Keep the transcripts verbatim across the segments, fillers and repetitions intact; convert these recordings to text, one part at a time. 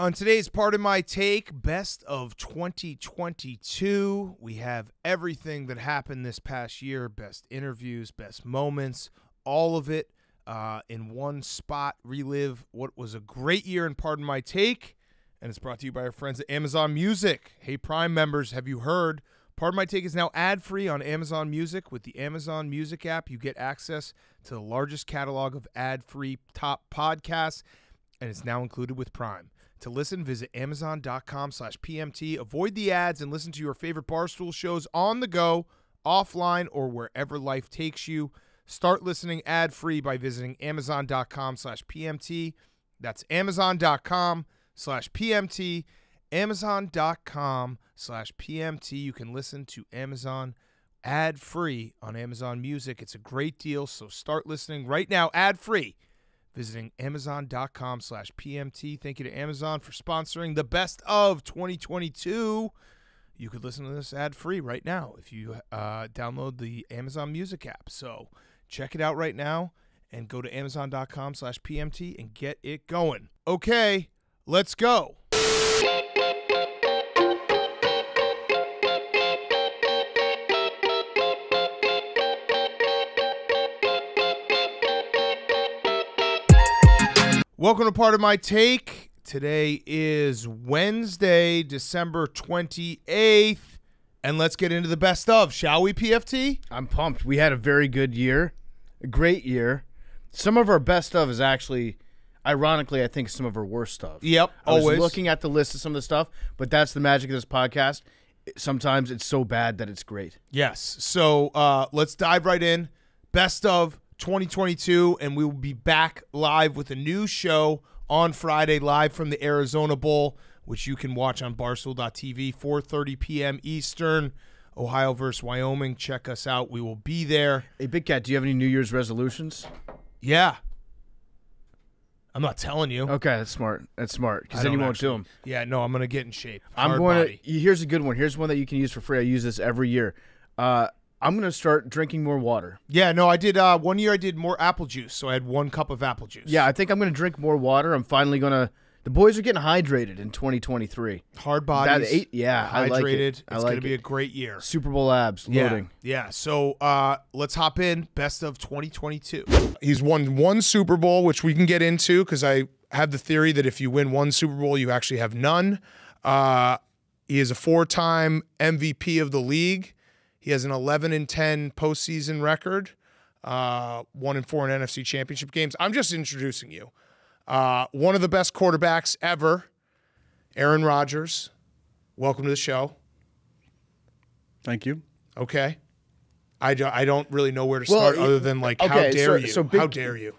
On today's Pardon My Take, best of twenty twenty-two, we have everything that happened this past year, best interviews, best moments, all of it uh, in one spot. Relive what was a great year in Pardon My Take, and it's brought to you by our friends at Amazon Music. Hey, Prime members, have you heard? Pardon My Take is now ad-free on Amazon Music. With the Amazon Music app, you get access to the largest catalog of ad-free top podcasts, and it's now included with Prime. To listen, visit amazon dot com slash P M T. Avoid the ads and listen to your favorite Barstool shows on the go, offline, or wherever life takes you. Start listening ad-free by visiting amazon dot com slash P M T. That's amazon dot com slash P M T. amazon dot com slash P M T. You can listen to Amazon ad-free on Amazon Music. It's a great deal, so start listening right now ad-free. Visiting amazon dot com slash P M T. Thank you to Amazon for sponsoring the best of twenty twenty-two. You could listen to this ad-free right now if you uh, download the Amazon Music app. So check it out right now and go to amazon dot com slash P M T and get it going. Okay, let's go. Welcome to Part of My Take. Today is Wednesday, December twenty-eighth, and let's get into the best of, shall we, P F T? I'm pumped. We had a very good year, a great year. Some of our best of is actually, ironically, I think some of our worst of. Yep, I always. I was looking at the list of some of the stuff, but that's the magic of this podcast. Sometimes it's so bad that it's great. Yes, so uh, let's dive right in. Best of twenty twenty-two, and we will be back live with a new show on Friday, live from the Arizona Bowl, which you can watch on barstool dot T V, four thirty P M Eastern, Ohio versus Wyoming. Check us out. We will be there. Hey, Big Cat, do you have any New Year's resolutions? Yeah. I'm not telling you. Okay, that's smart. That's smart, because then you won't actually do them. Yeah, no, I'm going to get in shape. I'm Hard going body. to. Here's a good one. Here's one that you can use for free. I use this every year. Uh, I'm going to start drinking more water. Yeah, no, I did. Uh, one year I did more apple juice, so I had one cup of apple juice. Yeah, I think I'm going to drink more water. I'm finally going to. The boys are getting hydrated in twenty twenty-three. Hard bodies. That eight, yeah, hydrated. I like it. It's like going it. to be a great year. Super Bowl abs, loading. Yeah, yeah. so uh, let's hop in. Best of twenty twenty-two. He's won one Super Bowl, which we can get into because I have the theory that if you win one Super Bowl, you actually have none. Uh, he is a four-time M V P of the league. He has an eleven and ten postseason record, uh, one and four in N F C championship games. I'm just introducing you. Uh, one of the best quarterbacks ever, Aaron Rodgers. Welcome to the show. Thank you. Okay. I, do, I don't really know where to well, start it, other than, like, okay, how dare so, you? So big, how dare you?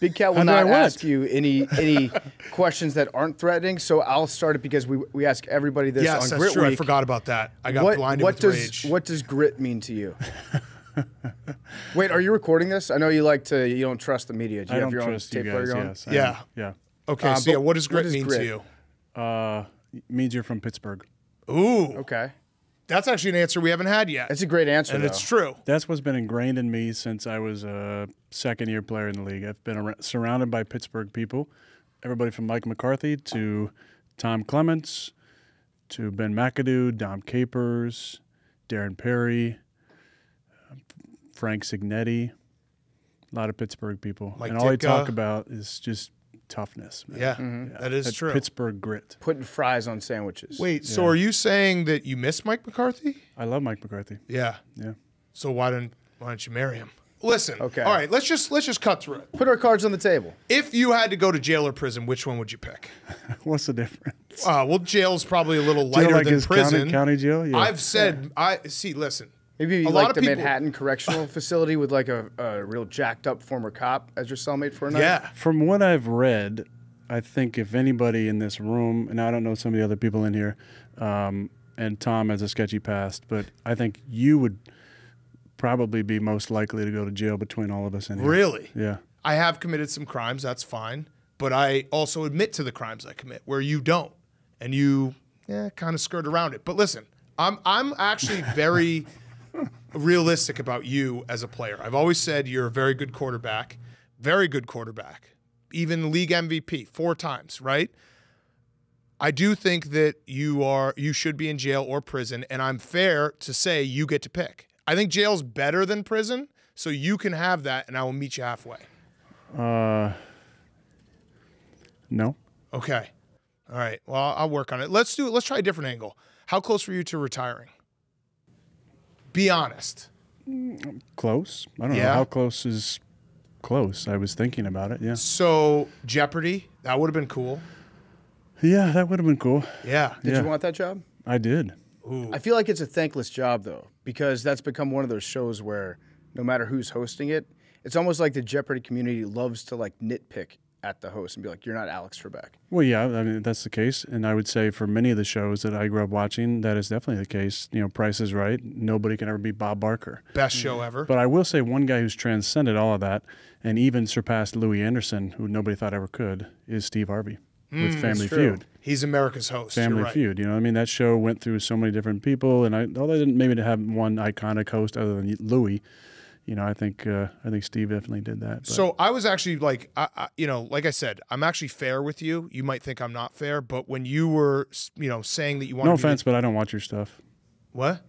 Big Cat will not ask you any any questions that aren't threatening, so I'll start it because we we ask everybody this yes, on Grit true. Week. I forgot about that. I got what, blinded what with does, rage. What does grit mean to you? Wait, are you recording this? I know you like to, you don't trust the media. Do you I have your own tape player going? Yes, yeah. Yeah. Okay, uh, so yeah, what does grit what does mean grit? to you? Uh, it means you're from Pittsburgh. Ooh. Okay. That's actually an answer we haven't had yet. That's a great answer, And though. it's true. That's what's been ingrained in me since I was a second-year player in the league. I've been around, surrounded by Pittsburgh people, everybody from Mike McCarthy to Tom Clements to Ben McAdoo, Dom Capers, Darren Perry, uh, Frank Cignetti, a lot of Pittsburgh people. Mike and all Ditka. They talk about is just toughness, man. Yeah, mm-hmm. yeah, that is that true. Pittsburgh grit. Putting fries on sandwiches. Wait, yeah. so are you saying that you miss Mike McCarthy? I love Mike McCarthy. Yeah, yeah. So why didn't why don't you marry him? Listen, okay. All right, let's just let's just cut through it. Put our cards on the table. If you had to go to jail or prison, which one would you pick? What's the difference? Uh, well, jail's probably a little lighter jail, like than prison. County, county jail. Yeah. I've said yeah. I see. Listen. Maybe you like the people, Manhattan Correctional Facility with like a, a real jacked up former cop as your cellmate for a night? Yeah. From what I've read, I think if anybody in this room, and I don't know some of the other people in here, um, and Tom has a sketchy past, but I think you would probably be most likely to go to jail between all of us in here. Really? Yeah. I have committed some crimes, that's fine, but I also admit to the crimes I commit where you don't, and you yeah, kind of skirt around it. But listen, I'm, I'm actually very... realistic about you as a player. I've always said you're a very good quarterback, very good quarterback, even league M V P four times, right? I do think that you are you should be in jail or prison, and I'm fair to say you get to pick. I think jail's better than prison, so you can have that, and I will meet you halfway. Uh, no. Okay. All right. Well, I'll work on it. Let's do. Let's try a different angle. How close were you to retiring? Be honest. Close. I don't yeah. know how close is close. I was thinking about it. Yeah. So Jeopardy. That would have been cool. Yeah, that would have been cool. Yeah. Did yeah. you want that job? I did. Ooh. I feel like it's a thankless job, though, because that's become one of those shows where no matter who's hosting it, it's almost like the Jeopardy community loves to, like, nitpick at the host and be like, you're not Alex Trebek. Well, yeah, I mean, that's the case. And I would say for many of the shows that I grew up watching, that is definitely the case. You know, Price is Right. Nobody can ever be Bob Barker. Best show ever. But I will say one guy who's transcended all of that and even surpassed Louis Anderson, who nobody thought ever could, is Steve Harvey. With Family Feud. He's America's host. Family You're right. Feud. You know what I mean? That show went through so many different people, and I although I didn't maybe have one iconic host other than Louis, you know, I think uh, I think Steve definitely did that. But. So I was actually like, I, I, you know, like I said, I'm actually fair with you. You might think I'm not fair, but when you were, you know, saying that you wanted to. No offense, but I don't watch your stuff. What?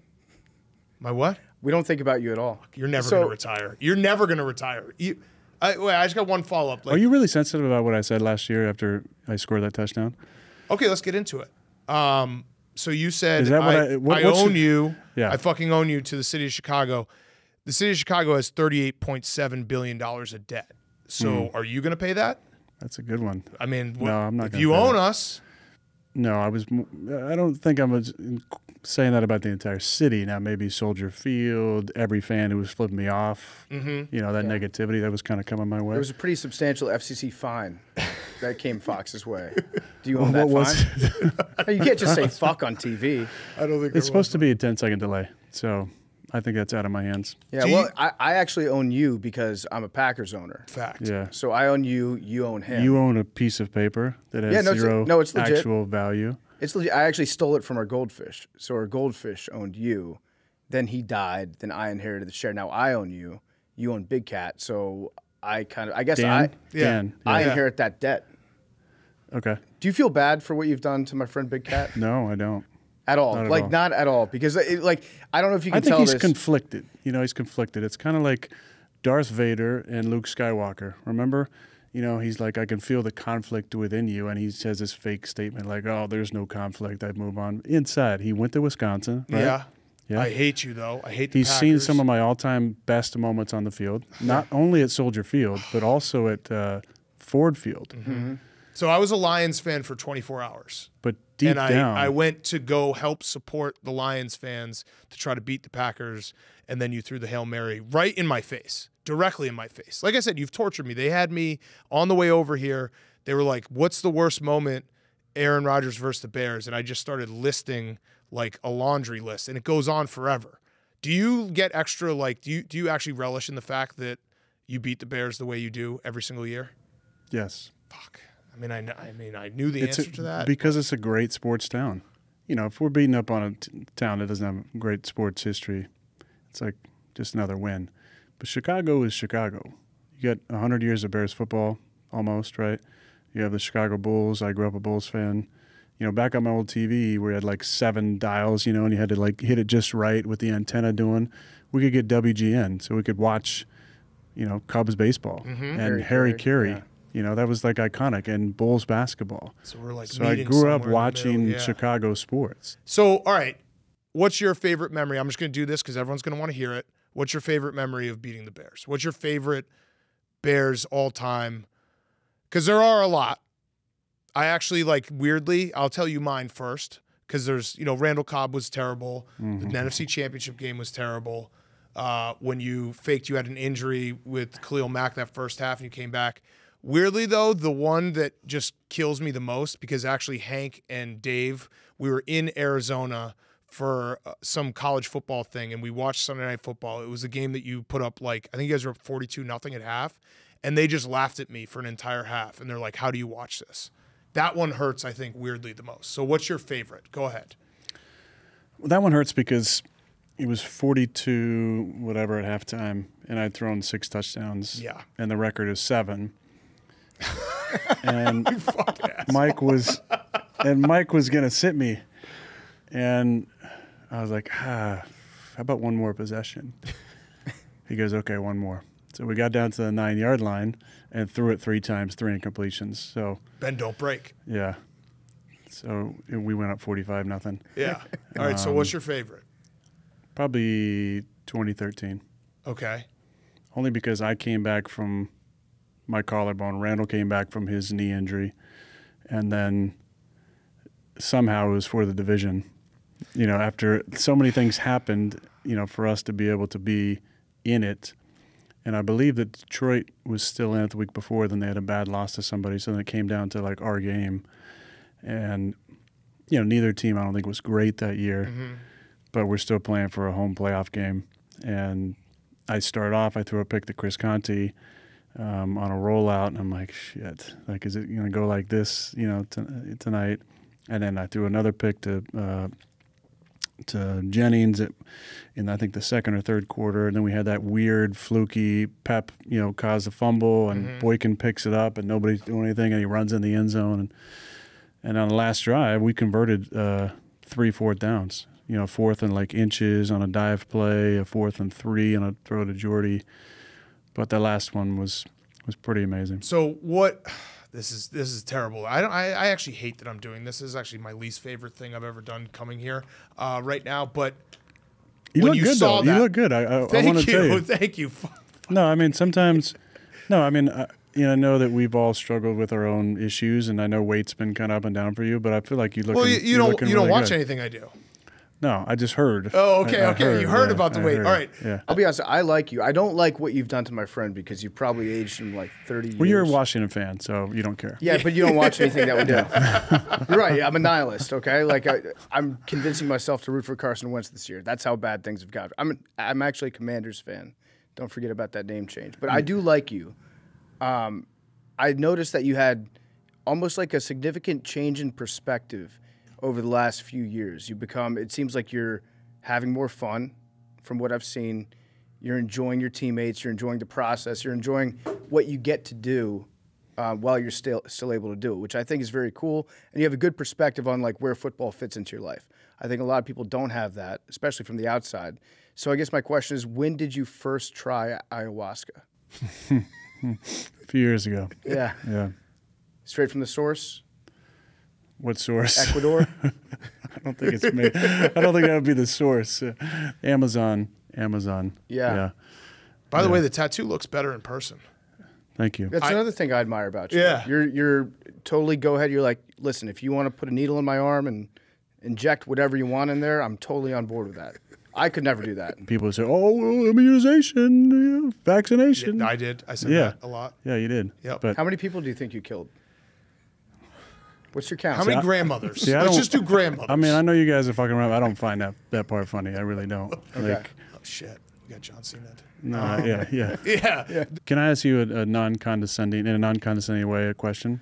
My what? We don't think about you at all. You're never so, going to retire. You're never going to retire. You. I, wait, I just got one follow-up. Like, are you really sensitive about what I said last year after I scored that touchdown? Okay, let's get into it. Um, so you said, Is that what I, I, what, I own should, you. Yeah. I fucking own you to the city of Chicago. The city of Chicago has thirty-eight point seven billion dollars of debt. So mm. are you going to pay that? That's a good one. I mean, what, no, I'm not if you own that. us. No, I was. I don't think I'm saying that about the entire city. Now, maybe Soldier Field, every fan who was flipping me off, mm-hmm. you know, that yeah. negativity that was kind of coming my way. There was a pretty substantial F C C fine that came Fox's way. Do you well, own that fine? Was you can't just say fuck on T V. I don't think it's supposed was. to be a ten second delay. So I think that's out of my hands. Yeah, Do well, I, I actually own you because I'm a Packers owner. Fact. Yeah. So I own you, you own him. You own a piece of paper that has yeah, no, zero it's, no, it's legit. actual value. It's legit. I actually stole it from our goldfish. So our goldfish owned you. Then he died. Then I inherited the share. Now I own you. You own Big Cat. So I kind of, I guess Dan? I, yeah. Dan. Yeah. I inherit that debt. Okay. Do you feel bad for what you've done to my friend Big Cat? No, I don't. At all, not at like all. not at all, because it, like I don't know if you can tell. I think tell he's this. conflicted. You know, he's conflicted. It's kind of like Darth Vader and Luke Skywalker. Remember, you know, he's like, I can feel the conflict within you, and he says this fake statement like, "Oh, there's no conflict. I move on." Inside, he went to Wisconsin. Right? Yeah, yeah. I hate you though. I hate. The he's Packers. seen some of my all-time best moments on the field, not only at Soldier Field but also at uh, Ford Field. Mm-hmm. So I was a Lions fan for twenty-four hours. But deep and I, down. I went to go help support the Lions fans to try to beat the Packers, and then you threw the Hail Mary right in my face, directly in my face. Like I said, you've tortured me. They had me on the way over here. They were like, what's the worst moment, Aaron Rodgers versus the Bears? And I just started listing like a laundry list, and it goes on forever. Do you get extra, like, do you, do you actually relish in the fact that you beat the Bears the way you do every single year? Yes. Fuck. I mean, I, I mean, I knew the it's answer a, to that. Because it's a great sports town. You know, if we're beating up on a t town that doesn't have great sports history, it's like just another win. But Chicago is Chicago. You got a hundred years of Bears football, almost, right? You have the Chicago Bulls. I grew up a Bulls fan. You know, back on my old T V, we had like seven dials, you know, and you had to like hit it just right with the antenna doing. We could get W G N, so we could watch, you know, Cubs baseball mm-hmm. and Harry, Harry Carey. Yeah. You know, that was like iconic, and Bulls basketball. So we're like, so I grew up watching yeah. Chicago sports. So, all right, what's your favorite memory? I'm just going to do this because everyone's going to want to hear it. What's your favorite memory of beating the Bears? What's your favorite Bears all time? Because there are a lot. I actually like weirdly, I'll tell you mine first because there's, you know, Randall Cobb was terrible. Mm-hmm. The N F C Championship game was terrible. Uh, when you faked, you had an injury with Khalil Mack that first half, and you came back. Weirdly, though, the one that just kills me the most, because actually Hank and Dave, we were in Arizona for uh, some college football thing, and we watched Sunday Night Football. It was a game that you put up, like, I think you guys were up forty-two nothing at half, and they just laughed at me for an entire half, and they're like, how do you watch this? That one hurts, I think, weirdly the most. So what's your favorite? Go ahead. Well, that one hurts because it was forty-two whatever at halftime, and I'd thrown six touchdowns, yeah, and the record is seven. And Mike was and Mike was going to sit me. And I was like, ah, how about one more possession? He goes, okay, one more. So we got down to the nine-yard line and threw it three times, three incompletions. So Ben, don't break. Yeah. So we went up forty-five nothing. Yeah. All um, right, so what's your favorite? Probably twenty thirteen. Okay. Only because I came back from my collarbone. Randall came back from his knee injury. And then somehow it was for the division. You know, after so many things happened, you know, for us to be able to be in it. And I believe that Detroit was still in it the week before. Then they had a bad loss to somebody. So then it came down to, like, our game. And, you know, neither team I don't think was great that year. Mm-hmm. But we're still playing for a home playoff game. And I start off, I threw a pick to Chris Conte um, on a rollout. And I'm like, shit, like, is it going to go like this, you know, t tonight? And then I threw another pick to uh, to Jennings at, in, I think, the second or third quarter. And then we had that weird, fluky Pep, you know, caused a fumble. And mm-hmm. Boykin picks it up, and nobody's doing anything. And he runs in the end zone. And, and on the last drive, we converted uh, three fourth downs. You know, fourth and like inches on a dive play, a fourth and three on a throw to Jordy. But the last one was was pretty amazing. So what? This is this is terrible. I don't. I, I actually hate that I'm doing this. This is actually my least favorite thing I've ever done coming here uh, right now. But you when look you good saw though. That, you look good. I, I, thank I you. Tell you. Thank you. No, I mean sometimes. No, I mean. I, You know, I know that we've all struggled with our own issues, and I know weight's been kind of up and down for you, but I feel like you look. Well, you, you don't you don't really watch good. Anything I do. No, I just heard. Oh, okay, I, I okay. Heard, you heard yeah, about the I weight. Heard. All right. Yeah. I'll be honest. I like you. I don't like what you've done to my friend because you probably aged him like thirty years. Well, you're a Washington fan, so you don't care. Yeah, but you don't watch anything that we do. You're right. I'm a nihilist. Okay, like I, I'm convincing myself to root for Carson Wentz this year. That's how bad things have got. I'm I'm actually a Commanders fan. Don't forget about that name change. But I do like you. Um, I noticed that you had almost like a significant change in perspective over the last few years. You become, it seems like you're having more fun from what I've seen. You're enjoying your teammates. You're enjoying the process. You're enjoying what you get to do uh, while you're still, still able to do it, which I think is very cool. And you have a good perspective on like where football fits into your life. I think a lot of people don't have that, especially from the outside. So I guess my question is, when did you first try ayahuasca? A few years ago. Yeah. Yeah. Straight from the source? What source? Ecuador? I don't think it's me. I don't think that would be the source. Uh, Amazon. Amazon. Yeah. Yeah. By yeah. the way, the tattoo looks better in person. Thank you. That's I, another thing I admire about you. Yeah. You're, you're totally go ahead. You're like, listen, if you want to put a needle in my arm and inject whatever you want in there, I'm totally on board with that. I could never do that. People say, "Oh, immunization, vaccination." Yeah, I did. I said yeah. that a lot. Yeah, you did. Yep. But how many people do you think you killed? What's your count? How many I, grandmothers? See, Let's just do grandmothers. I mean, I know you guys are fucking around. I don't find that that part funny. I really don't. Okay. Like, oh shit, we got John Cena. No. Nah, oh. Yeah. Yeah. Yeah. Yeah. Can I ask you a, a non-condescending, in a non-condescending way, a question?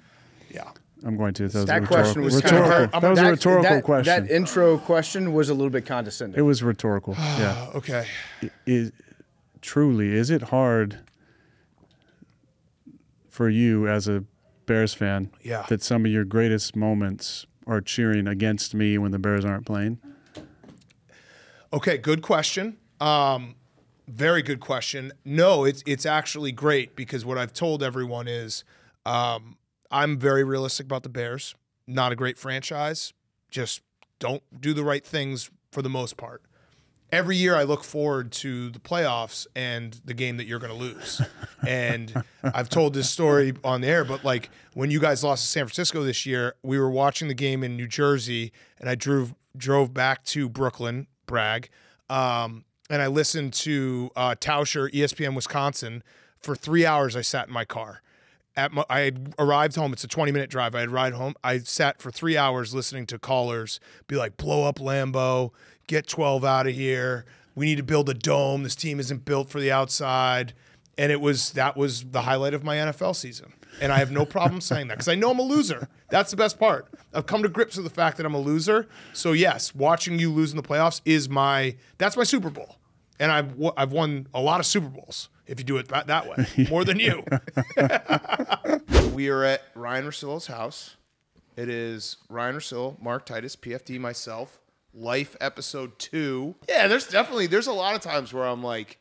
Yeah. I'm going to. That, that was question was rhetorical. Kind of that was that, a rhetorical that, question. That intro question was a little bit condescending. It was rhetorical. Yeah. Okay. It, it, truly, is it hard for you as a Bears fan yeah. that some of your greatest moments are cheering against me when the Bears aren't playing? Okay, good question. Um, very good question. No, it's it's actually great because what I've told everyone is. Um, I'm very realistic about the Bears. Not a great franchise. Just don't do the right things for the most part. Every year I look forward to the playoffs and the game that you're going to lose. And I've told this story on the air, but like when you guys lost to San Francisco this year, we were watching the game in New Jersey, and I drove, drove back to Brooklyn, brag, um, and I listened to uh, Tauscher, E S P N Wisconsin. For three hours I sat in my car. At my, I had arrived home. It's a twenty-minute drive. I had ride home. I sat for three hours listening to callers be like, blow up Lambeau, get twelve out of here. We need to build a dome. This team isn't built for the outside. And it was that was the highlight of my N F L season. And I have no problem saying that because I know I'm a loser. That's the best part. I've come to grips with the fact that I'm a loser. So, yes, watching you lose in the playoffs is my – that's my Super Bowl. And I've, w I've won a lot of Super Bowls. If you do it that way, more than you. We are at Ryan Russillo's house. It is Ryan Russell, Mark Titus, P F D, myself, Life Episode two. Yeah, there's definitely, there's a lot of times where I'm like,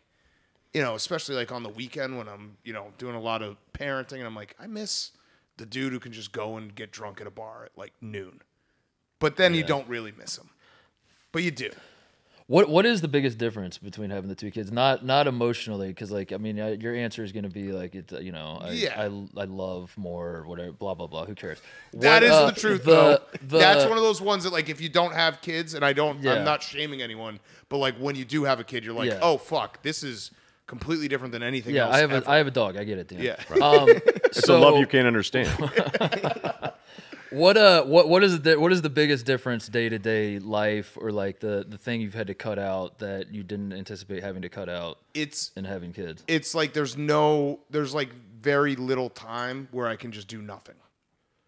you know, especially like on the weekend when I'm, you know, doing a lot of parenting and I'm like, I miss the dude who can just go and get drunk at a bar at like noon. But then yeah. you don't really miss him. But you do. What What is the biggest difference between having the two kids? Not not emotionally, because like I mean, I, your answer is going to be like it's you know, I, yeah. I I love more or whatever, blah blah blah. Who cares? What, that is uh, the truth, the, though. The, That's one of those ones that like if you don't have kids, and I don't, yeah. I'm not shaming anyone, but like when you do have a kid, you're like, yeah. oh fuck, this is completely different than anything. Yeah, else I have ever. a I have a dog. I get it, Dan. Yeah, right. um, it's so, a love you can't understand. What uh, what what is the what is the biggest difference day to day life, or like the the thing you've had to cut out that you didn't anticipate having to cut out? It's and having kids. It's like there's no there's like very little time where I can just do nothing.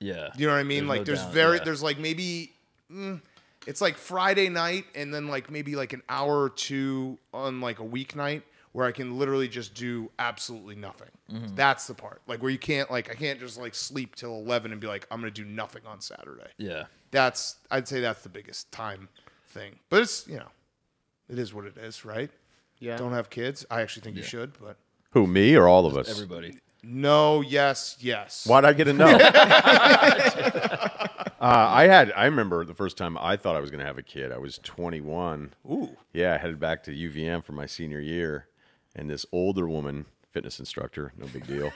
Yeah, you know what I mean. There's like no there's down, very yeah. there's like maybe mm, it's like Friday night and then like maybe like an hour or two on like a weeknight where I can literally just do absolutely nothing. Mm-hmm. That's the part. Like where you can't like I can't just like sleep till eleven and be like I'm going to do nothing on Saturday. Yeah. That's I'd say that's the biggest time thing. But it's, you know, it is what it is, right? Yeah. Don't have kids. I actually think yeah. you should, but who, me or all of us? Everybody. No, yes, yes. Why'd I get a no? uh, I had I remember the first time I thought I was going to have a kid. I was twenty-one. Ooh. Yeah, I headed back to U V M for my senior year. And this older woman, fitness instructor, no big deal,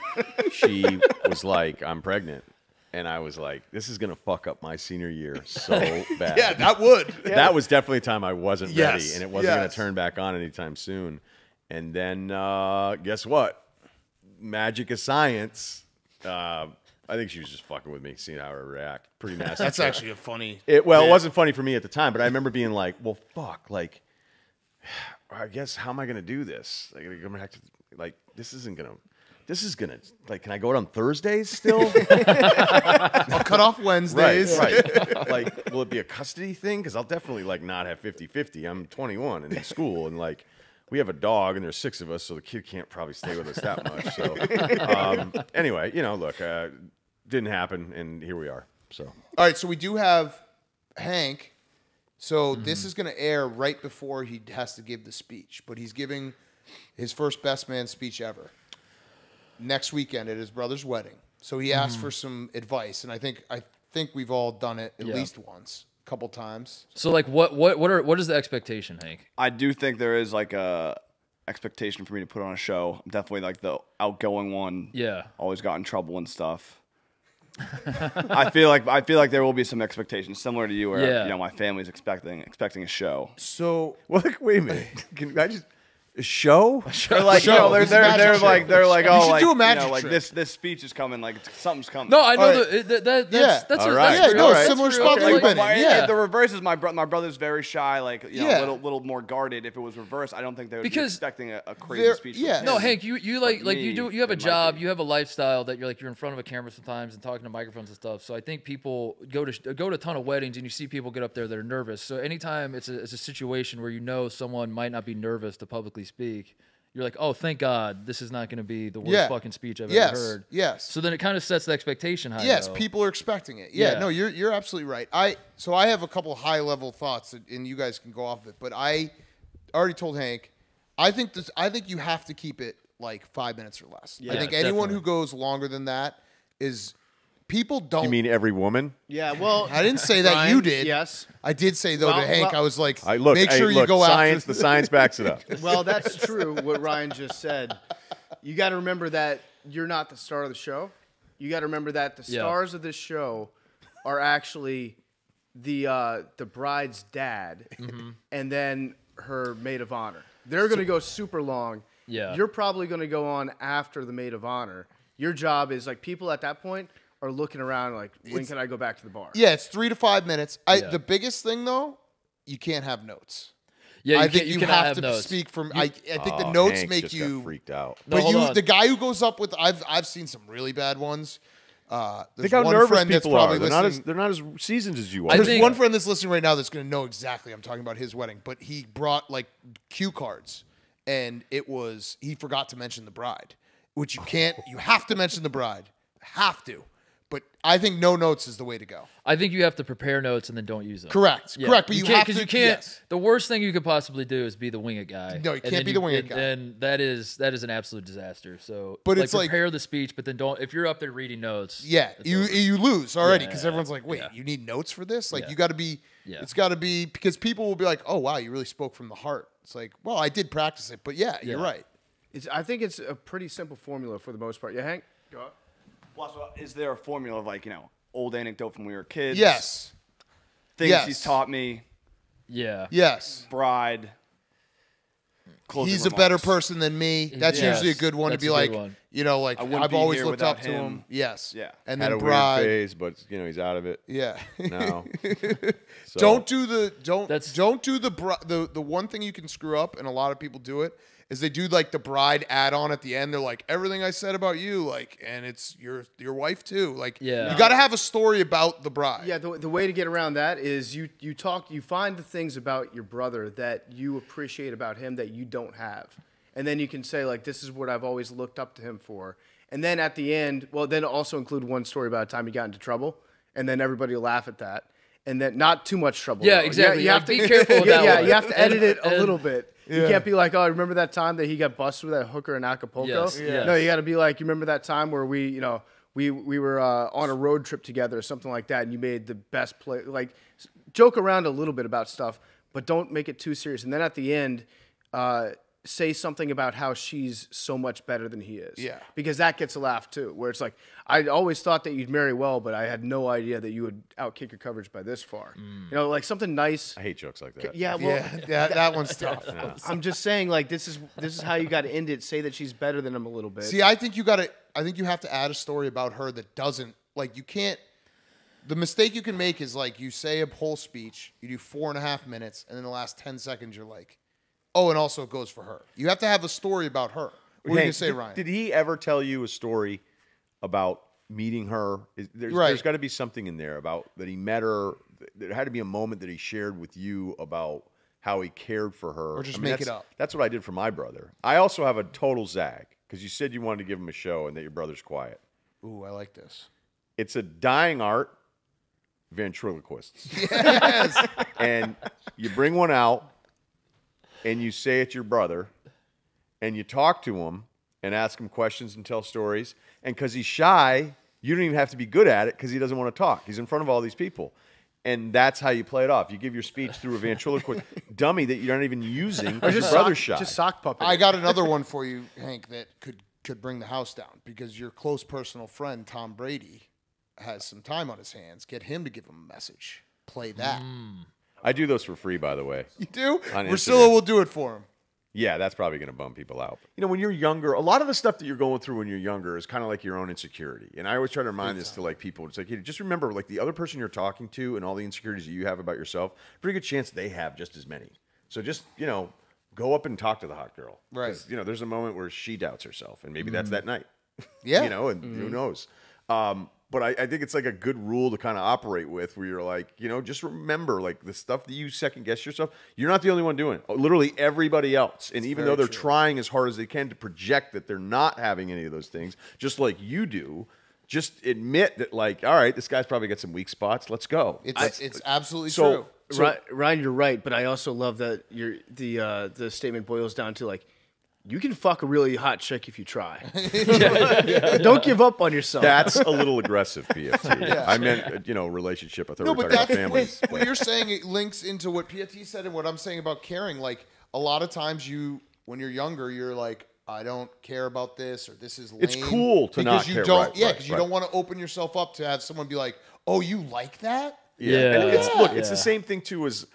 she was like, I'm pregnant. And I was like, this is going to fuck up my senior year so bad. Yeah, that would. Yeah. That was definitely a time I wasn't yes. ready, and it wasn't yes. going to turn back on anytime soon. And then uh, guess what? Magic of science. Uh, I think she was just fucking with me, seeing how I react. Pretty nasty. That's track. actually a funny. It, well, yeah. it wasn't funny for me at the time, but I remember being like, well, fuck, like... I guess how am I going to do this? Like, I'm gonna have to, like this isn't going to, this is going to, like, can I go out on Thursdays still? I'll cut off Wednesdays. Right, right. Like, will it be a custody thing? Because I'll definitely, like, not have fifty fifty. I'm twenty-one and in school, and, like, we have a dog, and there's six of us, so the kid can't probably stay with us that much. So, um, anyway, you know, look, uh, didn't happen, and here we are. So, all right, so we do have Hank. So mm-hmm. this is going to air right before he has to give the speech, but he's giving his first best man speech ever next weekend at his brother's wedding. So he asked mm-hmm. for some advice, and I think I think we've all done it at yeah. least once, a couple times. So like what what what are what is the expectation, Hank? I do think there is like a expectation for me to put on a show. I'm definitely like the outgoing one. Yeah. Always got in trouble and stuff. I feel like I feel like there will be some expectations similar to you, where yeah. you know my family's expecting expecting a show. So, well, like, wait a minute, can I just a show? A show? Or like, show. You know, they're they're, they're like they're like you oh, like, do a magic you know, like trick. this this speech is coming, like something's coming. No, I know right. the, that, that that's yeah. that's, a, right. that's yeah, no, right. similar spot. Okay. Like, my, yeah, the reverse is my bro my brother's very shy, like you know, yeah. little little more guarded. If it was reversed, I don't think they would because be expecting a, a crazy speech. Yeah, no, Hank, you you like like you do you have a job, you have a lifestyle that you're like you're in front of a camera sometimes and talking to microphones and stuff. So I think people go to go to a ton of weddings and you see people get up there that are nervous. So anytime it's a it's a situation where you know someone might not be nervous to publicly speak, you're like, oh, thank God, this is not going to be the worst yeah. fucking speech I've yes. ever heard. Yes. So then it kind of sets the expectation high. Yes, though. People are expecting it. Yeah, yeah. No, you're you're absolutely right. I so I have a couple high level thoughts, and you guys can go off of it. But I already told Hank, I think this. I think you have to keep it like five minutes or less. Yeah, I think definitely. Anyone who goes longer than that is people don't. You mean every woman? Yeah. Well, I didn't say that. Ryan, you did. Yes. I did say, though, well, to Hank, well, I was like, I look, make sure hey, look, you go science, after. The science backs it up. Well, that's true, what Ryan just said. You got to remember that you're not the star of the show. You got to remember that the yeah. stars of this show are actually the, uh, the bride's dad mm-hmm. and then her maid of honor. They're going to go super long. Yeah. You're probably going to go on after the maid of honor. Your job is, like, people at that point are looking around like, when it's, can I go back to the bar? Yeah, it's three to five minutes. I, yeah. The biggest thing, though, you can't have notes. Yeah, I think you, you have, have to notes. Speak from. You, I, I think oh, the notes Hank make just you got freaked out. But no, you, the guy who goes up with, I've I've seen some really bad ones. Uh, there's think one how friend that's probably are. They're listening. Not as, they're not as seasoned as you are. I there's think, one friend that's listening right now that's going to know exactly. I'm talking about his wedding, but he brought like cue cards, and it was he forgot to mention the bride, which you can't. You have to mention the bride. Have to. But I think no notes is the way to go. I think you have to prepare notes and then don't use them. Correct. Yeah. Correct. But you, you have to. You can't, yes. The worst thing you could possibly do is be the wing it guy. No, you can't be the wing it guy. And that is that is an absolute disaster. So but like, it's prepare like, the speech, but then don't. If you're up there reading notes, yeah, you over. you lose already because yeah, everyone's like, wait, yeah. you need notes for this? Like yeah. you got to be. Yeah. It's got to be because people will be like, oh wow, you really spoke from the heart. It's like, well, I did practice it, but yeah, yeah. you're right. It's. I think it's a pretty simple formula for the most part. Yeah, Hank. Go up. Well, is there a formula of, like, you know, old anecdote from when we were kids? Yes. Things yes. he's taught me. Yeah. Yes. Bride. He's remarks. a better person than me. That's yes. usually a good one That's to be like, one. you know, like, I've always looked up him. to him. Yes. Yeah. And Had then a bride. Weird phase, but, you know, he's out of it. Yeah. No. So. Don't do the, don't, That's... don't do the, the, the one thing you can screw up, and a lot of people do it. Is they do like the bride add-on at the end? They're like, everything I said about you, like, and it's your your wife too. Like, yeah. you got to have a story about the bride. Yeah, the, the way to get around that is you you talk, you find the things about your brother that you appreciate about him that you don't have, and then you can say like, this is what I've always looked up to him for. And then at the end, well, then also include one story about a time he got into trouble, and then everybody will laugh at that, and then not too much trouble. Yeah, though. exactly. You, you like, have to be careful. With that yeah, one. you have to edit it a little bit. You yeah. can't be like, oh, I remember that time that he got busted with that hooker in Acapulco. Yes, yes. No, you got to be like, you remember that time where we, you know, we we were uh, on a road trip together or something like that, and you made the best play. Like, joke around a little bit about stuff, but don't make it too serious. And then at the end, uh, say something about how she's so much better than he is. Yeah, because that gets a laugh too. Where it's like, I always thought that you'd marry well, but I had no idea that you would outkick your coverage by this far. Mm. You know, like something nice. I hate jokes like that. Yeah, well, yeah, that, that one's tough. No. I'm just saying, like, this is this is how you got to end it. Say that she's better than him a little bit. See, I think you got to. I think you have to add a story about her that doesn't. Like, you can't. The mistake you can make is like you say a whole speech, you do four and a half minutes, and then the last ten seconds you're like, oh, and also it goes for her. You have to have a story about her. What hey, are you going to say, did, Ryan? Did he ever tell you a story about meeting her? Is, there's right. there's got to be something in there about that he met her. There had to be a moment that he shared with you about how he cared for her. Or just I mean, make it up. That's what I did for my brother. I also have a total zag because you said you wanted to give him a show and that your brother's quiet. Ooh, I like this. It's a dying art, ventriloquists. Yes. And you bring one out. And you say it's your brother, and you talk to him and ask him questions and tell stories. And because he's shy, you don't even have to be good at it because he doesn't want to talk. He's in front of all these people. And that's how you play it off. You give your speech through a ventriloquist dummy that you're not even using because your brother's shy. Just sock puppet. I got another one for you, Hank, that could, could bring the house down because your close personal friend, Tom Brady, has some time on his hands. Get him to give him a message. Play that. Mm. I do those for free, by the way. You do? Priscilla will do it for him. Yeah, that's probably going to bum people out. You know, when you're younger, a lot of the stuff that you're going through when you're younger is kind of like your own insecurity. And I always try to remind this to like people. It's like, hey, just remember, like the other person you're talking to and all the insecurities that you have about yourself, pretty good chance they have just as many. So just, you know, go up and talk to the hot girl. Right. You know, there's a moment where she doubts herself, and maybe mm-hmm. that's that night. Yeah. You know, and mm-hmm. who knows? Um, But I, I think it's like a good rule to kind of operate with where you're like, you know, just remember like the stuff that you second guess yourself, you're not the only one doing it. Literally everybody else. And it's even though they're true. trying as hard as they can to project that they're not having any of those things, just like you do, just admit that like, all right, this guy's probably got some weak spots. Let's go. It's, I, it's absolutely so, true. So, Ryan, you're right. But I also love that you're, the, uh, the statement boils down to like, you can fuck a really hot chick if you try. yeah, yeah, don't yeah. give up on yourself. That's a little aggressive, P F T. Yeah. I meant, you know, relationship. I thought no, we were talking about families. What you're saying, it links into what P F T said and what I'm saying about caring. Like, a lot of times you, when you're younger, you're like, I don't care about this or this is lame. It's cool to not you care. Don't, right, yeah, because right, you right. don't want to open yourself up to have someone be like, oh, you like that? Yeah. yeah. And it's, look, yeah. it's the same thing, too, as,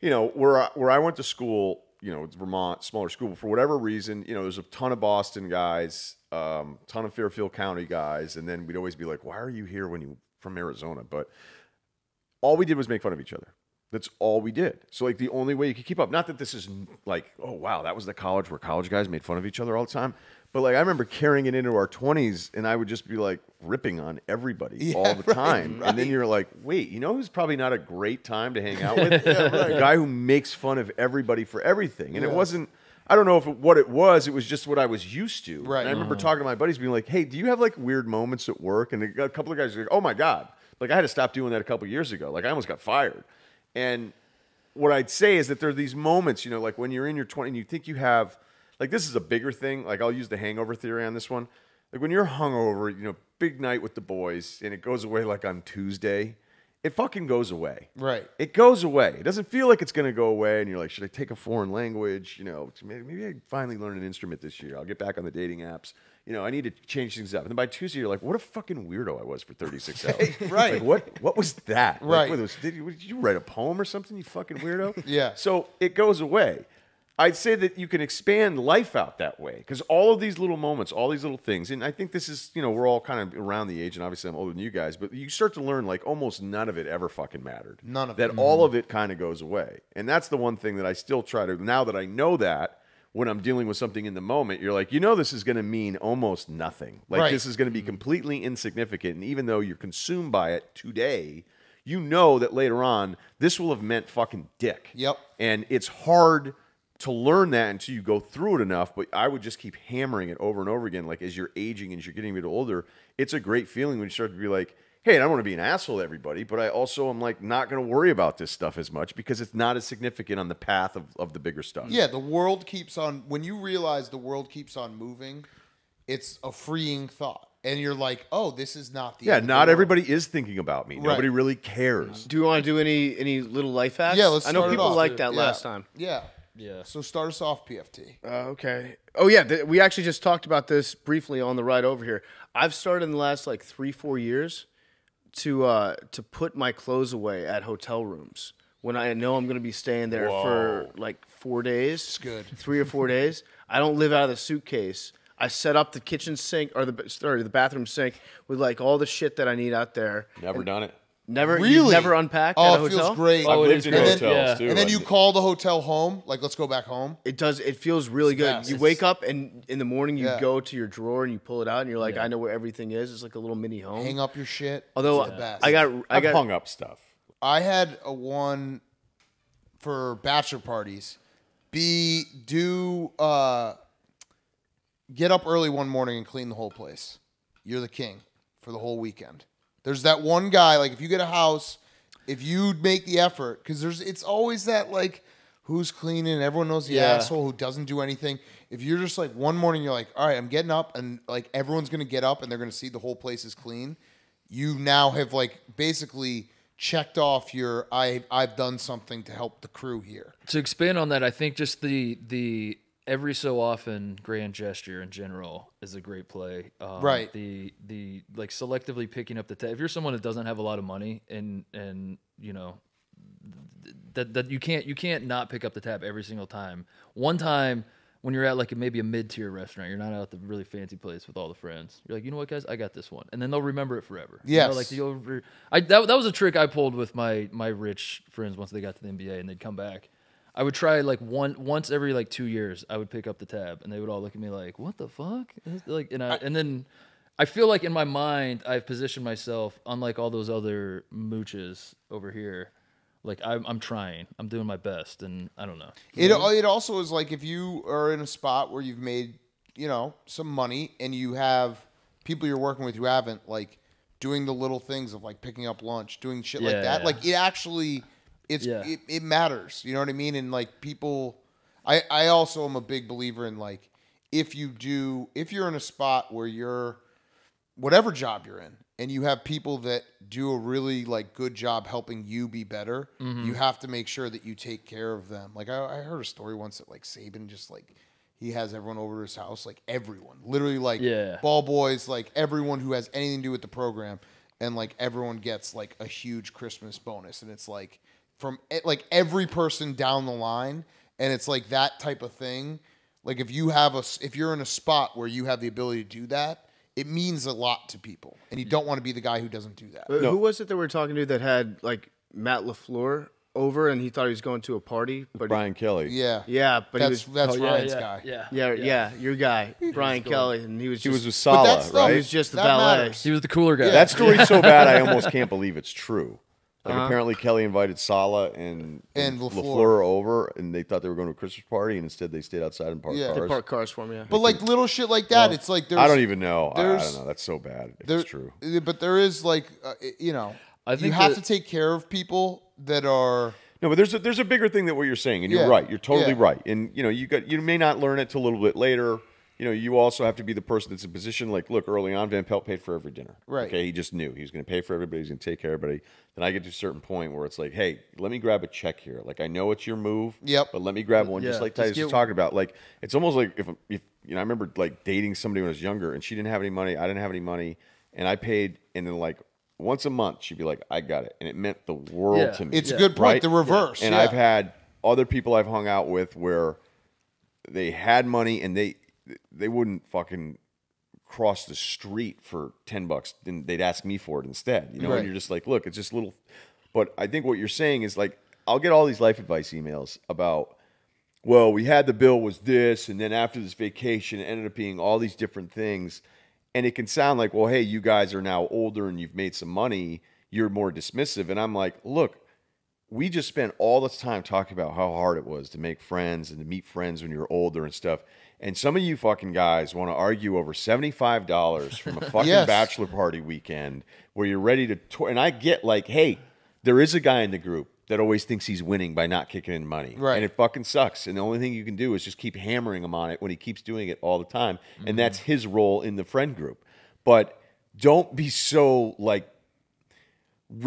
you know, where I, where I went to school, you know, Vermont, smaller school. For whatever reason, you know, there's a ton of Boston guys, um, ton of Fairfield County guys, and then we'd always be like, why are you here when you from Arizona? But all we did was make fun of each other. That's all we did. So, like, the only way you could keep up, not that this is like, oh, wow, that was the college where college guys made fun of each other all the time. But, like, I remember carrying it into our twenties, and I would just be, like, ripping on everybody yeah, all the right, time. Right. And then you're like, wait, you know who's probably not a great time to hang out with? yeah, right. The guy who makes fun of everybody for everything. And yeah. it wasn't, I don't know if it, what it was. It was just what I was used to. Right. And I remember mm. talking to my buddies, being like, "Hey, do you have like weird moments at work?" And a couple of guys were like, "Oh my God, like I had to stop doing that a couple of years ago. Like I almost got fired." And what I'd say is that there are these moments, you know, like when you're in your twenties and you think you have, like this is a bigger thing. Like I'll use the hangover theory on this one. Like when you're hungover, you know, big night with the boys, and it goes away like on Tuesday. It fucking goes away. Right. It goes away. It doesn't feel like it's going to go away. And you're like, should I take a foreign language? You know, maybe, maybe I finally learn an instrument this year. I'll get back on the dating apps. You know, I need to change things up. And then by Tuesday, you're like, what a fucking weirdo I was for thirty-six hours. Right. Like, what, what was that? Right. Like, what, was, did, you, did you write a poem or something, you fucking weirdo? Yeah. So it goes away. I'd say that you can expand life out that way. Because all of these little moments, all these little things, and I think this is, you know, we're all kind of around the age, and obviously I'm older than you guys, but you start to learn, like, almost none of it ever fucking mattered. None of it. That all of it kind of goes away. And that's the one thing that I still try to, now that I know that, when I'm dealing with something in the moment, you're like, you know, this is going to mean almost nothing. Like, right. This is going to be completely insignificant. And even though you're consumed by it today, you know that later on, this will have meant fucking dick. Yep. And it's hard to learn that until you go through it enough, but I would just keep hammering it over and over again. Like as you're aging and as you're getting a bit older, it's a great feeling when you start to be like, hey, I don't want to be an asshole to everybody, but I also am like not going to worry about this stuff as much because it's not as significant on the path of, of the bigger stuff. Yeah, the world keeps on, when you realize the world keeps on moving, it's a freeing thought. And you're like, oh, this is not the yeah. Not world. Everybody is thinking about me. Right. Nobody really cares. Do you want to do any any little life hacks? Yeah, let's. I know people liked that yeah. last time. Yeah. Yeah. So start us off, P F T. Uh, okay. Oh, yeah. We actually just talked about this briefly on the ride over here. I've started in the last, like, three, four years to uh, to put my clothes away at hotel rooms when I know I'm going to be staying there Whoa. for, like, four days. It's good. Three or four days. I don't live out of the suitcase. I set up the kitchen sink or the, sorry, the bathroom sink with, like, all the shit that I need out there. Never and, done it. Never, really? Never unpacked oh, at a hotel? Oh, it feels great. I've oh, lived in and hotels, then, yeah. too. And then you call the hotel home, like, let's go back home. It does. It feels really it's good. Fast. You it's, wake up, and in the morning, you yeah. go to your drawer, and you pull it out, and you're like, yeah. I know where everything is. It's like a little mini home. Hang up your shit. Although, it's the best. I got, I got I've hung up stuff. I had a one for bachelor parties. Be, do, uh, get up early one morning and clean the whole place. You're the king for the whole weekend. There's that one guy, like, if you get a house, if you make the effort, because there's it's always that, like, who's cleaning? Everyone knows the yeah. asshole who doesn't do anything. If you're just, like, one morning, you're like, all right, I'm getting up, and, like, everyone's going to get up, and they're going to see the whole place is clean. You now have, like, basically checked off your, I, I've done something to help the crew here. To expand on that, I think just the the... every so often, grand gesture in general is a great play. Um, right. The the like selectively picking up the tab. If you're someone that doesn't have a lot of money, and and you know that that you can't you can't not pick up the tab every single time. One time when you're at like a, maybe a mid tier restaurant, you're not out at the really fancy place with all the friends. You're like, you know what, guys, I got this one, and then they'll remember it forever. Yes. You know, like the over. I that that was a trick I pulled with my my rich friends once they got to the N B A and they'd come back. I would try like one once every like two years. I would pick up the tab, and they would all look at me like, "What the fuck?" Like, and I, I and then I feel like in my mind I've positioned myself, unlike all those other mooches over here. Like I'm, I'm trying, I'm doing my best, and I don't know. It it also is like if you are in a spot where you've made you know some money, and you have people you're working with who haven't, like doing the little things of like picking up lunch, doing shit yeah, like that. Yeah. Like it actually. It's yeah. it, it matters, you know what I mean? And like people, I I also am a big believer in like if you do if you're in a spot where you're whatever job you're in and you have people that do a really like good job helping you be better, mm-hmm. you have to make sure that you take care of them. Like I, I heard a story once that like Saban just like he has everyone over to his house, like everyone, literally like yeah. ball boys, like everyone who has anything to do with the program, and like everyone gets like a huge Christmas bonus, and it's like. From like every person down the line, and it's like that type of thing. Like if you have a, if you're in a spot where you have the ability to do that, it means a lot to people, and you don't want to be the guy who doesn't do that. No. Who was it that we were talking to that had like Matt LaFleur over, and he thought he was going to a party? But Brian he, Kelly, yeah, yeah, but that's he was, that's oh, yeah, Ryan's yeah, guy, yeah. Yeah, yeah, yeah, your guy, Brian Kelly, and he was just, he was with Sala, right? He was just the valet. He was the cooler guy. Yeah. That story's so bad, I almost can't believe it's true. Like, uh -huh. apparently Kelly invited Sala and, and LaFleur. LaFleur over, and they thought they were going to a Christmas party, and instead they stayed outside and parked yeah. cars. They parked cars for him, yeah. But, like, little shit like that, well, it's like there's... I don't even know. I, I don't know. That's so bad, if there, it's true. But there is, like, uh, you know, I think you have that, to take care of people that are... No, but there's a, there's a bigger thing than what you're saying, and you're yeah. right. You're totally yeah. right. And, you know, you got you may not learn it till a little bit later. You know, you also have to be the person that's in position. Like, look, early on, Van Pelt paid for every dinner. Right. Okay, he just knew. He was going to pay for everybody. He's going to take care of everybody. Then I get to a certain point where it's like, hey, let me grab a check here. Like, I know it's your move. Yep. But let me grab one, yeah. just like Titus was get... talking about. Like, it's almost like if, if, you know, I remember, like, dating somebody when I was younger, and she didn't have any money. I didn't have any money. And I paid, and then, like, once a month, she'd be like, I got it. And it meant the world yeah. to me. It's a yeah. good point, right? The reverse. Yeah. And yeah. I've had other people I've hung out with where they had money, and they... they wouldn't fucking cross the street for ten bucks. Then they'd ask me for it instead. You know, right. and you're just like, look, it's just little. But I think what you're saying is, like, I'll get all these life advice emails about, well, we had the bill was this, and then after this vacation, it ended up being all these different things. And it can sound like, well, hey, you guys are now older and you've made some money. You're more dismissive. And I'm like, look, we just spent all this time talking about how hard it was to make friends and to meet friends when you're older and stuff. And some of you fucking guys want to argue over seventy-five dollars from a fucking yes. bachelor party weekend where you're ready to... Tour. And I get, like, hey, there is a guy in the group that always thinks he's winning by not kicking in money. Right. And it fucking sucks. And the only thing you can do is just keep hammering him on it when he keeps doing it all the time. Mm-hmm. And that's his role in the friend group. But don't be so, like...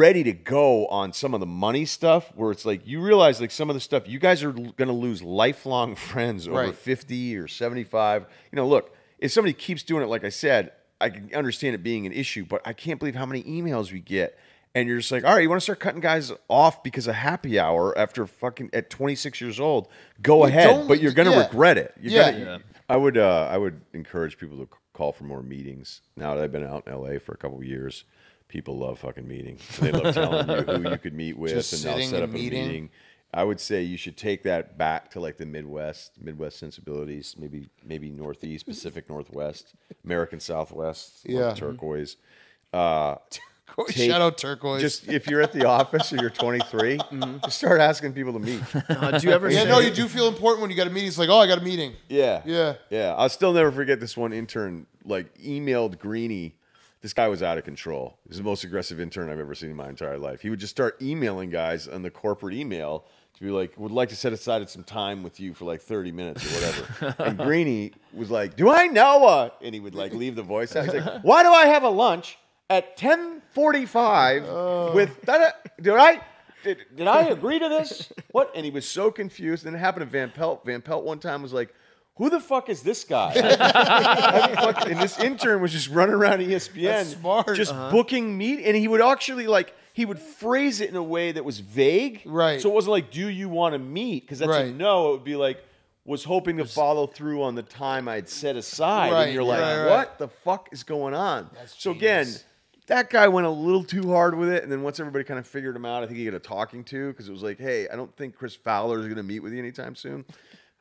ready to go on some of the money stuff where it's like you realize, like, some of the stuff you guys are going to lose lifelong friends over right. fifty or seventy-five. You know, look, if somebody keeps doing it, like I said, I can understand it being an issue, but I can't believe how many emails we get. And you're just like, all right, you want to start cutting guys off because of happy hour after fucking at twenty-six years old? Go you ahead, but you're going to yeah. regret it. You're yeah. Gonna, yeah. I would, uh, I would encourage people to call for more meetings now that I've been out in L A for a couple of years. People love fucking meetings. They love telling you who you could meet with, just and they'll set up a meeting. meeting. I would say you should take that back to, like, the Midwest, Midwest sensibilities, maybe maybe Northeast, Pacific Northwest, American Southwest, yeah. turquoise. Uh, turquoise take, shout out turquoise. Just if you're at the office or you're twenty-three, mm-hmm. just start asking people to meet. Uh, do you ever? Yeah, say no, you do feel important when you got a meeting. It's like, oh, I got a meeting. Yeah, yeah, yeah. I'll still never forget this one intern, like, emailed Greenie. This guy was out of control. He was the most aggressive intern I've ever seen in my entire life. He would just start emailing guys on the corporate email to be like, would like to set aside some time with you for like thirty minutes or whatever. And Greenie was like, do I know a... And he would, like, leave the voice out. He's like, why do I have a lunch at ten forty-five oh. with... Da-da, do I... Did, did I agree to this? What? And he was so confused. And it happened to Van Pelt. Van Pelt one time was like, who the fuck is this guy? And this intern was just running around E S P N, that's smart. just uh-huh. booking meet, and he would actually, like, he would phrase it in a way that was vague, right? So it wasn't like, "Do you want to meet?" Because that's right. a no. It would be like, "Was hoping to follow through on the time I'd set aside," right. and you're like, right, right. "What the fuck is going on?" That's so genius. Again, that guy went a little too hard with it, and then once everybody kind of figured him out, I think he got a talking to because it was like, "Hey, I don't think Chris Fowler is going to meet with you anytime soon."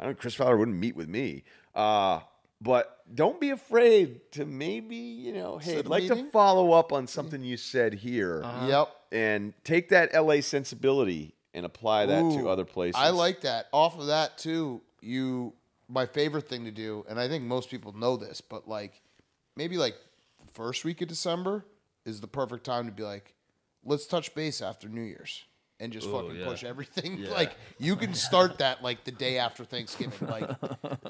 I don't know, Chris Fowler wouldn't meet with me. Uh, but don't be afraid to maybe, you know, hey, I'd like meeting? to follow up on something you said here. Uh-huh. Yep. And take that L A sensibility and apply that Ooh, to other places. I like that. Off of that, too, you, my favorite thing to do, and I think most people know this, but, like, maybe, like, the first week of December is the perfect time to be like, let's touch base after New Year's. And just Ooh, fucking yeah. push everything. Yeah. Like, you can start that, like, the day after Thanksgiving. Like,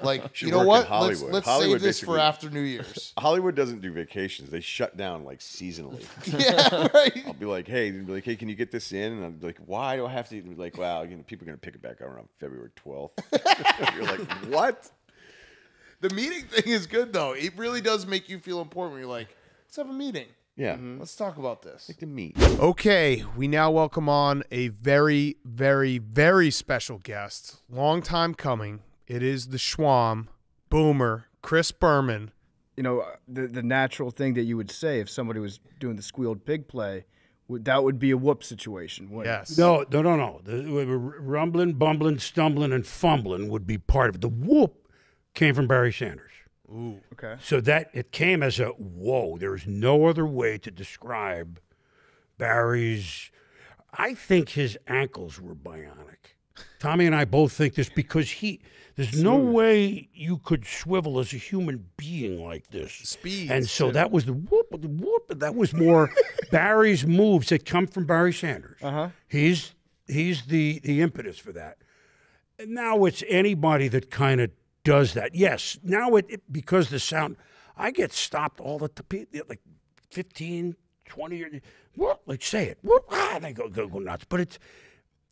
like Should you know what? Let's, let's save this for after New Year's. Hollywood doesn't do vacations. They shut down, like, seasonally. Yeah, right. I'll be like, hey, be like, hey, can you get this in? And I'll be like, why do I have to? And be like, wow, you know, people are going to pick it back up around February twelfth. You're like, what? The meeting thing is good, though. It really does make you feel important when you're like, let's have a meeting. Yeah. Mm-hmm. Let's talk about this. Like to meet. Okay, we now welcome on a very, very, very special guest. Long time coming. It is the Schwam, Boomer, Chris Berman. You know, the, the natural thing that you would say if somebody was doing the squealed pig play, that would be a whoop situation. Yes. No, no, no, no. The, rumbling, bumbling, stumbling, and fumbling would be part of it. The whoop came from Barry Sanders. Ooh, okay. So that it came as a whoa. There's no other way to describe Barry's. I think his ankles were bionic. Tommy and I both think this because he, there's no way you could swivel as a human being like this. Speed. And so too. That was the whoop, the whoop. That was more Barry's moves that come from Barry Sanders. Uh-huh. He's he's the the impetus for that. And now it's anybody that kind of does that. Yes. Now it, it because the sound, I get stopped all the time, like fifteen, twenty years. What? Like say it. Whoop, ah, they go, go go nuts. But it's.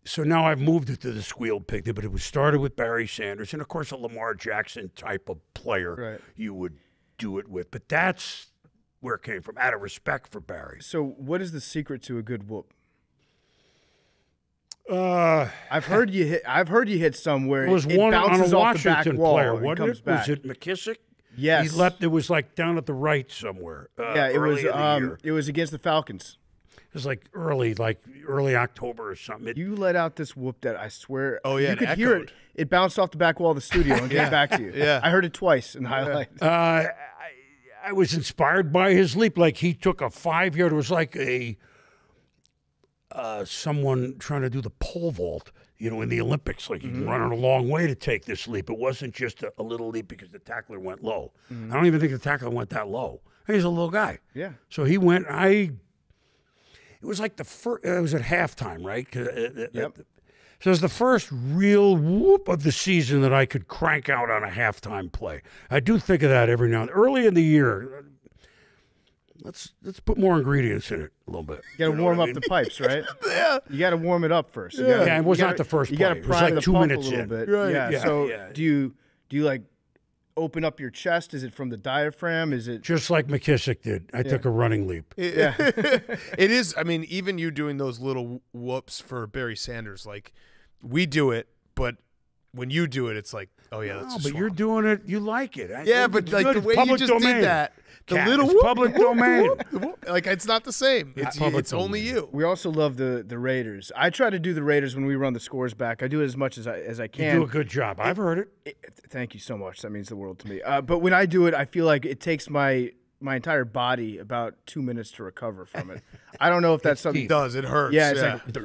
So now I've moved it to the squeal pig, but it was started with Barry Sanders and, of course, a Lamar Jackson type of player right. you would do it with. But that's where it came from, out of respect for Barry. So what is the secret to a good whoop? Uh, I've heard you hit. I've heard you hit somewhere. It was it one bounces on a off the back wall player. What comes it? Back. Was it McKissick? Yes, he leapt. It was like down at the right somewhere. Uh, yeah, it was. Um, it was against the Falcons. It was like early, like early October or something. It, you let out this whoop that I swear. Oh yeah, you could hear it. It bounced off the back wall of the studio and yeah. came back to you. Yeah, I heard it twice in highlight. Uh, I, I was inspired by his leap. Like he took a five-yard. It was like a uh, someone trying to do the pole vault, you know, in the Olympics. Like mm-hmm. he's running a long way to take this leap. It wasn't just a, a little leap because the tackler went low. Mm-hmm. I don't even think the tackler went that low. He's a little guy. Yeah. So he went. I. It was like the first, it was at halftime, right? It, yep. it, so it was the first real whoop of the season that I could crank out on a halftime play. I do think of that every now and then. Early in the year, let's let's put more ingredients in it a little bit. You got to you know warm up I mean? the pipes, right? yeah. You got to warm it up first. You gotta, yeah, it was gotta, not the first play. You got to prime like the two pump minutes a little in. bit. Right. Yeah. yeah. So yeah. do you do you like open up your chest? Is it from the diaphragm? Is it just like McKissick did? I yeah. took a running leap. It, yeah, it is. I mean, even you doing those little whoops for Barry Sanders, like we do it, but when you do it, it's like, oh yeah, no, that's. But swamp. You're doing it. You like it. I, yeah, but like good. the way you just domain. did that, the Cat, little whoop, public domain, like it's not the same. It's, it's only you. We also love the the Raiders. I try to do the Raiders when we run the scores back. I do it as much as I as I can. You do a good job. I've heard it. It, it thank you so much. That means the world to me. Uh, but when I do it, I feel like it takes my my entire body about two minutes to recover from it. I don't know if that's something. It does. It hurts. Yeah. It's yeah. like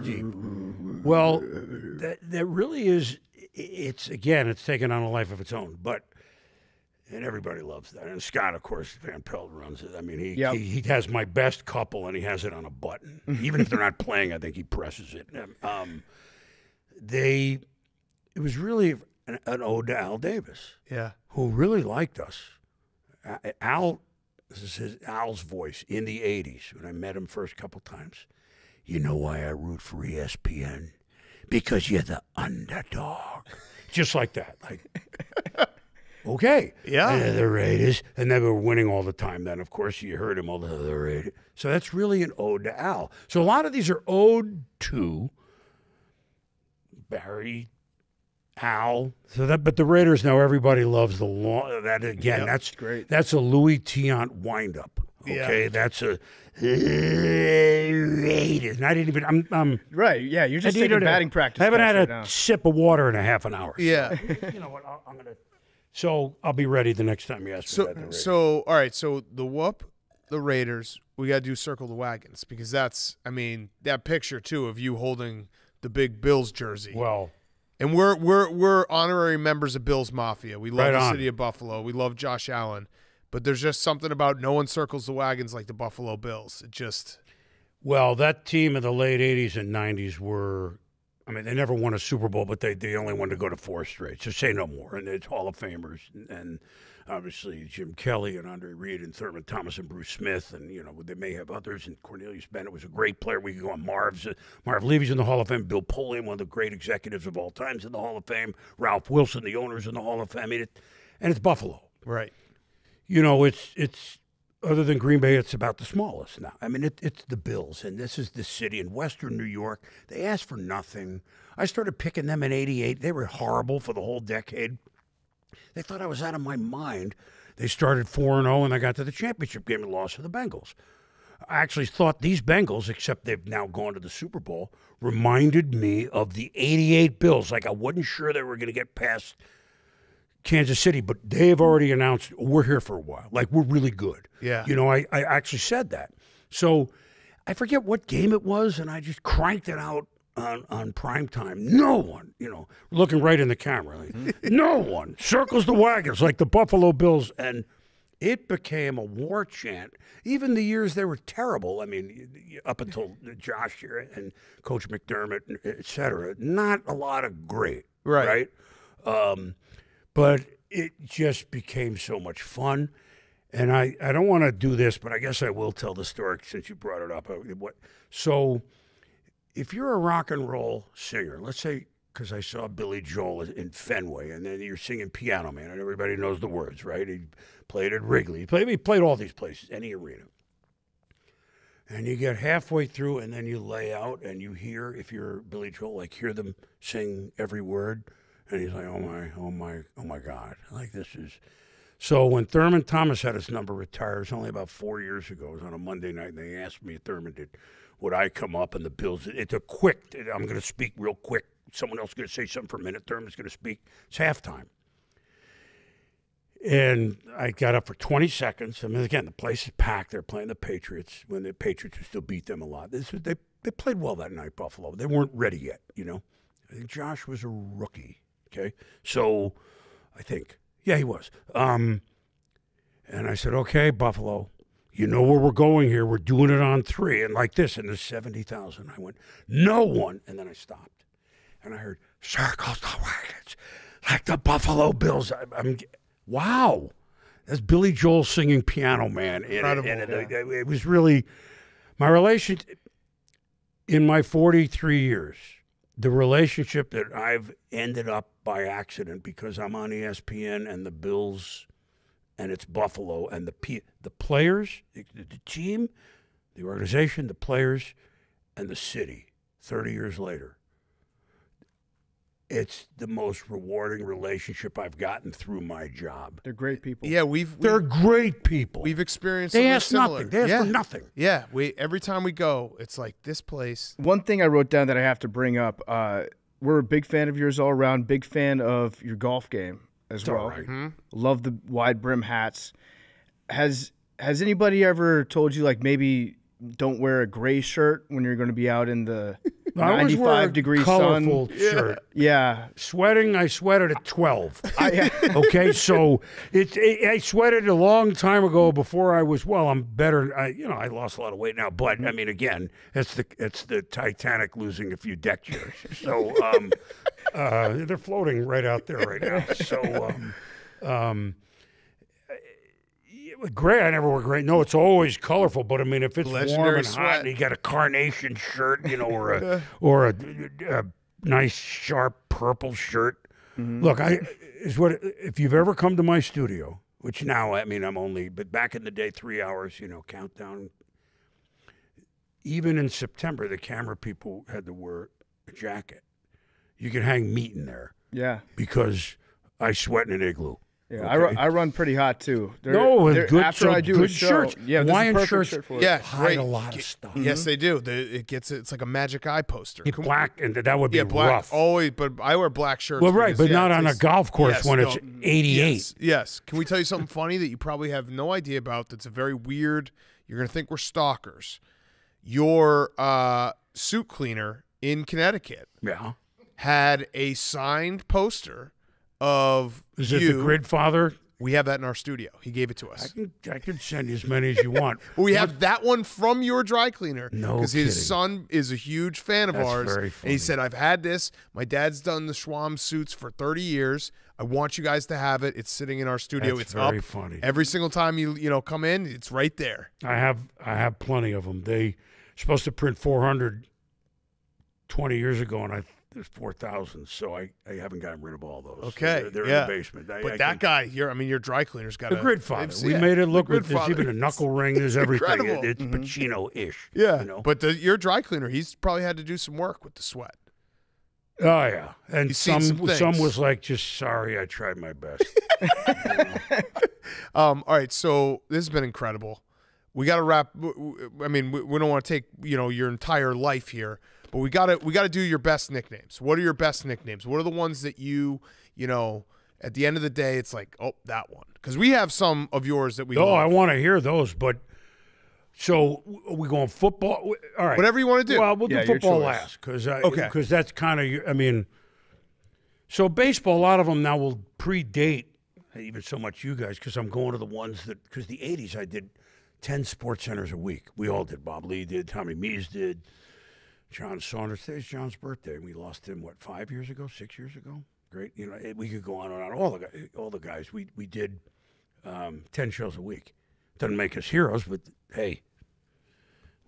well, that that really is. It's again. It's taken on a life of its own, but. And everybody loves that. And Scott, of course, Van Pelt runs it. I mean, he, yep. he he has my best couple, and he has it on a button. Even if they're not playing, I think he presses it. Um, they, it was really an, an ode to Al Davis, yeah, who really liked us. Al, this is his, Al's voice in the eighties when I met him first couple times. You know why I root for E S P N? Because you're the underdog, just like that, like. Okay. Yeah. And the Raiders, and they were winning all the time then. Of course, you heard him all the other Raiders. So that's really an ode to Al. So a lot of these are ode to Barry, Al. So that, but the Raiders now everybody loves the long. That again, yep, that's great. That's a Louis Tiant windup. Okay, yeah. That's a uh, Raiders. And I didn't even. I'm, I'm right. Yeah, you're just taking batting a, practice. I haven't had right a now. sip of water in a half an hour. Yeah. So, you know what? I'll, I'm gonna. So I'll be ready the next time you ask so, me that. So, all right, so the whoop, the Raiders, we got to do circle the wagons because that's, I mean, that picture, too, of you holding the big Bills jersey. Well. And we're we're we're honorary members of Bills Mafia. We love right the on. city of Buffalo. We love Josh Allen. But there's just something about no one circles the wagons like the Buffalo Bills. It just. Well, that team in the late eighties and nineties were – I mean, they never won a Super Bowl, but they they only wanted to go to four straight. So say no more. And it's Hall of Famers, and, and obviously Jim Kelly and Andre Reed and Thurman Thomas and Bruce Smith, and you know they may have others. And Cornelius Bennett was a great player. We could go on Marv's. Uh, Marv Levy's in the Hall of Fame. Bill Polian, one of the great executives of all times, in the Hall of Fame. Ralph Wilson, the owner's in the Hall of Fame. I mean, it, and it's Buffalo, right? You know, it's it's. Other than Green Bay, it's about the smallest now. I mean, it, it's the Bills, and this is the city in Western New York. They asked for nothing. I started picking them in eighty-eight. They were horrible for the whole decade. They thought I was out of my mind. They started four and oh, and I got to the championship game and lost to the Bengals. I actually thought these Bengals, except they've now gone to the Super Bowl, reminded me of the eighty-eight Bills. Like, I wasn't sure they were going to get past Kansas City, but they've already announced we're here for a while. Like, we're really good. Yeah. You know, I, I actually said that. So I forget what game it was, and I just cranked it out on, on primetime. No one, you know, looking right in the camera. Like, mm-hmm. No one circles the wagons like the Buffalo Bills. And it became a war chant. Even the years they were terrible, I mean, up until Josh here and Coach McDermott, et cetera, not a lot of great, right? right? Um, but it just became so much fun. And I, I don't want to do this, but I guess I will tell the story since you brought it up. So if you're a rock and roll singer, let's say, because I saw Billy Joel in Fenway, and then you're singing Piano Man, and everybody knows the words, right? He played at Wrigley. He played, he played all these places, any arena. And you get halfway through, and then you lay out, and you hear, if you're Billy Joel, like hear them sing every word. And he's like, oh, my, oh, my, oh, my God. Like, this is... So when Thurman Thomas had his number retired, it was only about four years ago. It was on a Monday night, and they asked me, Thurman, did, would I come up and the Bills? It's a quick, I'm going to speak real quick. Someone else is going to say something for a minute. Thurman's going to speak. It's halftime. And I got up for twenty seconds. I mean, again, the place is packed. They're playing the Patriots when the Patriots still beat them a lot. This was, they, they played well that night, Buffalo. They weren't ready yet, you know. I think Josh was a rookie, okay? So I think. Yeah, he was. Um, and I said, okay, Buffalo, you know where we're going here. We're doing it on three. And like this, and there's seventy thousand. I went, no one. And then I stopped. And I heard, circles the wagons, like the Buffalo Bills. I, I'm, wow. That's Billy Joel singing Piano Man. And, Incredible. And, and yeah. it, it was really, my relationship, in my forty-three years, the relationship that I've ended up by accident because I'm on E S P N and the Bills and it's Buffalo and the P the players, the, the team, the organization, the players, and the city thirty years later. It's the most rewarding relationship I've gotten through my job. They're great people. Yeah, we've, we've they're great people. We've experienced. They ask similar. nothing. They ask yeah. for nothing. Yeah, we every time we go, it's like this place. One thing I wrote down that I have to bring up. Uh, we're a big fan of yours all around. Big fan of your golf game as it's well. Right. Mm-hmm. Love the wide brim hats. Has Has anybody ever told you like maybe don't wear a gray shirt when you're going to be out in the ninety-five degree colorful sun. Shirt. Yeah. yeah. Sweating, I sweated at twelve. I, okay, so it, it, I sweated a long time ago before I was, well, I'm better. I, you know, I lost a lot of weight now, but, I mean, again, it's the it's the Titanic losing a few deck chairs. So um, uh, they're floating right out there right now. So, um, um, gray, I never wore gray. No, it's always colorful. But I mean, if it's Legendary warm and sweat. hot, and you got a carnation shirt, you know, or a or a, a nice sharp purple shirt. Mm-hmm. Look, I is what if you've ever come to my studio, which now I mean I'm only, but back in the day, three hours, you know, countdown. Even in September, the camera people had to wear a jacket. You could hang meat in there. Yeah, because I sweat in an igloo. Yeah, okay. I, run, I run pretty hot too. They're, no, they're, good, after so I do good a show, shirts. Yeah, Hawaiian shirts shirt for yeah, hide a lot of stuff. Mm-hmm. Yes, they do. They, it gets it's like a magic eye poster. Yeah, black, and that would be yeah, black, rough. Always, but I wear black shirts. Well, right, because, but yeah, not on a golf course yes, when no, it's eighty-eight. Yes, yes. Can we tell you something funny that you probably have no idea about? That's a very weird. You're gonna think we're stalkers. Your uh, suit cleaner in Connecticut, yeah, had a signed poster. Of Is it you. the Gridfather? We have that in our studio. He gave it to us. I can, I can send you as many as you want. We have that one from your dry cleaner. No Because his son is a huge fan of That's ours. Very funny. And he said, I've had this. My dad's done the Schwamm suits for thirty years. I want you guys to have it. It's sitting in our studio. That's it's very up. funny. Every single time you you know come in, it's right there. I have I have plenty of them. They supposed to print four hundred twenty years ago, and I There's four thousand, so I, I haven't gotten rid of all those. Okay, they're, they're yeah. in the basement. I, but I that can, guy, you're, I mean, your dry cleaner's got a... The Gridfather. We yeah, made it look the with there's even a knuckle ring. There's everything. It, it's mm-hmm. Pacino-ish. Yeah, you know? But the, your dry cleaner, he's probably had to do some work with the sweat. Oh, yeah. And he's some some, some was like, just sorry, I tried my best. um, all right, so this has been incredible. We got to wrap... I mean, we, we don't want to take you know your entire life here, but we gotta we gotta do your best nicknames. What are your best nicknames? What are the ones that you you know at the end of the day it's like oh that one because we have some of yours that we. Oh, love. I want to hear those, but So we're going football. All right. Whatever you want to do. Well, we'll yeah, do football last because uh, okay. that's kind of, I mean, so baseball, a lot of them now will predate even so much you guys because I'm going to the ones that, because the eighties I did ten sports centers a week. We all did. Bob Lee did. Tommy Mees did. John Saunders. Today's John's birthday. We lost him, what, five years ago, six years ago? Great. You know, we could go on and on. All the guys, all the guys we, we did um, ten shows a week. Doesn't make us heroes, but hey,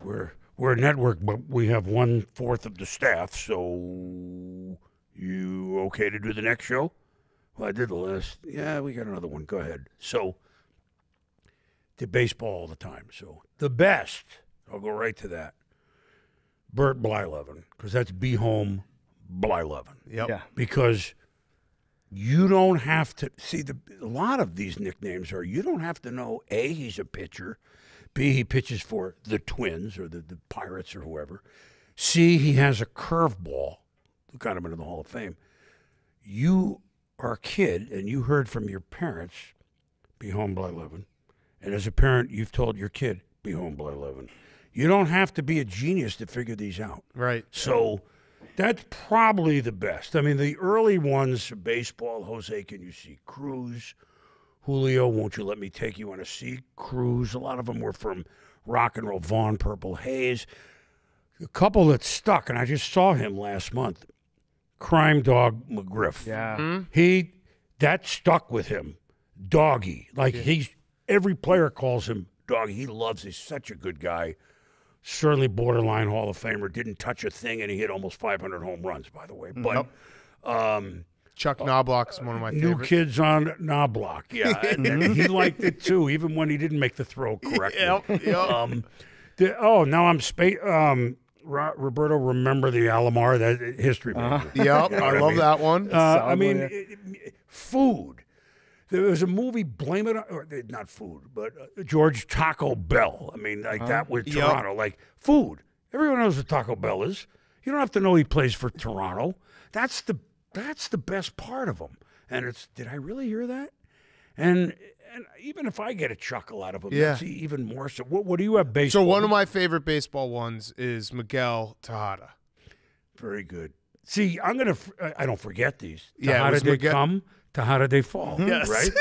we're we're a network, but we have one fourth of the staff. So you okay to do the next show? Well, I did the last. Yeah, we got another one. Go ahead. So did baseball all the time. So the best. I'll go right to that. Bert Blyleven, because that's Be Home Blyleven. Yep. Yeah. Because you don't have to see the. A lot of these nicknames are. You don't have to know. A, he's a pitcher. B, he pitches for the Twins or the, the Pirates or whoever. C, he has a curveball. Got him into the Hall of Fame. You are a kid, and you heard from your parents, Be Home Blyleven. And as a parent, you've told your kid, Be Home Blyleven. You don't have to be a genius to figure these out. Right. So that's probably the best. I mean, the early ones, baseball, Jose, can you see Cruz? Julio, won't you let me take you on a sea cruise? A lot of them were from rock and roll, Vaughn, Purple Haze. A couple that stuck, and I just saw him last month, Crime Dog McGriff. Yeah. Mm-hmm. He, that stuck with him, Doggy. Like, yeah. he's, every player calls him Doggy. He loves, he's such a good guy. Certainly borderline Hall of Famer, didn't touch a thing, and he hit almost five hundred home runs, by the way. But, nope. um... Chuck uh, Knobloch's one of my favorites. New Kids on Knobloch, yeah. And, and he liked it, too, even when he didn't make the throw correctly. Yep, yep. Um, the, oh, now I'm – um, Roberto, remember the Alomar, that history uh, major. Yep, you know I love I mean? that one. Uh, I mean, it, it, food. There was a movie, Blame It on – or not food, but uh, George Taco Bell. I mean, like uh, that with Toronto. Yep. Like, food. Everyone knows what Taco Bell is. You don't have to know he plays for Toronto. That's the – That's the best part of them. And it's, did I really hear that? And and even if I get a chuckle out of them, yeah. that's even more so. What, what do you have baseball? So one of my favorite baseball ones is Miguel Tejada. Very good. See, I'm going to, I don't forget these. Yeah, Tejada they come, Tejada they fall. Yes. Right?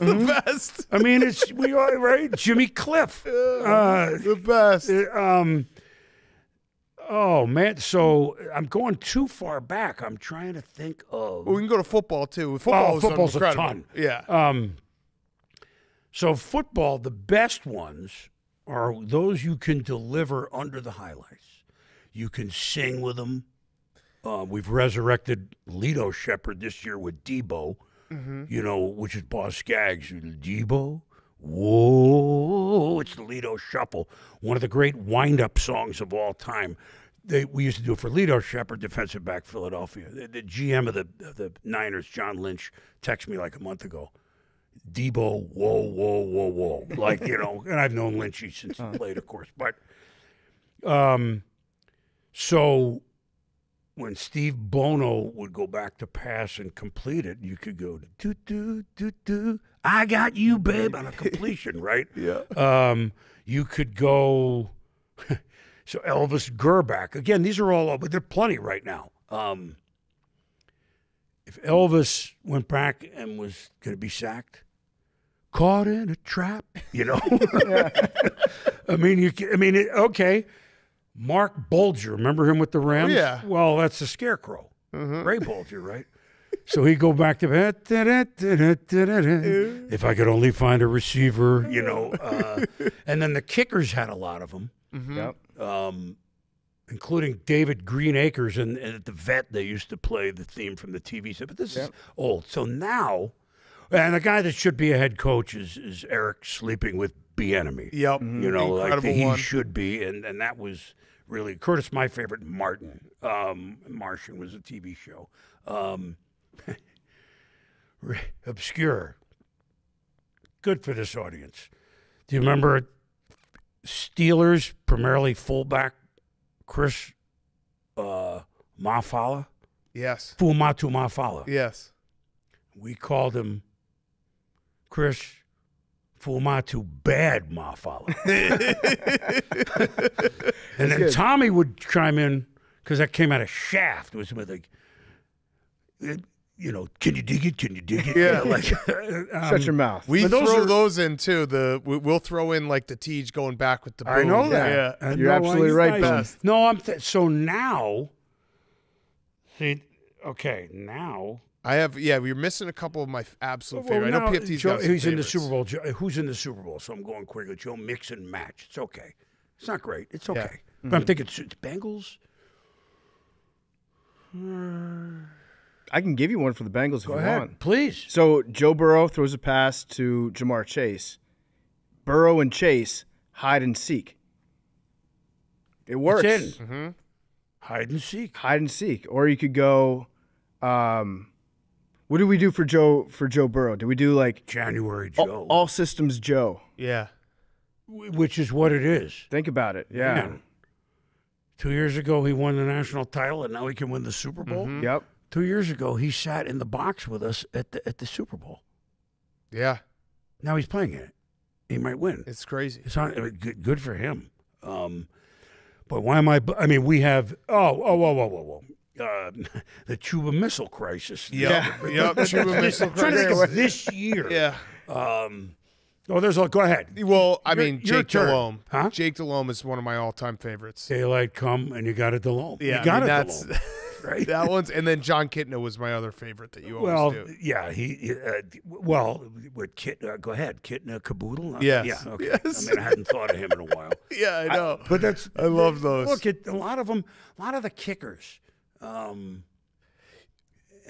the mm-hmm. best. I mean, it's, we are, right? Jimmy Cliff. Uh, uh, the best. Um. Oh, man, so I'm going too far back. I'm trying to think of... Well, we can go to football, too. Football oh, football's a ton. Yeah. Um, so football, the best ones are those you can deliver under the highlights. You can sing with them. Uh, we've resurrected Lito Shepherd this year with Debo, mm-hmm. you know, which is Boss Skaggs. Debo, whoa, it's the Lito Shuffle, one of the great wind-up songs of all time. They, we used to do it for Lito Shepherd, defensive back, Philadelphia. The, the G M of the, of the Niners, John Lynch, texted me like a month ago, Debo, whoa, whoa, whoa, whoa. Like, you know, and I've known Lynchy since he played, of course. But um, so when Steve Bono would go back to pass and complete it, you could go, do-do-do-do. I got you, babe, on a completion, right? Yeah. Um, you could go, so Elvis Gerback. Again, these are all, but there are plenty right now. Um, if Elvis went back and was going to be sacked, caught in a trap, you know? I mean, you. I mean, it, okay. Mark Bulger, remember him with the Rams? Yeah. Well, that's the Scarecrow. Mm-hmm. Ray Bulger, right? So he'd go back to, da, da, da, da, da, da, da. If I could only find a receiver, you know. Uh, and then the kickers had a lot of them, mm-hmm. yep. um, including David Greenacres. And, and at the vet, they used to play the theme from the T V set. But this yep. is old. So now, and the guy that should be a head coach is, is Eric sleeping with Bieniemy. Yep. You know, Incredible like the, he one. should be. And, and that was really, Curtis, my favorite, Martin. Um, Martian was a T V show. Um Obscure. Good for this audience. Do you remember Steelers, primarily fullback, Chris uh, Mafala? Yes. Fumatu Mafala. Yes. We called him Chris Fumatu bad, my father. And then Tommy would chime in, because that came out of Shaft. It was with like, you know, can you dig it? Can you dig it? Yeah, yeah, like um, shut your mouth. We those throw are, those in too. The we'll throw in like the Tej going back with the boom. I know that. Yeah, yeah. You're know, absolutely right, nice. Ben. No, I'm th so now. See, okay, now I have. Yeah, we're missing a couple of my absolute well, favorite. Well, I know P F T's Joe, he's in the Super Bowl. Joe, who's in the Super Bowl? So I'm going quickly. Joe, mix and match. It's okay. It's not great. It's okay. Yeah. But mm -hmm. I'm thinking it's Bengals. Uh, I can give you one for the Bengals if Go you ahead, want. Please. So Joe Burrow throws a pass to Jamar Chase. Burrow and Chase hide and seek. It works. It's in. Mm-hmm. Hide and seek. Hide and seek. Or you could go. Um, what did we do for Joe for Joe Burrow? Did we do like January Joe? All, all systems Joe. Yeah. Which is what it is. Think about it. Yeah. Man. Two years ago he won the national title, and now he can win the Super Bowl. Mm-hmm. Yep. Two years ago, he sat in the box with us at the at the Super Bowl. Yeah. Now he's playing it. He might win. It's crazy. It's not, I mean, good, good for him. Um, but why am I? I mean, we have. Oh, oh, whoa, whoa, whoa, whoa. Uh, the Cuba Missile Crisis. Yeah. Yeah. Yep. The Cuba Missile Crisis. I'm trying to think of this year. Yeah. Um, oh, there's a. Go ahead. Well, I your, mean, your Jake DeLome. Huh? Jake DeLome is one of my all-time favorites. Daylight come and you got it, DeLome. Yeah. You got I mean, it, DeLome. Right? That one's, and then John Kitna was my other favorite that you always well, do. Well, yeah, he, uh, well, with Kit, uh, go ahead, Kitna Caboodle. Uh, yes. Yeah, okay. Yes. I mean, I hadn't thought of him in a while. Yeah, I know. I, but that's, I love those. Look, it, a lot of them, a lot of the kickers. Um,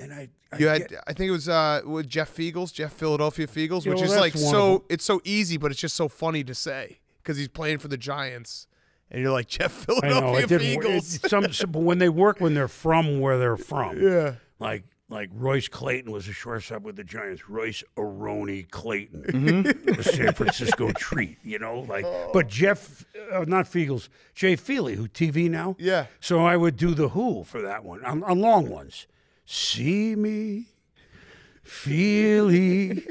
and I, I you had, get, I think it was uh, with Jeff Feagles, Jeff Philadelphia Feagles, which know, is like so, it's so easy, but it's just so funny to say because he's playing for the Giants. And you're like, Jeff Philadelphia Eagles. It, some, some, when they work when they're from where they're from. Yeah. Like like Royce Clayton was a shortstop with the Giants. Royce Aroni Clayton. Mm-hmm. The San Francisco treat, you know? like. Oh. But Jeff, uh, not Feagles, Jay Feely, who T V now. Yeah. So I would do the Who for that one, on, on long ones. See me, Feely.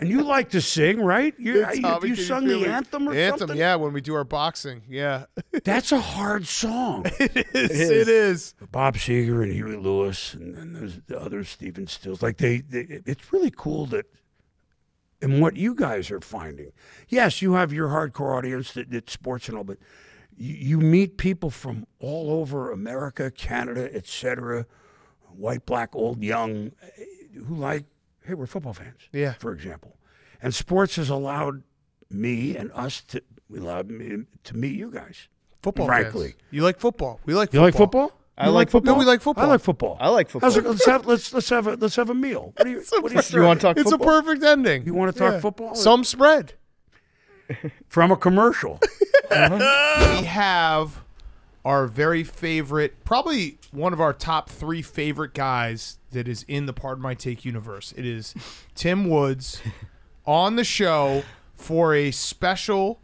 And you like to sing, right? You, yeah, you sung you the anthem or the anthem, something? Yeah, when we do our boxing, yeah. That's a hard song. It is. It is. It is. Bob Seger and Huey Lewis and, and there's the other Stephen Stills. Like they, they, it's really cool that, and what you guys are finding. Yes, you have your hardcore audience that, that sports and all, but you, you meet people from all over America, Canada, et cetera, white, black, old, young, who like, hey, we're football fans, yeah. for example. And sports has allowed me and us to allowed me to meet you guys. Football frankly. Fans. You like football. We like football. You like football? I like football. No, we like football. I like football. I like football. Let's have let's let's have a let's have a meal. What do you what do you, you want to talk it's football? It's a perfect ending. You want to talk yeah. football? Some spread. From a commercial. uh-huh. We have our very favorite, probably one of our top three favorite guys that is in the Pardon My Take universe. It is Tim Woods on the show for a special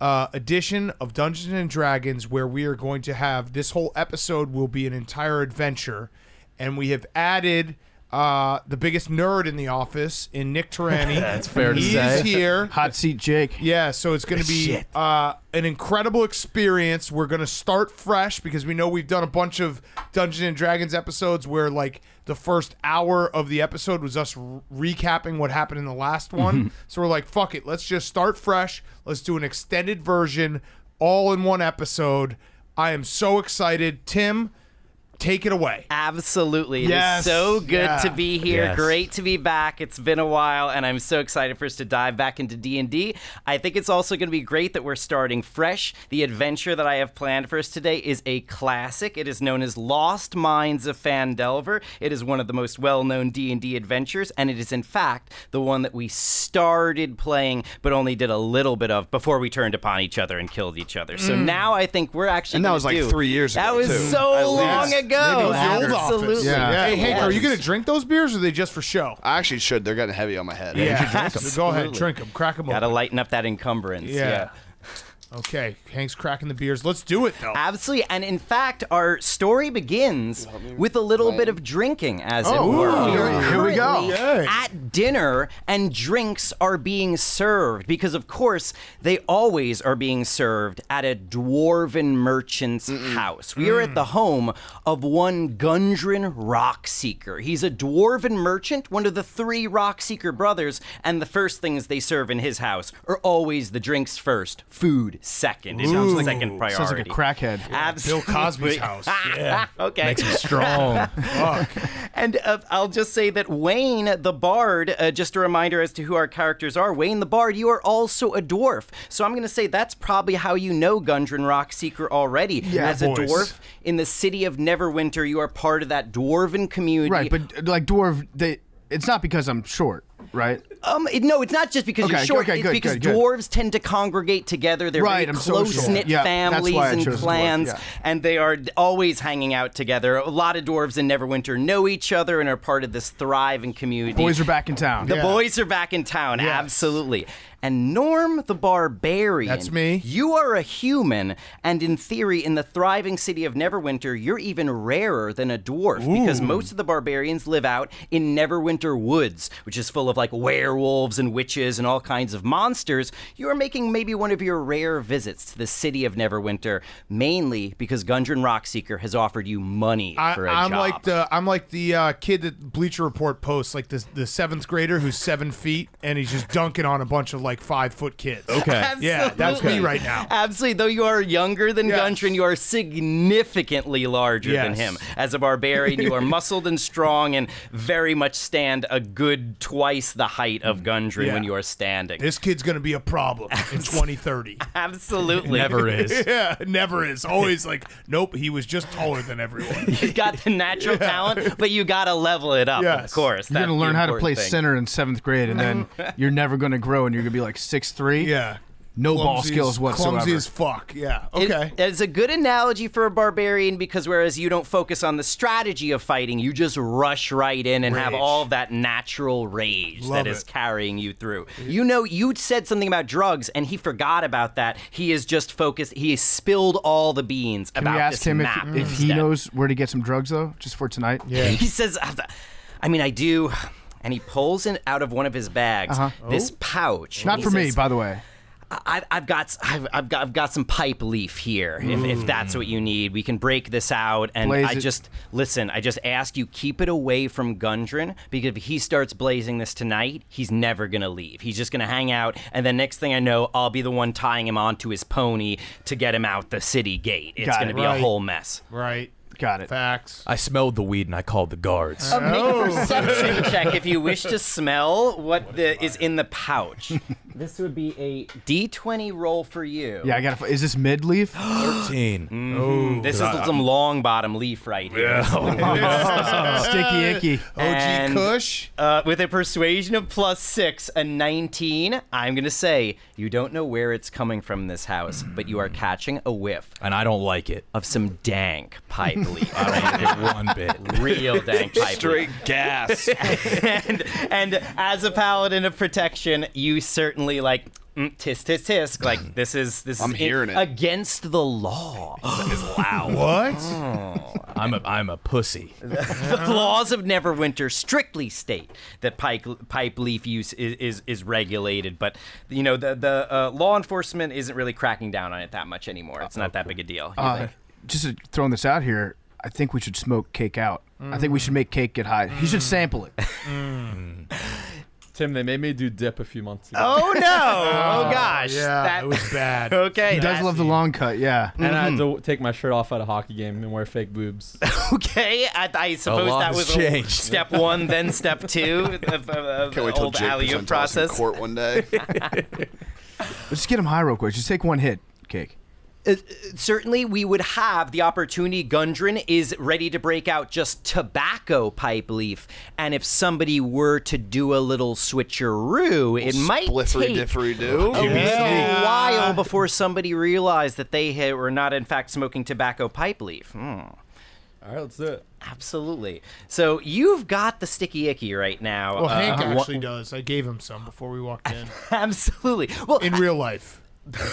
uh, edition of Dungeons and Dragons where we are going to have, this whole episode will be an entire adventure, and we have added uh, the biggest nerd in the office in Nick Tarani. That's fair to say. He's here. Hot seat Jake. Yeah, so it's going to be uh, an incredible experience. We're going to start fresh because we know we've done a bunch of Dungeons and Dragons episodes where, like, the first hour of the episode was us recapping what happened in the last one. Mm-hmm. So we're like, fuck it. Let's just start fresh. Let's do an extended version all in one episode. I am so excited. Tim, take it away. Absolutely. Yes. It is so good yeah. to be here. Yes. Great to be back. It's been a while, and I'm so excited for us to dive back into D and D. I think it's also going to be great that we're starting fresh. The adventure that I have planned for us today is a classic. It is known as Lost Mines of Phandelver. It is one of the most well-known D and D adventures, and it is, in fact, the one that we started playing but only did a little bit of before we turned upon each other and killed each other. Mm. So now I think we're actually And that was like do. three years ago, That was too. so long ago. Go. Absolutely. Yeah. Yeah. Hey, Hank, yes. are you going to drink those beers, or are they just for show? I actually should. They're getting heavy on my head. Yeah. Yeah. You should drink them. Go ahead, drink them. Crack them up. Got to lighten up that encumbrance. Yeah. yeah. Okay, Hank's cracking the beers. Let's do it, though. Absolutely. And in fact, our story begins with a little bit of drinking, as oh, it were. Ooh, here, here we go. Yay. At dinner, and drinks are being served because, of course, they always are being served at a dwarven merchant's Mm-mm. house. We are mm. at the home of one Gundren Rockseeker. He's a dwarven merchant, one of the three Rockseeker brothers, and the first things they serve in his house are always the drinks first, food second. It Ooh. sounds like second priority. Sounds like a crackhead. Yeah. Bill Cosby's house. Yeah. Okay. Makes him strong. Fuck. And uh, I'll just say that Wayne the Bard, uh, just a reminder as to who our characters are, Wayne the Bard, you are also a dwarf. So I'm going to say that's probably how you know Gundren Rockseeker already. Yeah, as voice. a dwarf in the city of Neverwinter, you are part of that dwarven community. Right, but like dwarf, they, it's not because I'm short. Right. Um. It, no, it's not just because okay, you're short. Okay, it's good, because good, good. dwarves tend to congregate together. They're right, very close-knit yeah, families and clans, yeah. and they are always hanging out together. A lot of dwarves in Neverwinter know each other and are part of this thriving community. The boys are back in town. The yeah. boys are back in town. Yes. Absolutely. And Norm the Barbarian. That's me. You are a human, and in theory, in the thriving city of Neverwinter, you're even rarer than a dwarf Ooh. because most of the barbarians live out in Neverwinter Woods, which is full of like werewolves and witches and all kinds of monsters. You are making maybe one of your rare visits to the city of Neverwinter, mainly because Gundren Rockseeker has offered you money I, for a I'm job. Like the, I'm like the uh, kid that Bleacher Report posts, like the, the seventh grader who's seven feet, and he's just dunking on a bunch of like like five foot kids. Okay. Absolutely. Yeah, that's me right now. Absolutely. Though you are younger than yes. Gundren, you are significantly larger yes. than him. As a barbarian, you are muscled and strong and very much stand a good twice the height of Gundren yeah. when you are standing. This kid's going to be a problem in twenty thirty. Absolutely. Never is. Yeah, never is. Always like, nope, he was just taller than everyone. You got the natural yeah. talent, but you got to level it up, yes. of course. You're going to learn how to play thing. center in seventh grade, and then you're never going to grow, and you're going to be like six three. Yeah. No clumsy ball skills as, whatsoever. Clumsy as fuck, yeah. Okay. It, it's a good analogy for a barbarian because whereas you don't focus on the strategy of fighting, you just rush right in and rage. have all that natural rage Love that it. is carrying you through. Yeah. You know, you said something about drugs, and he forgot about that. He is just focused. He has spilled all the beans Can about we ask this him map. If, if he knows where to get some drugs, though, just for tonight? Yeah. He says, I mean, I do... And he pulls in out of one of his bags uh-huh. oh. this pouch. Not for says, me, by the way. I, I've got I've, I've got I've got some pipe leaf here. If, if that's what you need, we can break this out. And Blaze I just it. listen. I just ask you keep it away from Gundren because if he starts blazing this tonight, he's never gonna leave. He's just gonna hang out, and the next thing I know, I'll be the one tying him onto his pony to get him out the city gate. It's got gonna it. be right. a whole mess. Right. Got it. Facts. I smelled the weed and I called the guards. Uh, make a perception check if you wish to smell what, what the, is in the pouch. This would be a D twenty roll for you. Yeah, I got. Is this mid leaf? thirteen. Mm-hmm. Oh, this is I, some I'm... long bottom leaf right here. Yeah. Oh. Sticky icky. O G Kush. Uh, with a persuasion of plus six, a nineteen. I'm gonna say you don't know where it's coming from this house, but you are catching a whiff. And I don't like it. Of some dank pipe. I mean, one bit. Real dank pipe. Straight gas. and, and as a paladin of protection, you certainly like mm, tisk tisk tisk. Like this is this I'm is hearing it, it. against the law. That is loud. What? Oh. I'm a I'm a pussy. The laws of Neverwinter strictly state that pipe pipe leaf use is is, is regulated, but you know the the uh, law enforcement isn't really cracking down on it that much anymore. It's not that big a deal. You uh, think? Just throwing this out here, I think we should smoke cake out. Mm. I think we should make cake get high. Mm. You should sample it. Mm. Tim, they made me do dip a few months ago. Oh, no. oh, oh, gosh. Yeah, that it was bad. Okay. He does love the long cut, yeah. And mm-hmm. I had to take my shirt off at a hockey game and wear fake boobs. Okay. I, I suppose that was a, step one, then step two of, of, of the old alley-oop process. Court one day. Just get him high real quick. Just take one hit, cake. Uh, certainly we would have the opportunity. Gundren is ready to break out just tobacco pipe leaf, and if somebody were to do a little switcheroo, it little might take do. a yeah. while before somebody realized that they were not in fact smoking tobacco pipe leaf. Hmm. All right, let's do it. Absolutely. So you've got the sticky icky right now. Well, uh, Hank actually does. I gave him some before we walked in. Absolutely. Well, in real life.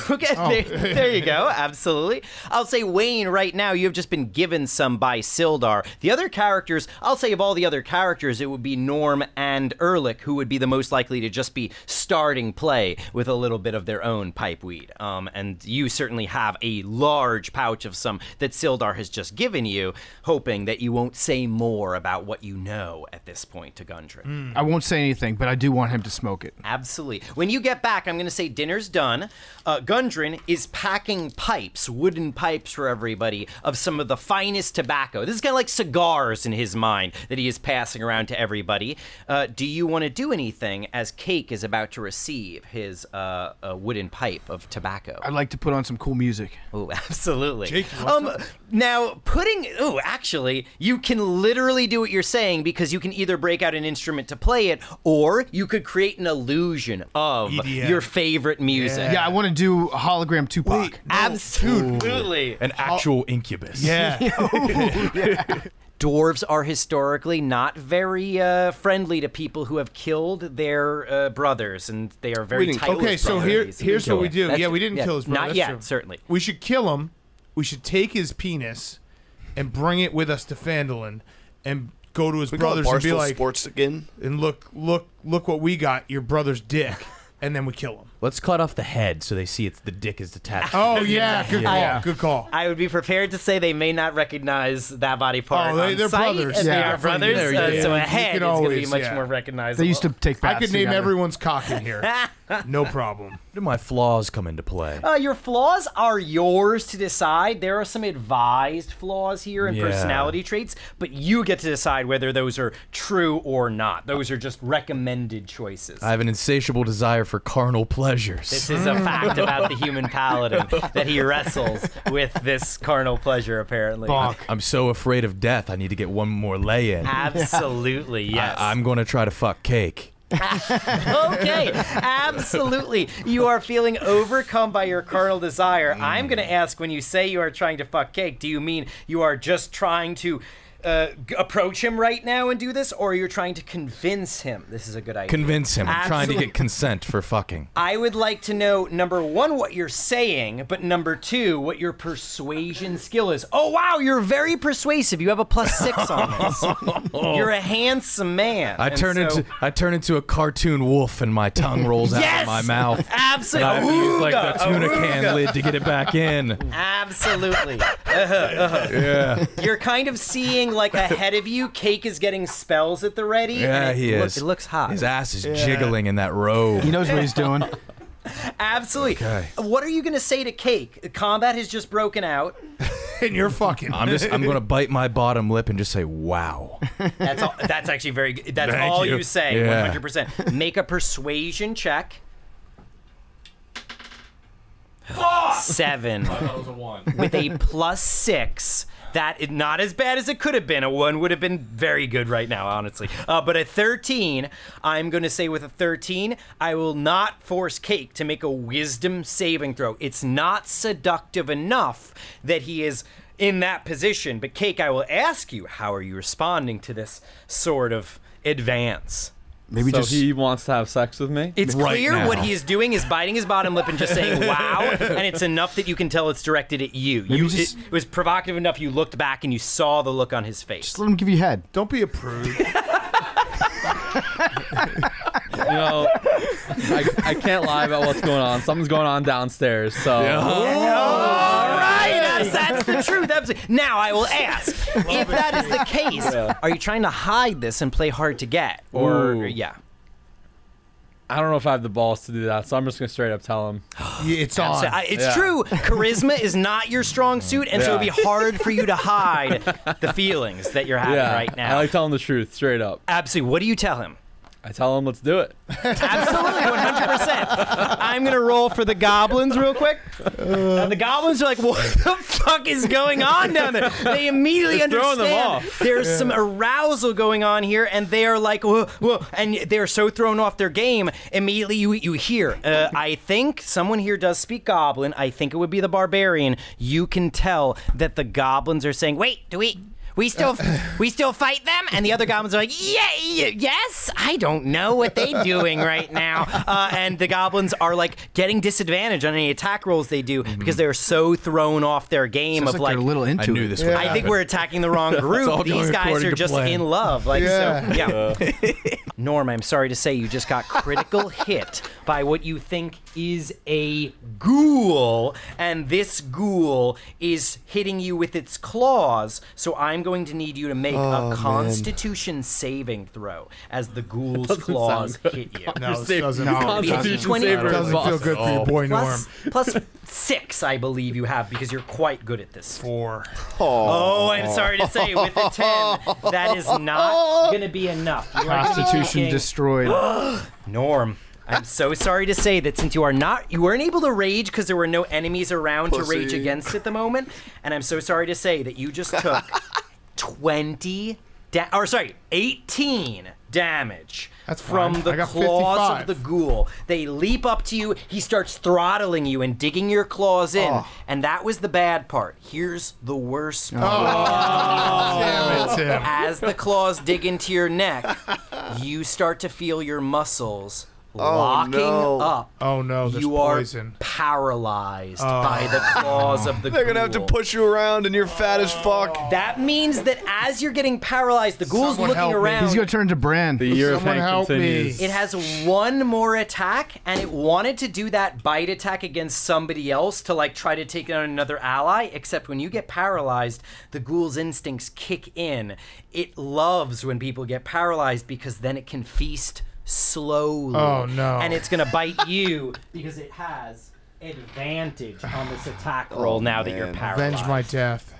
Okay, oh. there, there you go. Absolutely. I'll say, Wayne, right now, you have just been given some by Sildar. The other characters, I'll say of all the other characters, it would be Norm and Ehrlich, who would be the most likely to just be starting play with a little bit of their own pipe weed. Um, and you certainly have a large pouch of some that Sildar has just given you, hoping that you won't say more about what you know at this point to Gundren. Mm. I won't say anything, but I do want him to smoke it. Absolutely. When you get back, I'm going to say dinner's done. Uh, Gundren is packing pipes, wooden pipes for everybody, of some of the finest tobacco. This is kind of like cigars in his mind that he is passing around to everybody. Uh, do you want to do anything as Cake is about to receive his uh, uh, wooden pipe of tobacco? I'd like to put on some cool music. Oh, absolutely. Jake, um, now, putting... Oh, actually, you can literally do what you're saying because you can either break out an instrument to play it or you could create an illusion of E D M. Your favorite music. Yeah, yeah, I want to do a hologram Tupac. Wait, no. Absolutely. Ooh. An actual Incubus. Yeah. Ooh, yeah. Dwarves are historically not very uh, friendly to people who have killed their uh, brothers, and they are very tight. Okay, so here, here's what we do. That's yeah, true. we didn't yeah, kill his brother. Not That's yet, true. certainly. We should kill him. We should take his penis and bring it with us to Phandalin and go to his we brothers and be like, sports again? And look, look, look what we got, your brother's dick. And then we kill him. Let's cut off the head so they see it's the dick is detached. Oh, yeah. Good call. Yeah. Good call. I would be prepared to say they may not recognize that body part. Oh, they, they're site, brothers. Yeah. They are brothers. There, yeah. uh, so a head always, is going to be much yeah. more recognizable. They used to take baths I could name together. everyone's cock in here. No problem. Where do my flaws come into play? Uh, your flaws are yours to decide. There are some advised flaws here and yeah. personality traits, but you get to decide whether those are true or not. Those are just recommended choices. I have an insatiable desire for carnal pleasure. Pleasures. This is a fact about the human paladin that he wrestles with this carnal pleasure, apparently. Bonk. I'm so afraid of death, I need to get one more lay in. Absolutely, yes. I, I'm going to try to fuck Cake. Okay, absolutely. You are feeling overcome by your carnal desire. Mm. I'm going to ask, when you say you are trying to fuck Cake, do you mean you are just trying to... Uh, approach him right now and do this, or you're trying to convince him this is a good idea? Convince him. Absolutely. I'm trying to get consent for fucking. I would like to know, number one, what you're saying, but number two, what your persuasion skill is. Oh, wow, you're very persuasive. You have a plus six on this. You're a handsome man. I turn, so... into, I turn into a cartoon wolf and my tongue rolls yes! out of my mouth. Absolutely. I have to use like the tuna Aruga. can lid to get it back in. Absolutely. Uh-huh, uh-huh. Yeah. You're kind of seeing like ahead of you, Cake is getting spells at the ready. Yeah, and it, he look, is. It looks hot. His ass is yeah. jiggling in that robe. He knows what he's doing. Absolutely. Okay. What are you going to say to Cake? Combat has just broken out. And you're fucking. I'm just. I'm going to bite my bottom lip and just say, "Wow." That's all, that's actually very. Good. That's Thank all you, you say. One hundred percent. Make a persuasion check. Seven. Oh, that was a one. With a plus six. That is not as bad as it could have been. A one would have been very good right now, honestly. Uh, but a thirteen, I'm going to say with a thirteen, I will not force Cake to make a wisdom saving throw. It's not seductive enough that he is in that position. But Cake, I will ask you, how are you responding to this sort of advance? Maybe so just, he wants to have sex with me? It's right clear now. What he is doing is biting his bottom lip and just saying, wow, and it's enough that you can tell it's directed at you. you just, it was provocative enough you looked back and you saw the look on his face. Just let him give you head. Don't be a prude. You know, I, I can't lie about what's going on. Something's going on downstairs, so... Yeah. Oh, all right, yes, that's the truth. That's it. Now I will ask, if that is the case, yeah. are you trying to hide this and play hard to get? Or, Ooh. yeah. I don't know if I have the balls to do that, so I'm just going to straight up tell him. It's on. I, it's yeah. true. Charisma is not your strong suit, and yeah. so it would be hard for you to hide the feelings that you're having yeah. right now. I like telling the truth, straight up. Absolutely. What do you tell him? I tell him, let's do it. Absolutely, one hundred percent. I'm going to roll for the goblins real quick. Uh, and the goblins are like, what the fuck is going on down there? They immediately understand them off. There's yeah. some arousal going on here, and they are like, whoa, whoa. And they're so thrown off their game. Immediately you, you hear, uh, I think someone here does speak goblin. I think it would be the barbarian. You can tell that the goblins are saying, wait, do we... we still uh, we still fight them? And the other goblins are like, yeah, yeah, yes, I don't know what they're doing right now. Uh, and the goblins are like getting disadvantaged on any attack rolls they do mm-hmm. because they're so thrown off their game. Sounds of like, like little into I knew it. This yeah. I think we're attacking the wrong group. These guys are just plan. in love. Like yeah. so, yeah. Uh. Norm, I'm sorry to say you just got critical hit by what you think is a ghoul, and this ghoul is hitting you with its claws, so I'm going to need you to make oh, a constitution man. saving throw as the ghoul's claws hit you. No, it doesn't, no, constitution it doesn't feel good for your boy Norm. Plus, plus six, I believe you have, because you're quite good at this. Four. Oh, oh I'm sorry to say, with a ten, that is not going to be enough. You're constitution destroyed. Norm. I'm so sorry to say that since you are not, you weren't able to rage because there were no enemies around Pussy. to rage against at the moment, and I'm so sorry to say that you just took twenty, da or sorry, eighteen damage That's from fine. the claws of the ghoul. They leap up to you. He starts throttling you and digging your claws in, oh. and that was the bad part. Here's the worst part. Oh. Oh. Damn it, Tim. As the claws dig into your neck, you start to feel your muscles locking oh, no. up. Oh no, there's you poison. are paralyzed oh. by the claws of the They're ghoul. They're going to have to push you around and you're fat oh. as fuck. That means that as you're getting paralyzed, the ghoul's Someone looking around. Me. He's going to turn to Brand. The year Someone of Hank continues. Me. It has one more attack, and it wanted to do that bite attack against somebody else to like try to take out another ally, except when you get paralyzed, the ghoul's instincts kick in. It loves when people get paralyzed because then it can feast slowly. Oh, no. And it's going to bite you because it has advantage on this attack roll oh, now man. that you're paralyzed. Avenge my death.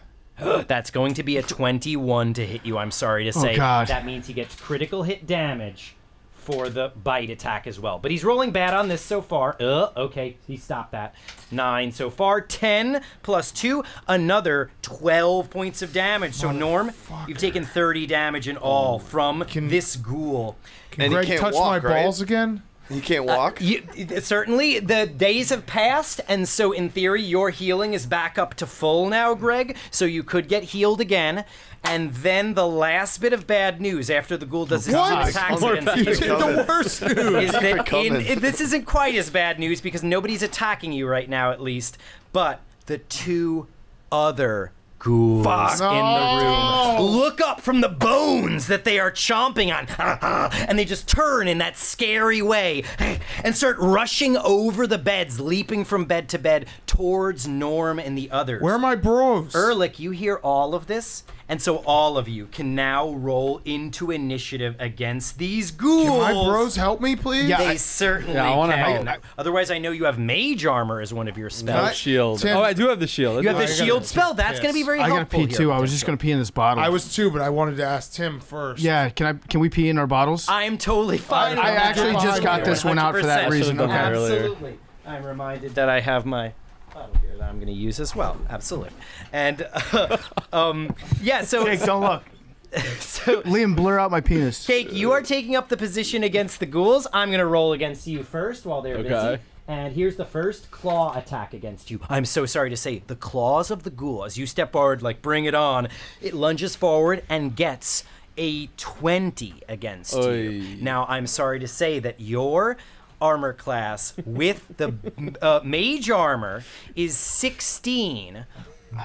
That's going to be a twenty-one to hit you, I'm sorry to say. Oh, God. That means he gets critical hit damage for the bite attack as well. But he's rolling bad on this so far. Uh, okay, he stopped that. Nine so far. Ten plus two, another twelve points of damage. So Norm, you've taken thirty damage in all from can, this ghoul. Can and Greg he can't touch walk, my right? balls again? You can't walk? Uh, you, certainly, the days have passed, and so in theory, your healing is back up to full now, Greg, so you could get healed again. And then the last bit of bad news after the ghoul does his attacks against you. The worst news is that in, in, this isn't quite as bad news because nobody's attacking you right now, at least. But the two other ghouls Fuck. in the room look up from the bones that they are chomping on, and they just turn in that scary way and start rushing over the beds, leaping from bed to bed towards Norm and the others. Where are my bros? Ehrlich, you hear all of this, and so all of you can now roll into initiative against these ghouls. Can my bros help me, please? Yeah, they I, certainly yeah, I can. Help. Otherwise, I know you have mage armor as one of your spells. Not shield. Tim, oh, I do have the shield. You have the shield spell. That's yes. going to be very I helpful. I got to pee, too. I was just going to pee in this bottle. I was, too, but I wanted to ask Tim first. Yeah, can I? Can we pee in our bottles? I'm totally fine. I, I actually just got this one out for that reason. Okay. Absolutely. I'm reminded that I have my... that I'm going to use as well, absolutely. And uh, um, yeah, so Jake, don't look. So Liam, blur out my penis. Jake, you are taking up the position against the ghouls. I'm going to roll against you first while they're okay. busy. And here's the first claw attack against you. I'm so sorry to say, the claws of the ghoul, as you step forward, like bring it on. It lunges forward and gets a twenty against Oy. you. Now, I'm sorry to say that your armor class with the uh, mage armor is sixteen,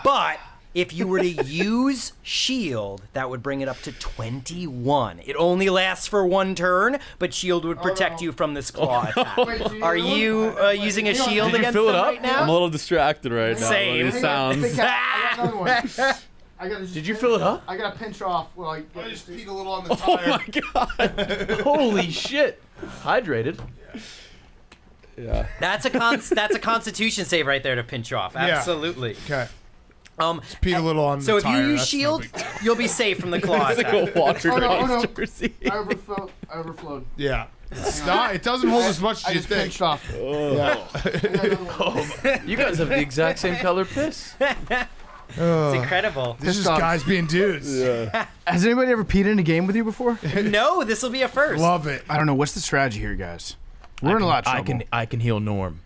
but if you were to use shield, that would bring it up to twenty-one. It only lasts for one turn, but shield would protect oh, no. you from this claw attack. Wait, Are you uh, using a shield against them right now? I'm a little distracted right now. Same. It sounds. I got another one. I gotta just Did you fill it up? I got to pinch off. Well, I, I just peed a little on the tire. Oh my god! Holy shit! Hydrated. Yeah. yeah. That's a con that's a Constitution save right there to pinch off. Absolutely. Yeah. Okay. Um. Just peed a little on the tire. So if you use shield, you'll be safe from the claws. It's like a water oh, no, oh, no. jersey. I overflowed. I overflowed. Yeah. It's not, it doesn't hold as much as you think. Oh. Yeah. Oh. You guys have the exact same color piss. It's incredible. This is guys being dudes. Yeah. Has anybody ever peed in a game with you before? No, this will be a first. Love it. I don't know. What's the strategy here, guys? We're I in can, a lot of trouble. I can, I can heal Norm.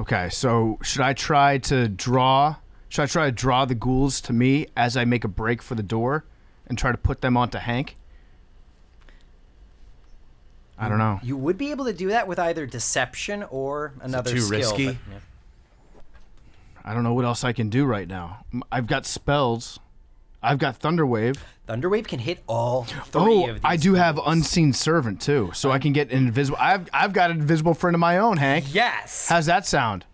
Okay, so should I try to draw Should I try to draw the ghouls to me as I make a break for the door and try to put them onto Hank? I don't know. You would be able to do that with either deception or another skill. Is it too risky? But, yeah. I don't know what else I can do right now. I've got spells. I've got Thunderwave. Thunderwave can hit all three oh, of these. I do spells. Have Unseen Servant, too, so um, I can get an invisible... I've, I've got an invisible friend of my own, Hank. Yes! How's that sound?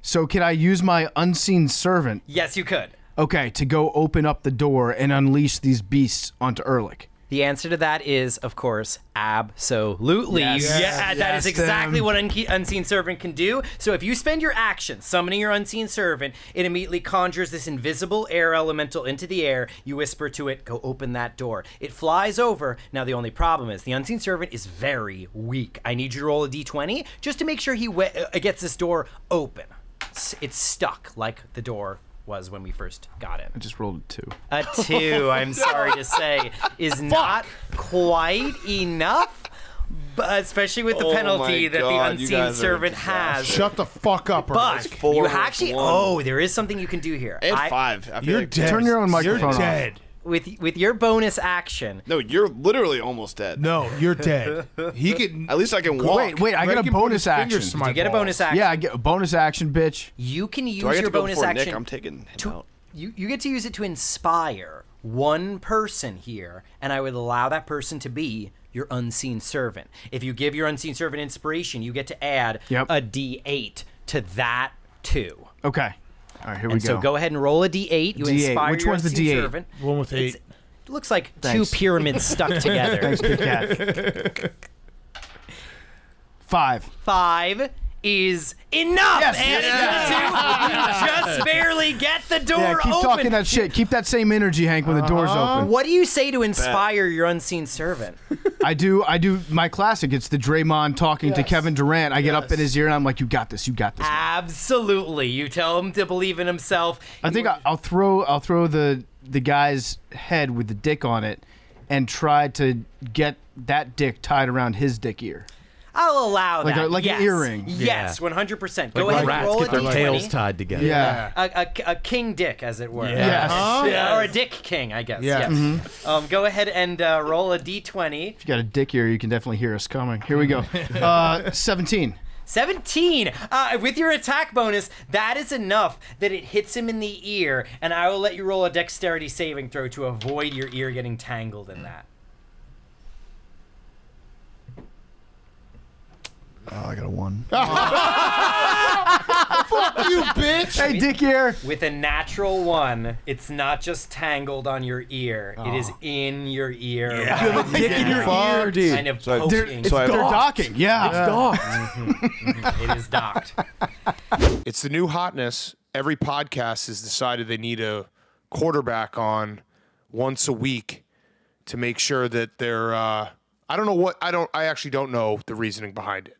So can I use my Unseen Servant? Yes, you could. Okay, to go open up the door and unleash these beasts onto Ehrlich. The answer to that is, of course, absolutely. Yes. Yes. Yeah, that yes, is exactly them. What un Unseen Servant can do. So if you spend your action summoning your Unseen Servant, it immediately conjures this invisible air elemental into the air. You whisper to it, go open that door. It flies over. Now, the only problem is the Unseen Servant is very weak. I need you to roll a d twenty just to make sure he we uh, gets this door open. It's, it's stuck like the door was when we first got it. I just rolled a two. A two, I'm sorry to say, is not quite enough, but especially with the oh penalty that God, the Unseen Servant has. Shut the fuck up, but four, you actually. One. Oh, there is something you can do here. And I, five. I you're like dead. Turn your own microphone You're off. Dead. With with your bonus action. No, you're literally almost dead. No, you're dead. He can. At least I can walk. Wait, wait, I got a bonus action. You get a bonus action. Yeah, I get a bonus action, bitch. You can use your bonus action. Nick? I'm taking him to, out. You you get to use it to inspire one person here, and I would allow that person to be your Unseen Servant. If you give your Unseen Servant inspiration, you get to add yep. a D eight to that too. Okay. All right, here we and go. So go ahead and roll a D eight. You D eight. Inspire Which your one's the D eight? Servant. One with eight. It's, it looks like Thanks. two pyramids stuck together. Thanks, big cat. Five. Five is enough. Yes. And yeah. Two, you just barely get the door yeah, keep open. Keep talking that shit. Keep that same energy, Hank, when uh-huh. the door's open. What do you say to inspire Bet. your Unseen Servant? I do. I do my classic. It's the Draymond talking yes. to Kevin Durant. I yes. get up in his ear and I'm like, "You got this. You got this." Man. Absolutely. You tell him to believe in himself. I think I, I'll throw. I'll throw the the guy's head with the dick on it, and try to get that dick tied around his dick ear. I'll allow like that. A, like yes. an earring. Yes, yeah. one hundred percent. Go like ahead and roll it. Rats get their tails tied together. Yeah. yeah. A, a, a king dick, as it were. Yes. Huh? yes. Or a dick king, I guess. Yeah. Yes. Mm-hmm. um, go ahead and uh, roll a d twenty. If you got a dick ear, you can definitely hear us coming. Here we go. Uh, seventeen. seventeen uh, with your attack bonus, that is enough that it hits him in the ear, and I will let you roll a dexterity saving throw to avoid your ear getting tangled in that. Oh, I got a one. Fuck you, bitch! Hey, dick ear. With a natural one, it's not just tangled on your ear; oh. it is in your ear. Yeah. Right? You have a dick yeah. in your yeah. ear, dude. Kind of so poking. They're, it's, so they're docking. Yeah, it's yeah. docked. Mm-hmm. Mm-hmm. It is docked. It's the new hotness. Every podcast has decided they need a quarterback on once a week to make sure that they're. Uh, I don't know what I don't. I actually don't know the reasoning behind it.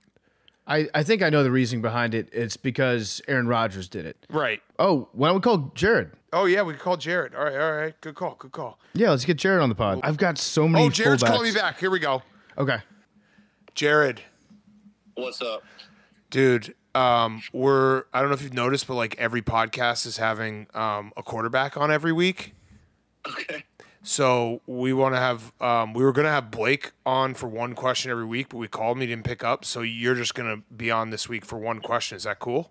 I, I think I know the reason behind it. It's because Aaron Rodgers did it. Right. Oh, why don't we call Jared? Oh, yeah, we can call Jared. All right, all right. Good call, good call. Yeah, let's get Jared on the pod. I've got so many fullbacks. Oh, Jared's calling me back. Here we go. Okay. Jared. What's up? Dude, um, we're, I don't know if you've noticed, but like every podcast is having um, a quarterback on every week. Okay. So we want to have, um, we were going to have Blake on for one question every week, but we called him, he didn't pick up. So you're just going to be on this week for one question. Is that cool?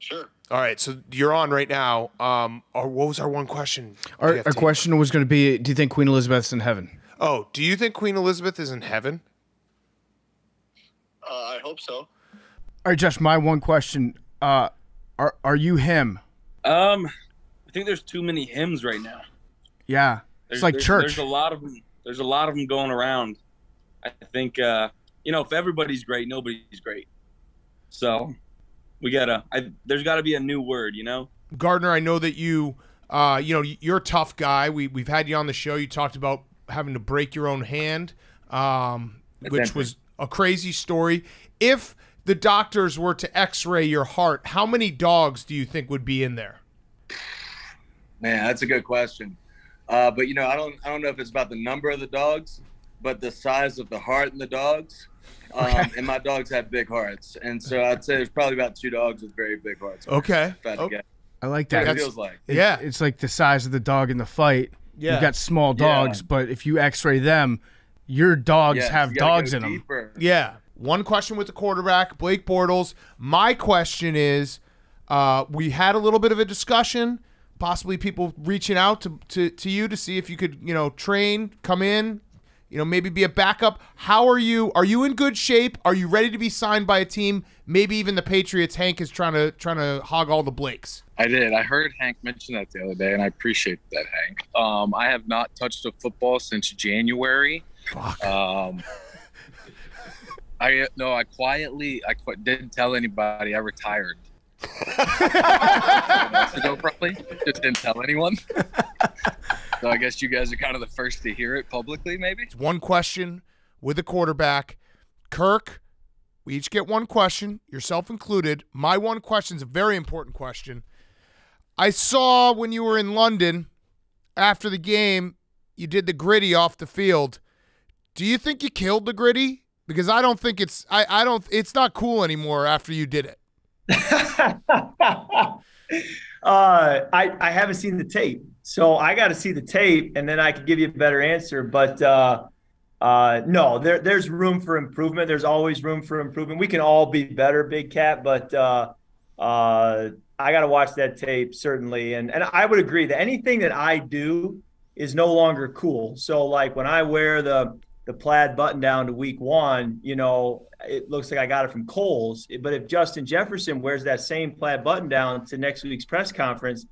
Sure. All right. So you're on right now. Um, our, what was our one question? Our, our question was going to be, do you think Queen Elizabeth's in heaven? Oh, do you think Queen Elizabeth is in heaven? Uh, I hope so. All right, Josh, my one question, uh, are, are you him? Um, I think there's too many hymns right now. Yeah. There's, it's like there's, church. There's a lot of them. There's a lot of them going around. I think uh, you know, if everybody's great, nobody's great. So we gotta. I, there's got to be a new word, you know. Gardner, I know that you, uh, you know, you're a tough guy. We we've had you on the show. You talked about having to break your own hand, um, which was a crazy story. If the doctors were to X-ray your heart, how many dogs do you think would be in there? Man, that's a good question. Uh, but you know, I don't, I don't know if it's about the number of the dogs, but the size of the heart in the dogs. Um, okay. And my dogs have big hearts, and so I'd say there's probably about two dogs with very big hearts. Okay. Okay. I like that. It feels like. It, yeah. It's like the size of the dog in the fight. Yeah. You've got small dogs, yeah. but if you x-ray them, your dogs yeah, have dogs in deeper. them. Yeah. One question with the quarterback, Blake Bortles. My question is, uh, we had a little bit of a discussion, possibly people reaching out to, to, to you to see if you could, you know, train, come in, you know, maybe be a backup. How are you? Are you in good shape? Are you ready to be signed by a team? Maybe even the Patriots. Hank is trying to trying to hog all the Blakes. I did. I heard Hank mention that the other day, and I appreciate that, Hank. Um, I have not touched a football since January. Fuck. Um, I no. I quietly. I qu didn't tell anybody. I retired. months ago, probably. Just didn't tell anyone. So I guess you guys are kind of the first to hear it publicly, maybe. It's one question with a quarterback. Kirk, we each get one question, yourself included. My one question is a very important question. I saw when you were in London after the game, you did the gritty off the field. Do you think you killed the gritty? Because I don't think it's I, I don't it's not cool anymore after you did it. uh, I, I haven't seen the tape. So I got to see the tape, and then I could give you a better answer. But uh, uh, no, there, there's room for improvement. There's always room for improvement. We can all be better, Big Cat. But uh, uh, I got to watch that tape, certainly. And, and I would agree that anything that I do is no longer cool. So, like, when I wear the, the plaid button-down to week one, you know, it looks like I got it from Kohl's. But if Justin Jefferson wears that same plaid button-down to next week's press conference,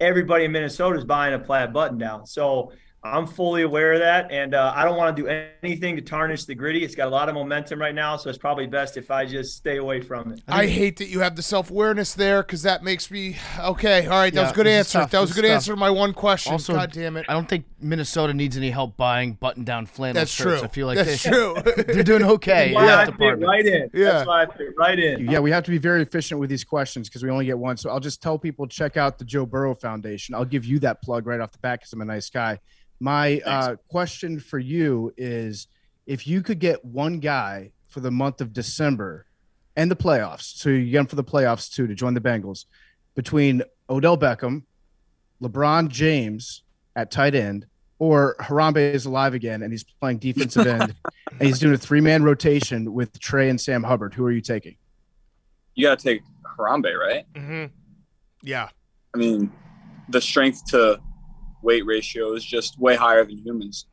everybody in Minnesota is buying a plaid button down. So I'm fully aware of that. And uh, I don't want to do anything to tarnish the gritty. It's got a lot of momentum right now. So it's probably best if I just stay away from it. I, I hate that you have the self-awareness there, because that makes me okay. All right. That yeah, was a good answer. Tough, that was a good tough. answer to my one question. Also, God damn it. I don't think Minnesota needs any help buying button down flannel That's shirts. True. I feel like That's they, true. They're doing okay. That's why I fit right in. Yeah. That's why I fit right in. Yeah. We have to be very efficient with these questions because we only get one. So I'll just tell people, check out the Joe Burrow Foundation. I'll give you that plug right off the bat because I'm a nice guy. My uh, question for you is, if you could get one guy for the month of December and the playoffs, so you get him for the playoffs too, to join the Bengals, between Odell Beckham, LeBron James at tight end, or Harambe is alive again and he's playing defensive end, and he's doing a three-man rotation with Trey and Sam Hubbard, who are you taking? You got to take Harambe, right? Mm-hmm. Yeah. I mean, the strength to – weight ratio is just way higher than humans.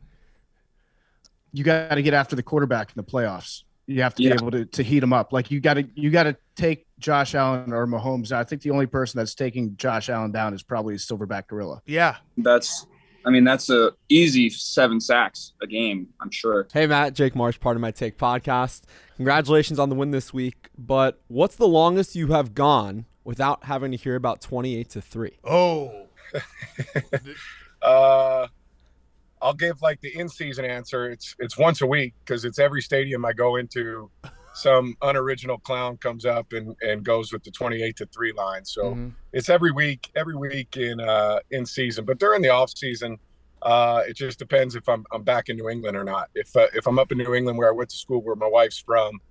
You got to get after the quarterback in the playoffs. You have to yeah. be able to, to heat them up. Like you got to you got to take Josh Allen or Mahomes. I think the only person that's taking Josh Allen down is probably a silverback gorilla. Yeah, that's. I mean, that's a easy seven sacks a game, I'm sure. Hey, Matt, Jake Marsh, Pardon My Take podcast. Congratulations on the win this week. But what's the longest you have gone without having to hear about twenty-eight to three? Oh. uh, I'll give like the in-season answer. It's it's once a week because it's every stadium I go into. Some unoriginal clown comes up and and goes with the twenty-eight to three line. So mm-hmm. it's every week, every week in uh, in season. But during the off season, uh, it just depends if I'm I'm back in New England or not. If uh, if I'm up in New England where I went to school, where my wife's from,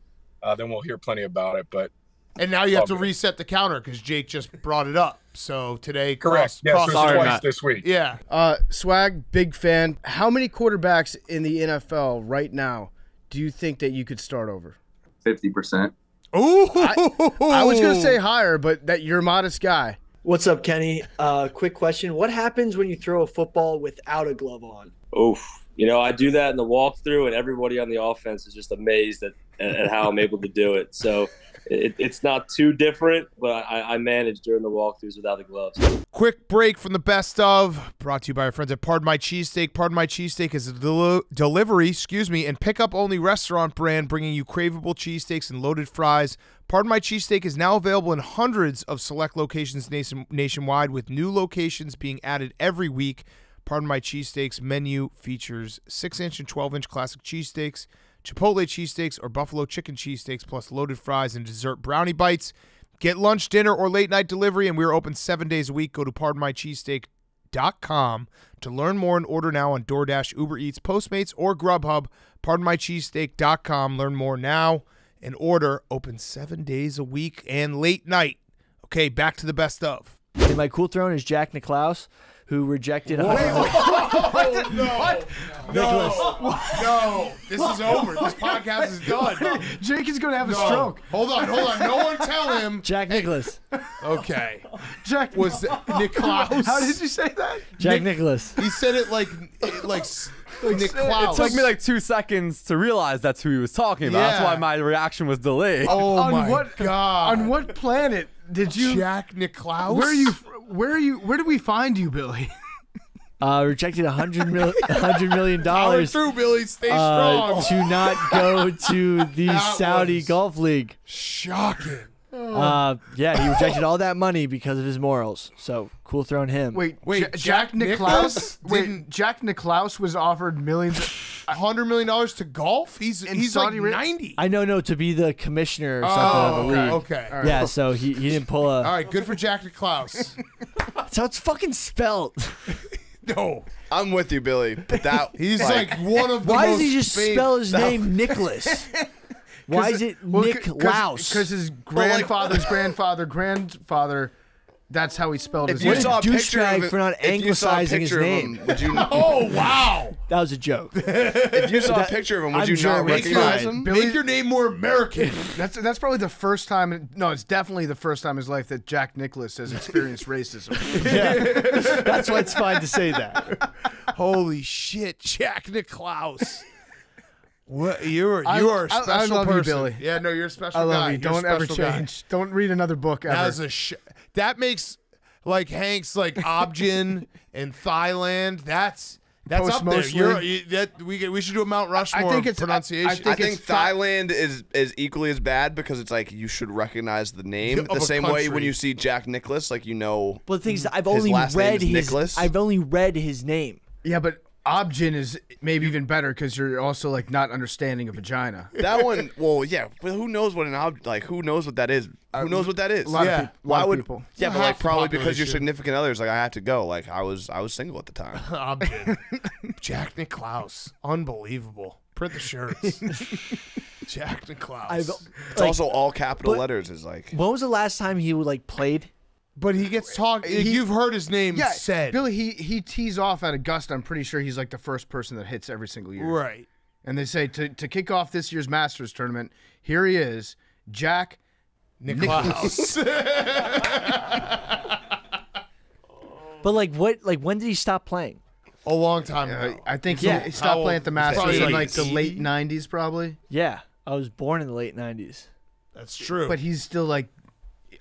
uh, then we'll hear plenty about it. But and now you have to reset the counter because Jake just brought it up. So today, correct? Cross, yeah, cross so it's twice this week. Yeah. Uh, Swag, big fan. How many quarterbacks in the N F L right now do you think that you could start over? Fifty percent. Ooh. I, I was gonna say higher, but that you're a modest guy. What's up, Kenny? Uh, quick question: what happens when you throw a football without a glove on? Oof. You know, I do that in the walkthrough, and everybody on the offense is just amazed at at how I'm able to do it. So. It, it's not too different, but I, I managed during the walkthroughs without the gloves. Quick break from the best of, brought to you by our friends at Pardon My Cheesesteak. Pardon My Cheesesteak is a del delivery, excuse me, and pickup-only restaurant brand bringing you craveable cheesesteaks and loaded fries. Pardon My Cheesesteak is now available in hundreds of select locations nation nationwide, with new locations being added every week. Pardon My Cheesesteak's menu features six-inch and twelve-inch classic cheesesteaks, Chipotle cheesesteaks, or buffalo chicken cheesesteaks, plus loaded fries and dessert brownie bites. Get lunch, dinner, or late-night delivery, and we are open seven days a week. Go to pardon my cheesesteak dot com to learn more and order now on DoorDash, Uber Eats, Postmates, or Grubhub. pardon my cheesesteak dot com. Learn more now and order. Open seven days a week and late night. Okay, back to the best of. And my cool throne is Jack Nicklaus, who rejected. Wait, what? No, what? No, no, no. This is over. This podcast is done. Jake is going to have no. a stroke. Hold on, hold on. No one tell him. Jack hey. Nicklaus. Okay. Jack was Nicklaus. How did you say that? Jack Nick Nicklaus. He said it like, like. Like it took me like two seconds to realize that's who he was talking about. Yeah. That's why my reaction was delayed. Oh on my what, god! On what planet did you? Jack Nicklaus. Where are you? Where are you? Where do we find you, Billy? Uh, rejected a hundred million, hundred million dollars. Through Billy, stay strong. Uh, to not go to the Saudi Golf League. Shocking. Uh, yeah, he rejected all that money because of his morals. So cool, throwing him. Wait, wait, J Jack, Jack Nicklaus. Wait, Jack Nicklaus was offered millions, a hundred million dollars to golf. He's in he's Saudi like ninety. I know, no, to be the commissioner or something oh, of the league. Okay, okay. Right. Yeah. So he he didn't pull a. All right, good for Jack Nicklaus. That's how it's fucking spelt. No, I'm with you, Billy. But that he's like, like one of the. Why most does he just big, spell his name Nicholas? Why is it well, Nicklaus? Because his grandfather's like, grandfather, grandfather, that's how he spelled his name. What a douchebag for not anglicizing his name. Him, would you, oh, wow. That was a joke. If you saw that, a picture of him, would I'm you sure not recognize him? him? Billy, make your name more American. That's that's probably the first time, no, it's definitely the first time in his life that Jack Nicklaus has experienced racism. Yeah. That's why it's fine to say that. Holy shit, Jack Nicklaus. What you are? You are a special I, I love person, you, Billy. Yeah, no, you're a special. I love guy. you. You're Don't ever change. Guy. Don't read another book ever. As a sh that makes like Hank's like Objin and Thailand. That's that's Post up there. You're, you, that we we should do a Mount Rushmore. I think it's pronunciation. I, I think, I think Thailand th is is equally as bad because it's like you should recognize the name the same country. way when you see Jack Nicklaus, like you know. Well, the thing is, I've only read his. his I've only read his name. Yeah, but. Objin is maybe even better because you're also like not understanding a vagina. That one, well, yeah. Well, who knows what an ob like? Who knows what that is? Who knows what that is? A lot yeah. Of people, Why lot would? Of people. Yeah, but like probably because your significant other's like I have to go. Like I was, I was single at the time. Objin, Jack Nicklaus, unbelievable. Print the shirts. Jack Nicklaus. I've, it's like, also all capital letters. Is like. When was the last time he like played? But he gets talked. You've heard his name yeah, said. Billy, he he tees off at Augusta. I'm pretty sure he's like the first person that hits every single year. Right. And they say to to kick off this year's Masters tournament, here he is, Jack Nicklaus. But like what? Like when did he stop playing? A long time ago. Uh, I think yeah. he stopped playing at the Masters in like the late nineties, probably. Yeah, I was born in the late nineties. That's true. But he's still like.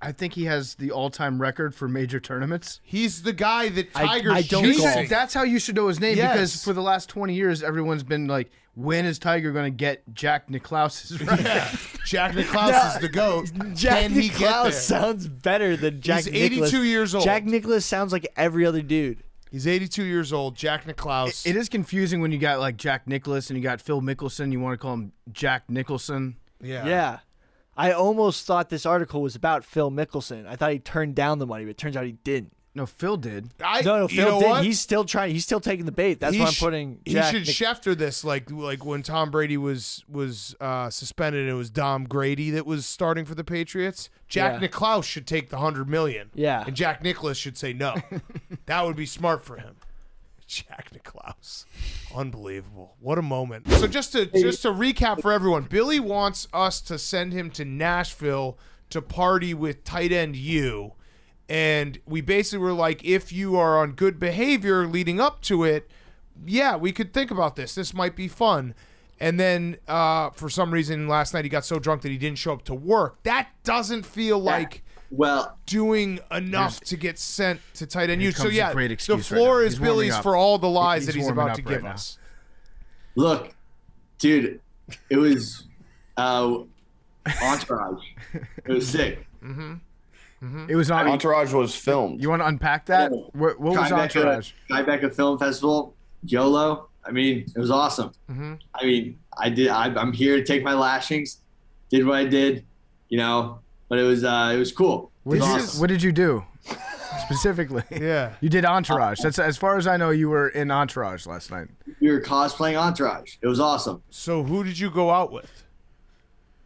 I think he has the all-time record for major tournaments. He's the guy that Tiger's I, I don't golf. That's how you should know his name yes. because for the last twenty years, everyone's been like, when is Tiger going to get Jack Nicklaus's record? Yeah. Jack Nicklaus no, is the GOAT. Jack Nicklaus sounds better than Jack He's Nicklaus. He's eighty-two years old. Jack Nicklaus sounds like every other dude. He's eighty-two years old. Jack Nicklaus. It, it is confusing when you got like Jack Nicklaus and you got Phil Mickelson. You want to call him Jack Nicholson. Yeah. Yeah. I almost thought this article was about Phil Mickelson. I thought he turned down the money, but it turns out he didn't. No, Phil did. I, no, no, Phil did. What? He's still trying. He's still taking the bait. That's he why I'm putting. Jack he should Nick Schefter this, like like when Tom Brady was was uh, suspended. It was Dom Grady that was starting for the Patriots. Jack yeah. Nicklaus should take the hundred million. Yeah, and Jack Nicklaus should say no. That would be smart for him. Jack Nicklaus, unbelievable! What a moment. So just to just to recap for everyone, Billy wants us to send him to Nashville to party with tight end you, and we basically were like, if you are on good behavior leading up to it, yeah, we could think about this. This might be fun. And then uh, for some reason last night he got so drunk that he didn't show up to work. That doesn't feel like. Well, doing enough to get sent to tight end. You so yeah, great the floor right is Billy's for all the lies he's that he's about to right give now. us. Look, dude, it was uh, Entourage. It was sick. Mm-hmm. Mm-hmm. It was on Entourage was filmed. You want to unpack that? Yeah. What, what was Entourage? Tribeca Film Festival. YOLO. I mean, it was awesome. Mm-hmm. I mean, I did. I, I'm here to take my lashings. Did what I did. You know. But it was uh, it was cool. What, was did awesome. you, what did you do specifically? Yeah, you did Entourage. That's as far as I know. You were in Entourage last night. We were cosplaying Entourage. It was awesome. So who did you go out with?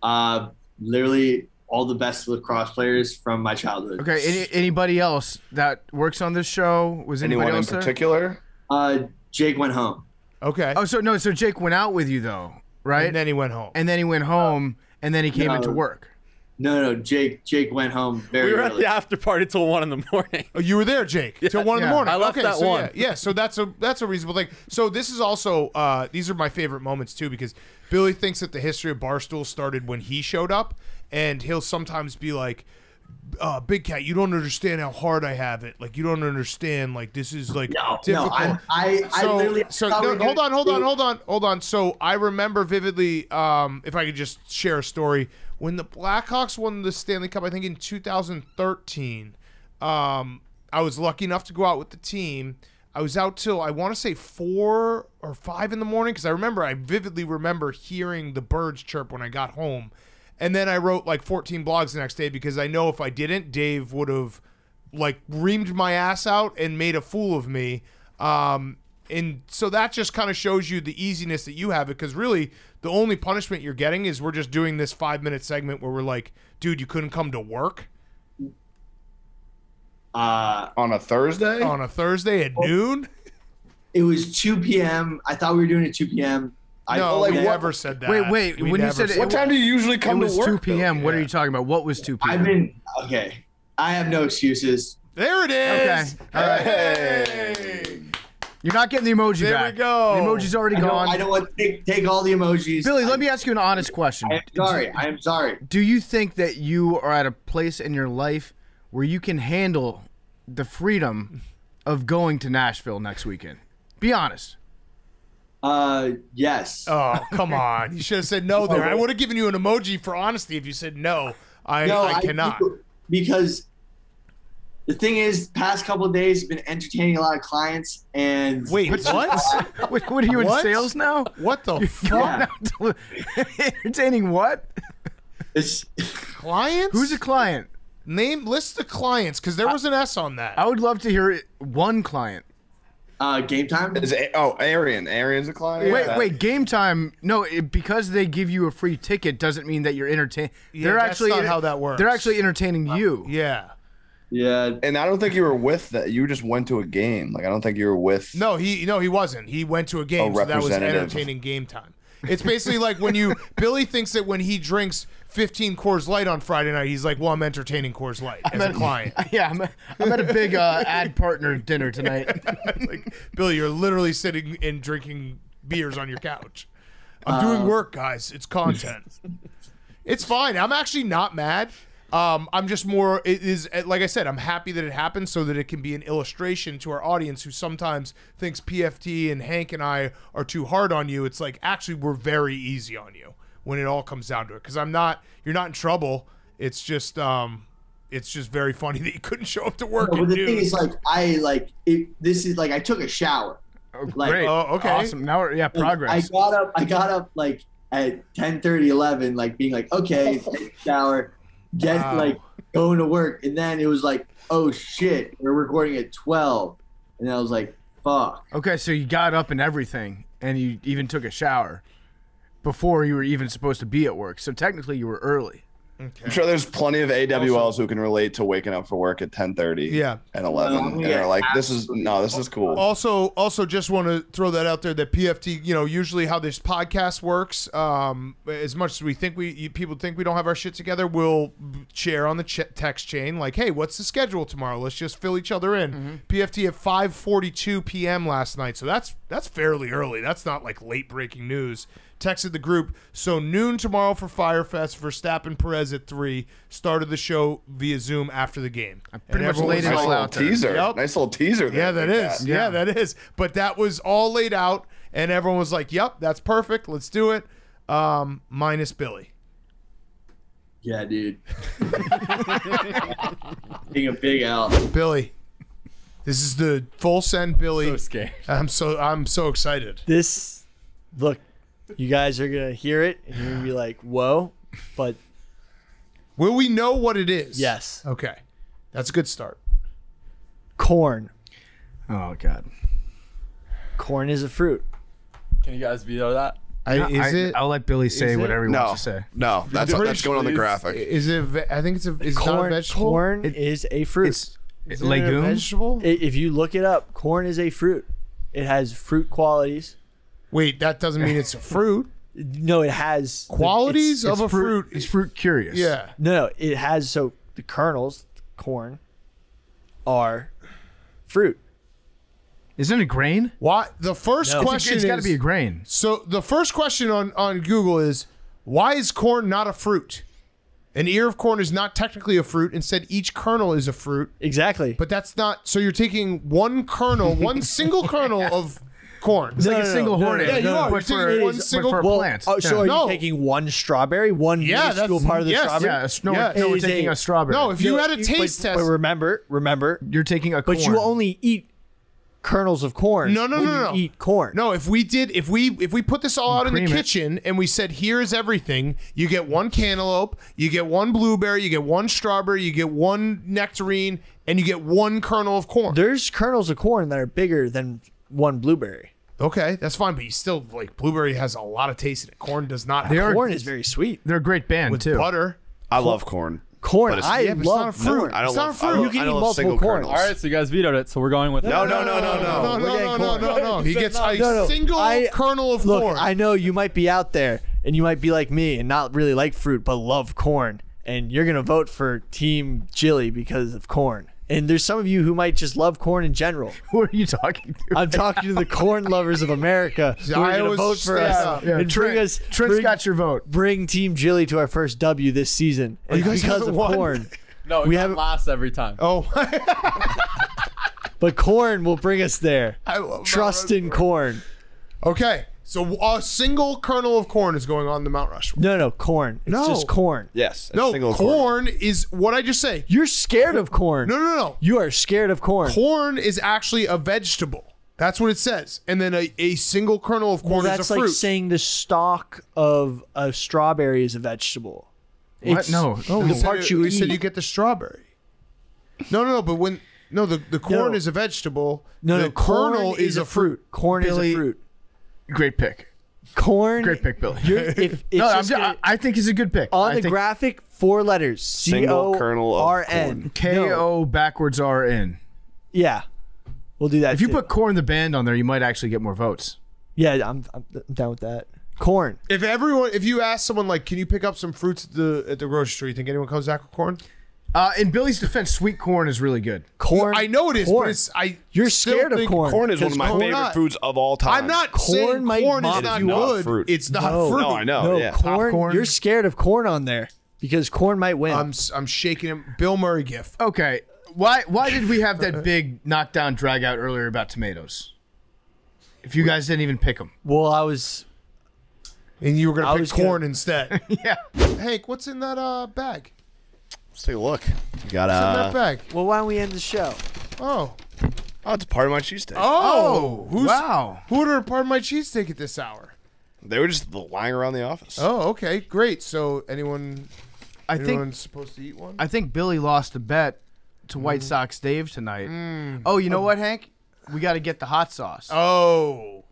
Uh, literally all the best lacrosse players from my childhood. Okay. Any, anybody else that works on this show? Was anybody anyone else in there? Particular? Uh, Jake went home. Okay. Oh, so no, so Jake went out with you though, right? And then he went home. And then he went home, uh, and then he came no. into work. No, no, Jake. Jake went home very early. We were early. at the after party till one in the morning. Oh, you were there, Jake, yeah, till one yeah. in the morning. I left okay, that so one. Yeah, yeah, so that's a that's a reasonable thing. So this is also uh, these are my favorite moments too, because Billy thinks that the history of Barstool started when he showed up, and he'll sometimes be like, uh, "Big Cat, you don't understand how hard I have it. Like you don't understand. Like this is like no, difficult." No, I, I, I so, literally. So no, hold gonna, on, hold on, hold on, hold on. So I remember vividly. Um, if I could just share a story. When the Blackhawks won the Stanley Cup, I think in two thousand thirteen, um, I was lucky enough to go out with the team. I was out till, I want to say, four or five in the morning, because I remember, I vividly remember hearing the birds chirp when I got home. And then I wrote like fourteen blogs the next day, because I know if I didn't, Dave would have like reamed my ass out and made a fool of me. Um, and so that just kind of shows you the easiness that you have it, because really, the only punishment you're getting is we're just doing this five-minute segment where we're like, dude, you couldn't come to work? Uh, on a Thursday? On a Thursday at well, noon? It was two P M I thought we were doing it at two P M I no, like, never what? said that. Wait, wait. We when you said it, what time do you usually come to work? It was two P M Yeah. What are you talking about? What was two P M? I've been – okay. I have no excuses. There it is. Okay. All right. Hey. You're not getting the emoji there back. There we go. The emoji's already I gone. I don't want to take, take all the emojis. Billy, I, let me ask you an honest question. I'm sorry. I'm sorry. Do you think that you are at a place in your life where you can handle the freedom of going to Nashville next weekend? Be honest. Uh, yes. Oh, come on. You should have said no there. I would have given you an emoji for honesty if you said no. I, no, I cannot. I, because... The thing is, past couple of days, I've been entertaining a lot of clients, and wait, what? Wait, what are you in what? sales now? What the You're fuck? To... entertaining what? It's clients. Who's a client? Name list the clients, because there was an S on that. I would love to hear it. One client. Uh, Game Time. Is it, oh, Arian. Arian's a client. Wait, yeah. wait, Game Time. No, it, because they give you a free ticket doesn't mean that you're entertaining. Yeah, they're that's actually not how that works. They're actually entertaining uh, you. Yeah. Yeah, and I don't think you were with that. You just went to a game. Like I don't think you were with. No, he no he wasn't. He went to a game. A so that was entertaining Game Time. It's basically like when you Billy thinks that when he drinks fifteen Coors Light on Friday night, he's like, well, I'm entertaining Coors Light I'm as at, a client. Yeah, I'm, I'm at a big uh, ad partner dinner tonight. Like, Billy, you're literally sitting and drinking beers on your couch. I'm um, doing work, guys. It's content. It's fine. I'm actually not mad. Um, I'm just more, it is, like I said, I'm happy that it happened so that it can be an illustration to our audience who sometimes thinks P F T and Hank and I are too hard on you. It's like, actually, we're very easy on you when it all comes down to it. Because I'm not, you're not in trouble. It's just, um, it's just very funny that you couldn't show up to work. No, but the do. thing is, like, I, like, it, this is, like, I took a shower. Oh, like, great. Oh, okay. Awesome. Now we're, yeah, progress. Like, I got up, I got up, like, at ten thirty, eleven, like, being like, okay, take a shower. Get wow. like going to work, and then it was like, oh shit, we're recording at twelve, and I was like, fuck. Okay, so you got up and everything, and you even took a shower before you were even supposed to be at work. So technically, you were early. Okay. I'm sure there's plenty of A W Ls also, who can relate to waking up for work at ten thirty, yeah, and eleven, um, yeah, and they're like, this is no, this is cool. Also, also just want to throw that out there that P F T, you know, usually how this podcast works, um, as much as we think we people think we don't have our shit together, we'll share on the ch text chain like, hey, what's the schedule tomorrow? Let's just fill each other in. Mm-hmm. P F T at five forty-two P M last night, so that's that's fairly early. That's not like late breaking news. Texted the group, so noon tomorrow for Firefest, Verstappen Perez at three. Started the show via Zoom after the game. I pretty much laid it all out. Nice little teaser. Yep. Nice little teaser. Yeah, that is. That. Yeah. yeah, that is. But that was all laid out, and everyone was like, "Yep, that's perfect. Let's do it." Um, minus Billy. Yeah, dude. Being a big L. Billy. This is the full send, Billy. I'm so scared. I'm so I'm so excited. This look. You guys are going to hear it, and you're going to be like, whoa, but... Will we know what it is? Yes. Okay. That's a good start. Corn. Oh, God. Corn is a fruit. Can you guys veto that? I, is I, it? I'll let Billy say whatever he no, wants to say. No, that's British, that's going on the graphic. Is it? I think it's a. It's corn, not a vegetable. Corn it, is a fruit. It's, is it a vegetable? It, if you look it up, corn is a fruit. It has fruit qualities. Wait, that doesn't mean it's a fruit. No, it has qualities it's, of it's a fruit. fruit. It's fruit curious. Yeah. No, no, it has so the kernels, the corn, are fruit. Isn't it a grain? Why the first no. question it's, it's gotta is, be a grain. So the first question on, on Google is, why is corn not a fruit? An ear of corn is not technically a fruit. Instead, each kernel is a fruit. Exactly. But that's not, so you're taking one kernel, one single kernel of corn. It's no, like no, a single no, hornet. No, yeah, you no, are. You're taking for, one single for well, plant. Oh, so yeah. are you no. taking one strawberry, one yeah, minuscule part of the yes, strawberry? Yeah, no, yeah. We're, no we're taking a, a strawberry. No, if you no, had a taste but, test. But remember, remember. You're taking a corn. But you only eat kernels of corn. No, no, no, no. You eat corn. No, if we did, if we if we put this all and out in the kitchen it. and we said, here's everything, you get one cantaloupe, you get one blueberry, you get one strawberry, you get one nectarine, and you get one kernel of corn. There's kernels of corn that are bigger than one blueberry. Okay, that's fine, but you still, like, blueberry has a lot of taste in it. Corn does not. They corn are, is very sweet. They're a great band, with too. With butter. I love corn. Corn, I yeah, love it's not fruit. No, I don't it's love, not fruit. You can eat multiple corn. All right, so you guys vetoed it, so we're going with no, no, no, no, no, no, no, no, no, no, no. He gets a no, no. single I, kernel of look, corn. I know you might be out there, and you might be like me and not really like fruit, but love corn, and you're gonna vote for Team Jilly because of corn. And there's some of you who might just love corn in general. Who are you talking to? I'm right talking now? to the corn lovers of America. Who are going to vote for us. Out. Yeah, and Trent, bring us. Trent's bring, got your vote. Bring Team Jilly to our first W this season. And because of won? corn. No, we have last every time. Oh. But corn will bring us there. I love Trust in corn. Okay. So a single kernel of corn is going on the Mount Rushmore. No, no, corn. It's no. just corn. Yes. No, corn, corn is what I just say. You're scared of corn. No, no, no. You are scared of corn. Corn is actually a vegetable. That's what it says. And then a, a single kernel of corn well, is a fruit. That's like saying the stalk of a strawberry is a vegetable. What? It's, no. no. The part you, you eat. You said you get the strawberry. No, no, no, but when... No, the, the corn no. is a vegetable. No, the no, kernel is, is a fruit. fruit. Corn Billy, is a fruit. Great pick. Corn. Great pick, Billy. You're, if, no, I'm just, gonna, I think it's a good pick. On I the think, graphic, four letters. C O R N. K O backwards R N. Yeah. We'll do that. If too. you put Korn the Band on there, you might actually get more votes. Yeah, I'm, I'm down with that. Corn. If everyone, if you ask someone, like, can you pick up some fruits at the, at the grocery store, you think anyone comes back with corn? Uh, in Billy's defense, sweet corn is really good. Corn, I know it is. Corn. But it's, I you're scared of corn. Corn is one of my favorite not. foods of all time. I'm not corn saying might corn is not good. Fruit. It's not no. fruit. No, I know. No, yeah. corn, corn. You're scared of corn on there because corn might win. I'm I'm shaking him. Bill Murray gif. Okay, why why did we have that big knockdown drag out earlier about tomatoes? If you guys didn't even pick them. Well, I was. And you were gonna I pick corn gonna... instead. Yeah. Hank, what's in that uh bag? Let's take a look. We got uh, that back. Well, why don't we end the show? Oh. Oh, it's Pardon My Cheesesteak. Oh, oh who's, wow. Who ordered Pardon My Cheesesteak at this hour? They were just lying around the office. Oh, okay. Great. So anyone, I think, supposed to eat one? I think Billy lost a bet to White mm. Sox Dave tonight. Mm. Oh, you know oh. what, Hank? We got to get the hot sauce. Oh.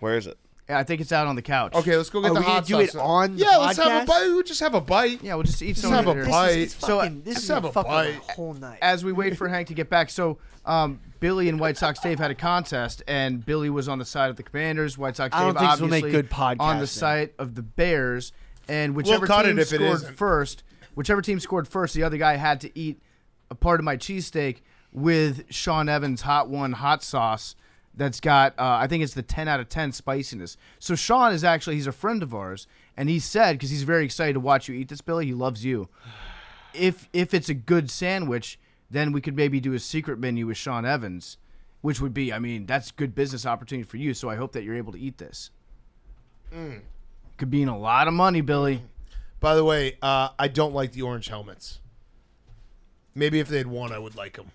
Where is it? Yeah, I think it's out on the couch. Okay, let's go get oh, the hot sauce. Are we gonna do it on the podcast? Yeah, let's have a bite. We'll just have a bite. Yeah, we'll just eat some of it. Let's have a bite. This is, fucking, this so, is have a fucking bite. whole night. As we wait for Hank to get back. So, um, Billy and White Sox Dave had a contest, and Billy was on the side of the Commanders. White Sox Dave I don't think obviously make good podcasting. on the side of the Bears. And whichever we'll cut team it if scored it first, whichever team scored first, the other guy had to eat a part of my cheesesteak with Sean Evans' Hot One hot sauce. That's got, uh, I think it's the ten out of ten spiciness. So Sean is actually, he's a friend of ours, and he said, because he's very excited to watch you eat this, Billy, he loves you. If if it's a good sandwich, then we could maybe do a secret menu with Sean Evans, which would be, I mean, that's good business opportunity for you, so I hope that you're able to eat this. Mm. Could be in a lot of money, Billy. By the way, uh, I don't like the orange helmets. Maybe if they'd won, I would like them.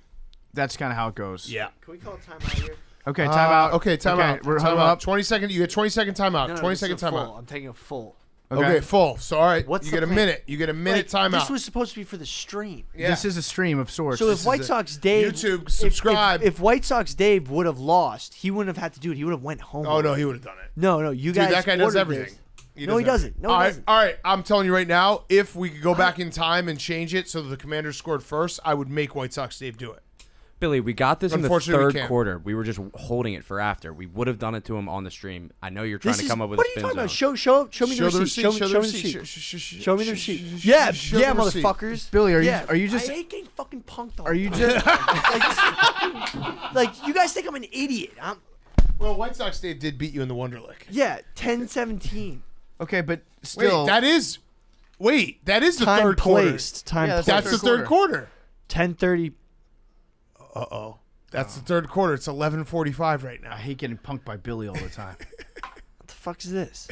That's kind of how it goes. Yeah. Can we call it time out here? Okay, timeout. Uh, okay, timeout. Okay, we're time up. twenty second. You get twenty second timeout. No, no, twenty second timeout. I'm taking a full. Okay. Okay, full. So, all right, What's you get a plan? minute. You get a minute like, timeout. This was supposed to be for the stream. Yeah. This is a stream of sorts. So this if White Sox Dave... YouTube, subscribe. If, if, if White Sox Dave would have lost, he wouldn't have had to do it. He would have went home. Oh, no, he would have done it. No, no, you Dude, guys... Dude, that guy does everything. He no, he doesn't. No, all he right, doesn't. All right, I'm telling you right now, if we could go back in time and change it so that the Commanders scored first, I would make White Sox Dave do it. Billy, we got this in the third we quarter. We were just holding it for after. We would have done it to him on the stream. I know you're trying this to come is, up with a spin zone. What are you talking about? Show, show, show me the receipt. Show me the receipt. Show me the receipt. Yeah, yeah, motherfuckers. Billy, are yeah. you are you just? I hate getting fucking punked on. Are you just? like, like you guys think I'm an idiot? I'm. Well, White Sox Dave did beat you in the Wonderlic. Yeah, ten seventeen. Okay, but still, wait, that is, wait, that is the time third placed. quarter. Time yeah, that's placed. That's the third quarter. ten thirty. Uh oh, that's oh. the third quarter. It's eleven forty-five right now. I hate getting punked by Billy all the time. What the fuck is this?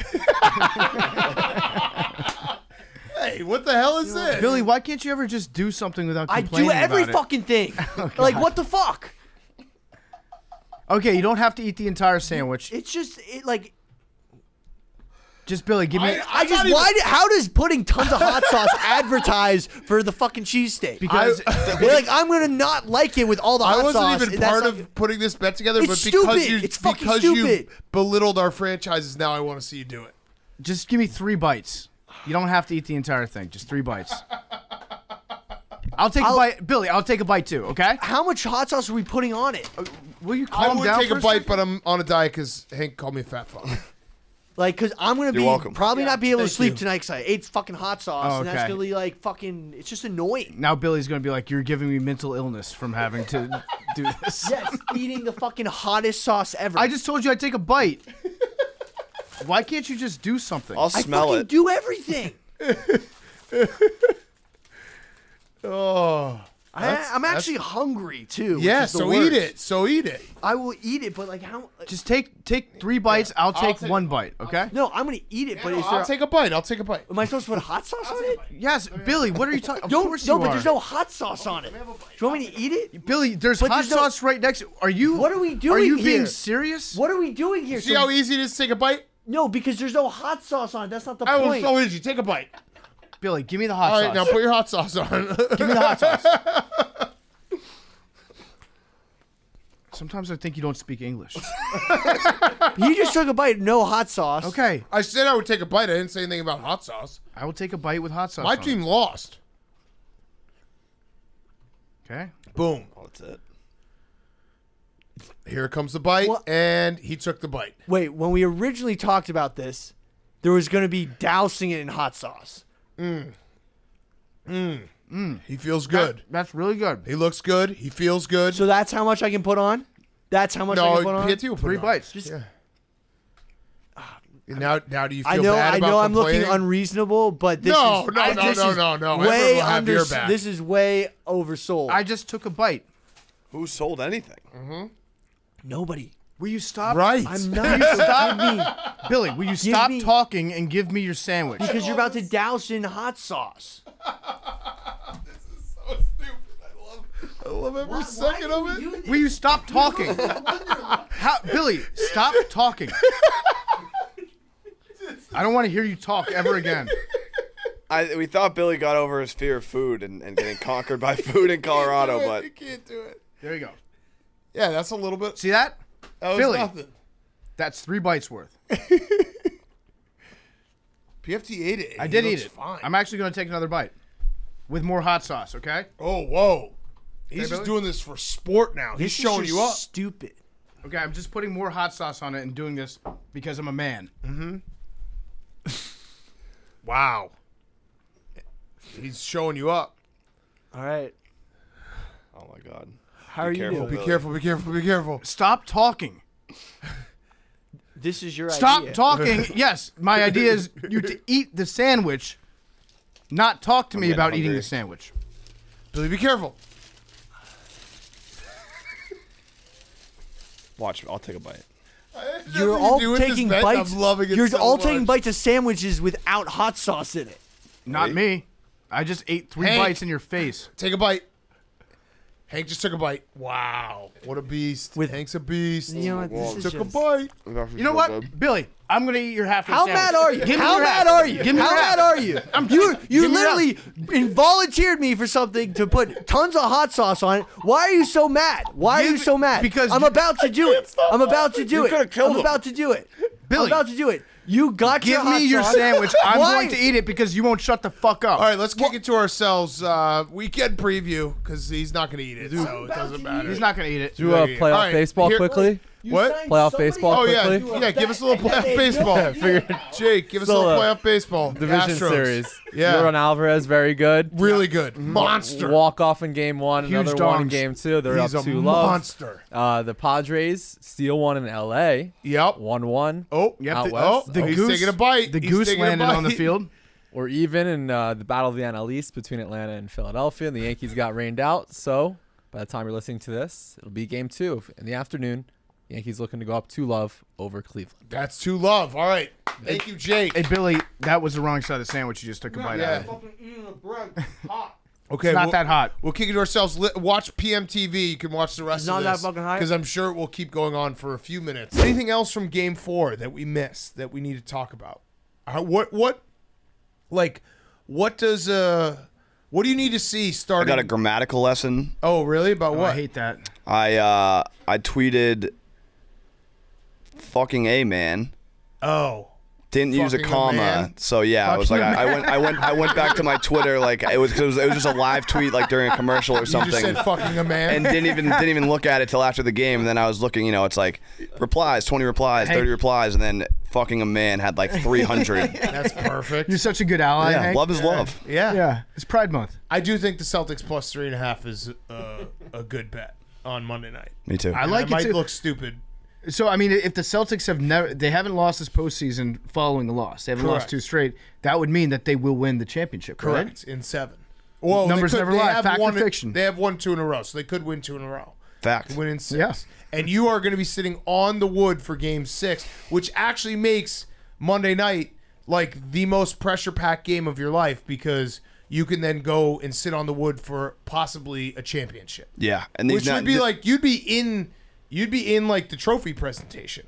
Hey, what the hell is this, Billy? Why can't you ever just do something without complaining? I do every about fucking it? thing. Oh, like what the fuck? Okay, you don't have to eat the entire sandwich. It's just it, like. Just Billy, give me. I, I just even, why? How does putting tons of hot sauce advertise for the fucking cheesesteak? Because I, they're like, I'm gonna not like it with all the hot sauce. I wasn't sauce, even part of like, putting this bet together, it's but because stupid. you it's because you belittled our franchises, now I want to see you do it. Just give me three bites. You don't have to eat the entire thing. Just three bites. I'll take I'll, a bite, Billy. I'll take a bite too. Okay. How much hot sauce are we putting on it? Uh, will you calm down? I would down take a bite, second? but I'm on a diet because Hank called me a fat fuck. Like, cause I'm gonna You're be welcome. probably yeah, not be able to sleep you. tonight because I ate fucking hot sauce, oh, okay. and that's gonna be like fucking. It's just annoying. Now Billy's gonna be like, "You're giving me mental illness from having to do this." Yes, eating the fucking hottest sauce ever. I just told you I'd take a bite. Why can't you just do something? I'll smell I it. Do everything. Oh. That's, I, I'm actually hungry too. Yeah, so worst. eat it. So eat it. I will eat it, but like how? Like, just take take three bites. Yeah, I'll, I'll take, take one bite. Okay. I'll, no, I'm gonna eat it, yeah, but no, I'll there, take a bite. I'll take a bite. Am I supposed to put hot sauce I'll on it? Yes, I mean, Billy. What are you talking? Don't. No, but there's no hot sauce okay, on it. Do you want me to eat it, Billy? There's but hot there's sauce no, right next. to Are you? What are we doing? Are you here? being serious? What are we doing here? See so, how easy it is to take a bite? No, because there's no hot sauce on it. That's not the I point. Oh, so easy. Take a bite. Billy, give me the hot sauce. All right, sauce. now put your hot sauce on. Give me the hot sauce. Sometimes I think you don't speak English. You just took a bite, no hot sauce. Okay. I said I would take a bite. I didn't say anything about hot sauce. I will take a bite with hot sauce. My on team it. lost. Okay. Boom. Oh, that's it. Here comes the bite, well, and he took the bite. Wait, when we originally talked about this, there was going to be dousing it in hot sauce. Mm. Mm. Mm. He feels good. That, that's really good. He looks good. He feels good. So that's how much I can put on? That's how much no, I can put on? No, three on. bites. Just, yeah. uh, now, now do you feel I know, bad I about know I'm looking unreasonable, but this no, is... No, I, no, this no, no, no, no. Way will have under, your back. This is way oversold. I just took a bite. Who sold anything? Mm-hmm. Nobody. Will you stop? Right. I'm not. Will you stop me? Billy, will you stop me. talking and give me your sandwich? Because you're about to douse in hot sauce. This is so stupid. I love, I love every why, second why of it. You will you stop talking? How, Billy, stop talking. I don't want to hear you talk ever again. I, we thought Billy got over his fear of food and, and getting conquered by food in Colorado, you but... You can't do it. There you go. Yeah, that's a little bit... See that? That was Billy, nothing. That's three bites worth. P F T ate it. I did eat it. Fine. I'm actually going to take another bite with more hot sauce, okay? Oh, whoa. He's okay, just Billy? doing this for sport now. This He's showing you up. stupid. Okay, I'm just putting more hot sauce on it and doing this because I'm a man. Mm-hmm. Wow. He's showing you up. All right. Oh, my God. How are be careful, you doing? Be careful, be careful, be careful. Stop talking. This is your Stop idea. Stop talking. Yes, my idea is you to eat the sandwich, not talk to I'm me about hungry. eating the sandwich. Billy, be careful. Watch, I'll take a bite. You're all taking bites. I'm loving it You're so all much. taking bites of sandwiches without hot sauce in it. Not Wait. me. I just ate three hey. bites in your face. Take a bite. Hank just took a bite. Wow. What a beast. With Hank's a beast. You know what? This is took just... a bite. You know what? Good. Billy, I'm going to eat your half of the sandwich. How mad are you? Give me How mad are you? Give me How mad are you? You, you literally volunteered me for something to put tons of hot sauce on it. Why are you so mad? Why Give are you so mad? Because I'm about to do it. I'm about to do it. I'm them. about to do it. Billy. I'm about to do it. You got Give your me hot your sauce. sandwich. I'm Why? going to eat it because you won't shut the fuck up. All right, let's kick well, it to ourselves. Uh, weekend preview because he's not going to eat it, Dude, so it doesn't matter. He's not going to eat it. Do uh, playoff right, baseball here, quickly. What? Playoff baseball oh, quickly? Oh, yeah. Yeah, give us a little playoff baseball. Jake, give us so, a little playoff baseball. Division Astros. Series. Yeah. Jordan Alvarez, very good. Really good. Monster. Walk off in game one, Huge another dogs. one in game two. They're He's up two love. monster. Uh, the Padres steal one in L A. Yep. one one. Oh, yep. Out the, west. Oh, the oh, goose, he's taking a bite. The he's goose landed on the field. Or even in uh, the Battle of the N L East between Atlanta and Philadelphia. And the Yankees got rained out. So by the time you're listening to this, it'll be game two in the afternoon. Yankees looking to go up two love over Cleveland. That's two love. All right. Thank hey, you, Jake. Hey, Billy, that was the wrong side of the sandwich. You just took a yeah, bite yeah. out of it. Eating the bread. Hot. Okay, it's not we'll, that hot. We'll kick it to ourselves. Watch P M T V. You can watch the rest it's of not this. Not that fucking hot. Because I'm sure it will keep going on for a few minutes. Anything else from Game Four that we missed that we need to talk about? Uh, what what like what does uh what do you need to see starting? I got a grammatical lesson. Oh really? About oh, what? I hate that. I uh I tweeted. Fucking a man. Oh. Didn't use a comma. A so yeah, fucking I was like, I, I went, I went, I went back to my Twitter. Like it was, it was, it was just a live tweet, like during a commercial or something. You just said fucking a man. And didn't even, didn't even look at it till after the game. And then I was looking, you know, it's like replies, twenty replies, Hank. thirty replies, and then fucking a man had like three hundred. That's perfect. You're such a good ally. Yeah, Hank. Love is love. Yeah. yeah, yeah. It's Pride Month. I do think the Celtics plus three and a half is uh, a good bet on Monday night. Me too. I like it. It might too. look stupid. So I mean, if the Celtics have never, they haven't lost this postseason following the loss. They haven't Correct. lost two straight. That would mean that they will win the championship. Correct right? in seven. Well, numbers could, never lie. Fact or fiction. They have won two in a row, so they could win two in a row. Fact. Win in six. Yes. Yeah. And you are going to be sitting on the wood for Game Six, which actually makes Monday night like the most pressure-packed game of your life because you can then go and sit on the wood for possibly a championship. Yeah, and which would be like you'd be in. You'd be in, like, the trophy presentation.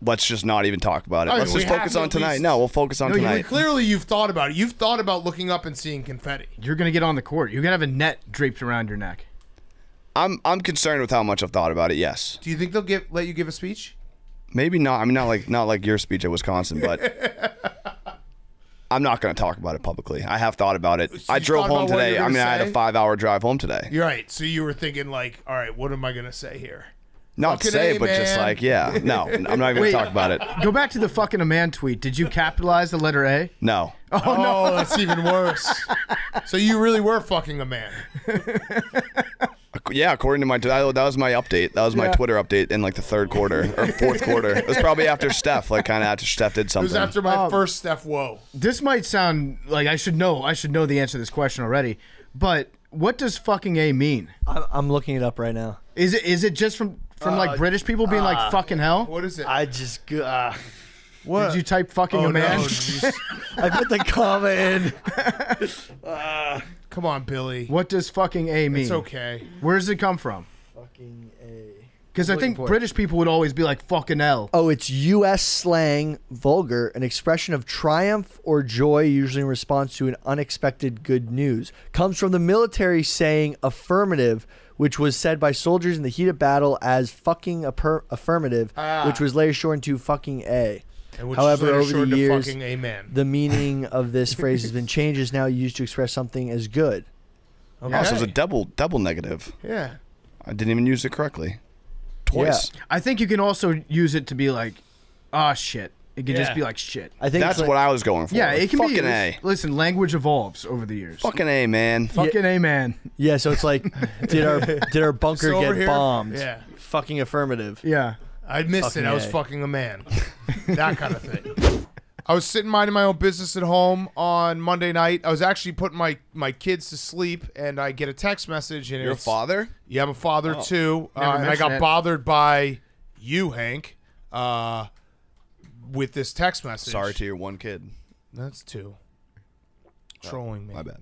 Let's just not even talk about it. Right, Let's just focus on tonight. Least... No, we'll focus on no, tonight. You, clearly, you've thought about it. You've thought about looking up and seeing confetti. You're going to get on the court. You're going to have a net draped around your neck. I'm I'm concerned with how much I've thought about it, yes. Do you think they'll give, let you give a speech? Maybe not. I mean, not like, not like your speech at Wisconsin, but... I'm not going to talk about it publicly. I have thought about it. So I drove home today. I mean, say? I had a five-hour drive home today. You're right. So you were thinking, like, all right, what am I going to say here? Not fucking say, a, but man. just like, yeah. No, I'm not even going to talk about it. Go back to the fucking a man tweet. Did you capitalize the letter A? No. Oh, oh no. That's even worse. So you really were fucking a man. Yeah, according to my, that was my update. That was my yeah. Twitter update in like the third quarter or fourth quarter. It was probably after Steph, like kind of after Steph did something. It was after my um, first Steph woe. This might sound like I should know. I should know the answer to this question already, but what does fucking A mean? I'm looking it up right now. Is it is it just from... From uh, like British people being uh, like fucking hell. What is it? I just uh, what did you type fucking oh, a man? No, I put the comma in. uh, come on, Billy. What does fucking A mean? It's okay. Where does it come from? Fucking A. Because I think British people would always be like fucking hell. Oh, it's U S slang, vulgar, an expression of triumph or joy, usually in response to an unexpected good news. Comes from the military saying affirmative, which was said by soldiers in the heat of battle as fucking affirmative, ah. which was later shortened to fucking A. And which However, over the years, the meaning of this phrase has been changed. It's now used to express something as good. Okay. Oh, so it was a double, double negative. Yeah. I didn't even use it correctly. Twice. Yeah. I think you can also use it to be like, ah, oh, shit. It could yeah. just be like shit. I think that's like, what I was going for. Yeah, like, it can fucking be. A. Listen, language evolves over the years. Fucking A, man. Fucking yeah. A, man. Yeah, so it's like, did our did our bunker so get bombed? Yeah. Fucking affirmative. Yeah. I missed fucking it. A. I was fucking a man. That kind of thing. I was sitting minding my own business at home on Monday night. I was actually putting my my kids to sleep, and I get a text message. And You're it's, a father? Yeah, I'm a father oh. too. Uh, and I got it. bothered by you, Hank. Uh. With this text message. Sorry to your one kid. That's two. Trolling me. My bad.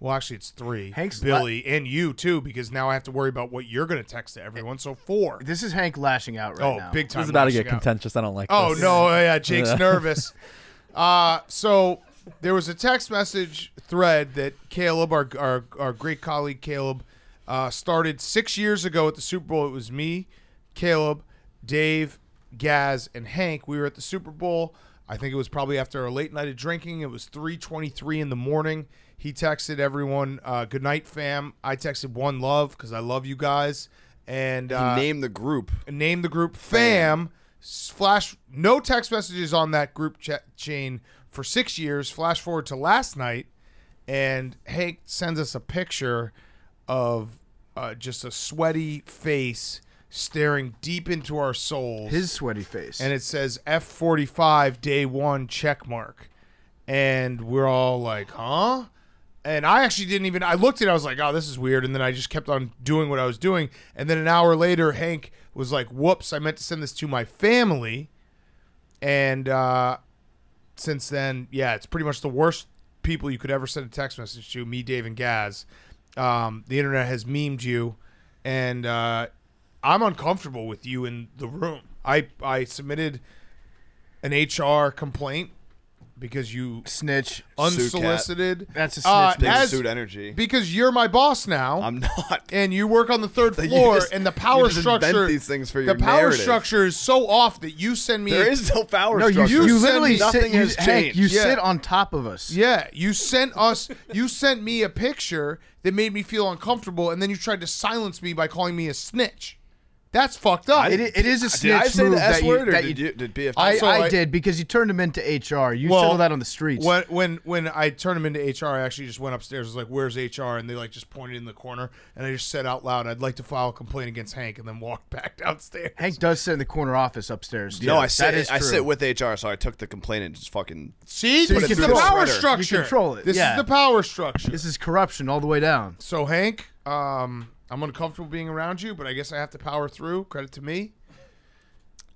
Well, actually, it's three. Hank's Billy and you, too, because now I have to worry about what you're going to text to everyone. So four. This is Hank lashing out right oh, now. Oh, big time. This is about to get contentious. Out. I don't like oh, this. Oh, no. Yeah, Jake's nervous. Uh, so there was a text message thread that Caleb, our, our, our great colleague Caleb, uh, started six years ago at the Super Bowl. It was me, Caleb, Dave, Gaz, and Hank. We were at the Super Bowl. I think it was probably after a late night of drinking. It was three twenty-three in the morning. He texted everyone, uh, good night, fam. I texted one love because I love you guys. And uh, name the group. Name the group fam. Flash, no text messages on that group ch chain for six years. Flash forward to last night, and Hank sends us a picture of uh, just a sweaty face staring deep into our souls. His sweaty face. And it says F forty-five day one check mark. And we're all like, huh? And I actually didn't even, I looked at it, I was like, oh, this is weird. And then I just kept on doing what I was doing. And then an hour later, Hank was like, whoops, I meant to send this to my family. And uh, since then, yeah, it's pretty much the worst people you could ever send a text message to, me, Dave, and Gaz. Um, the internet has memed you. And uh, I'm uncomfortable with you in the room. I, I submitted an H R complaint. Because you snitch unsolicited. That's a snitch. Uh, as, suit energy. Because you're my boss now. I'm not. And you work on the third floor, just, and the power structure. These things for the your power narrative. structure is so off that you send me. There is no power no, structure. You, you literally nothing sit, has you, changed. Hey, you yeah. sit on top of us. Yeah, you sent us. You sent me a picture that made me feel uncomfortable, and then you tried to silence me by calling me a snitch. That's fucked up. It, it is a snitch move. Did I say the S word, or did you, did B F T? I, I, I did, because you turned him into H R. You well, settled that on the streets. When, when when I turned him into H R, I actually just went upstairs. I was like, where's H R? And they like just pointed in the corner. And I just said out loud, I'd like to file a complaint against Hank, and then walked back downstairs. Hank does sit in the corner office upstairs. No, yeah, I, sit, that is I sit with H R, so I took the complaint and just fucking... See? This is the power structure. You control it. This yeah. is the power structure. This is corruption all the way down. So, Hank... um. I'm uncomfortable being around you, but I guess I have to power through. Credit to me.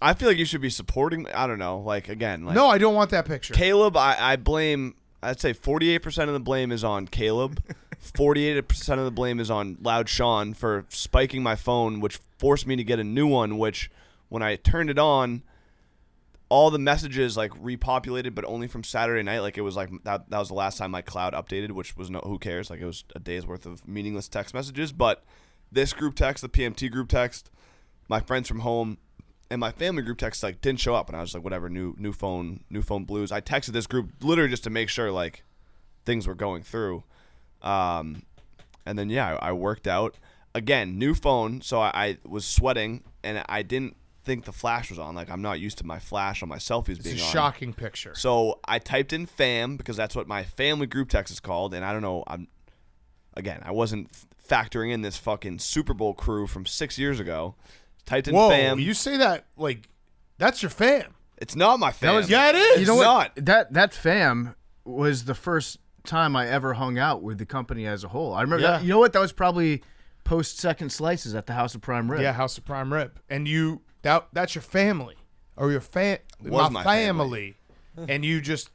I feel like you should be supporting. I don't know. Like, again. Like, no, I don't want that picture. Caleb, I, I blame. I'd say forty-eight percent of the blame is on Caleb. forty-eight percent of the blame is on Loud Sean for spiking my phone, which forced me to get a new one, which when I turned it on, all the messages like repopulated, but only from Saturday night. Like it was like that, that was the last time my cloud updated, which was no, who cares? Like it was a day's worth of meaningless text messages. But this group text, the P M T group text, my friends from home, and my family group text like didn't show up. And I was like, whatever, new new phone, new phone blues. I texted this group literally just to make sure like things were going through. Um, and then, yeah, I, I worked out again, new phone. So I, I was sweating and I didn't think the flash was on. Like I'm not used to my flash on my selfies being on. It's a shocking picture. So I typed in fam because that's what my family group text is called, and I don't know. I'm again, I wasn't factoring in this fucking Super Bowl crew from six years ago. Typed in Whoa, fam. You say that like that's your fam. It's not my fam. That was, yeah, it is. You know it's what? Not. That that fam was the first time I ever hung out with the company as a whole. I remember. Yeah. That, you know what? That was probably post Second Slices at the House of Prime Rib. Yeah, House of Prime Rib, and you. That, that's your family, or your fa my, my family, family. And you just,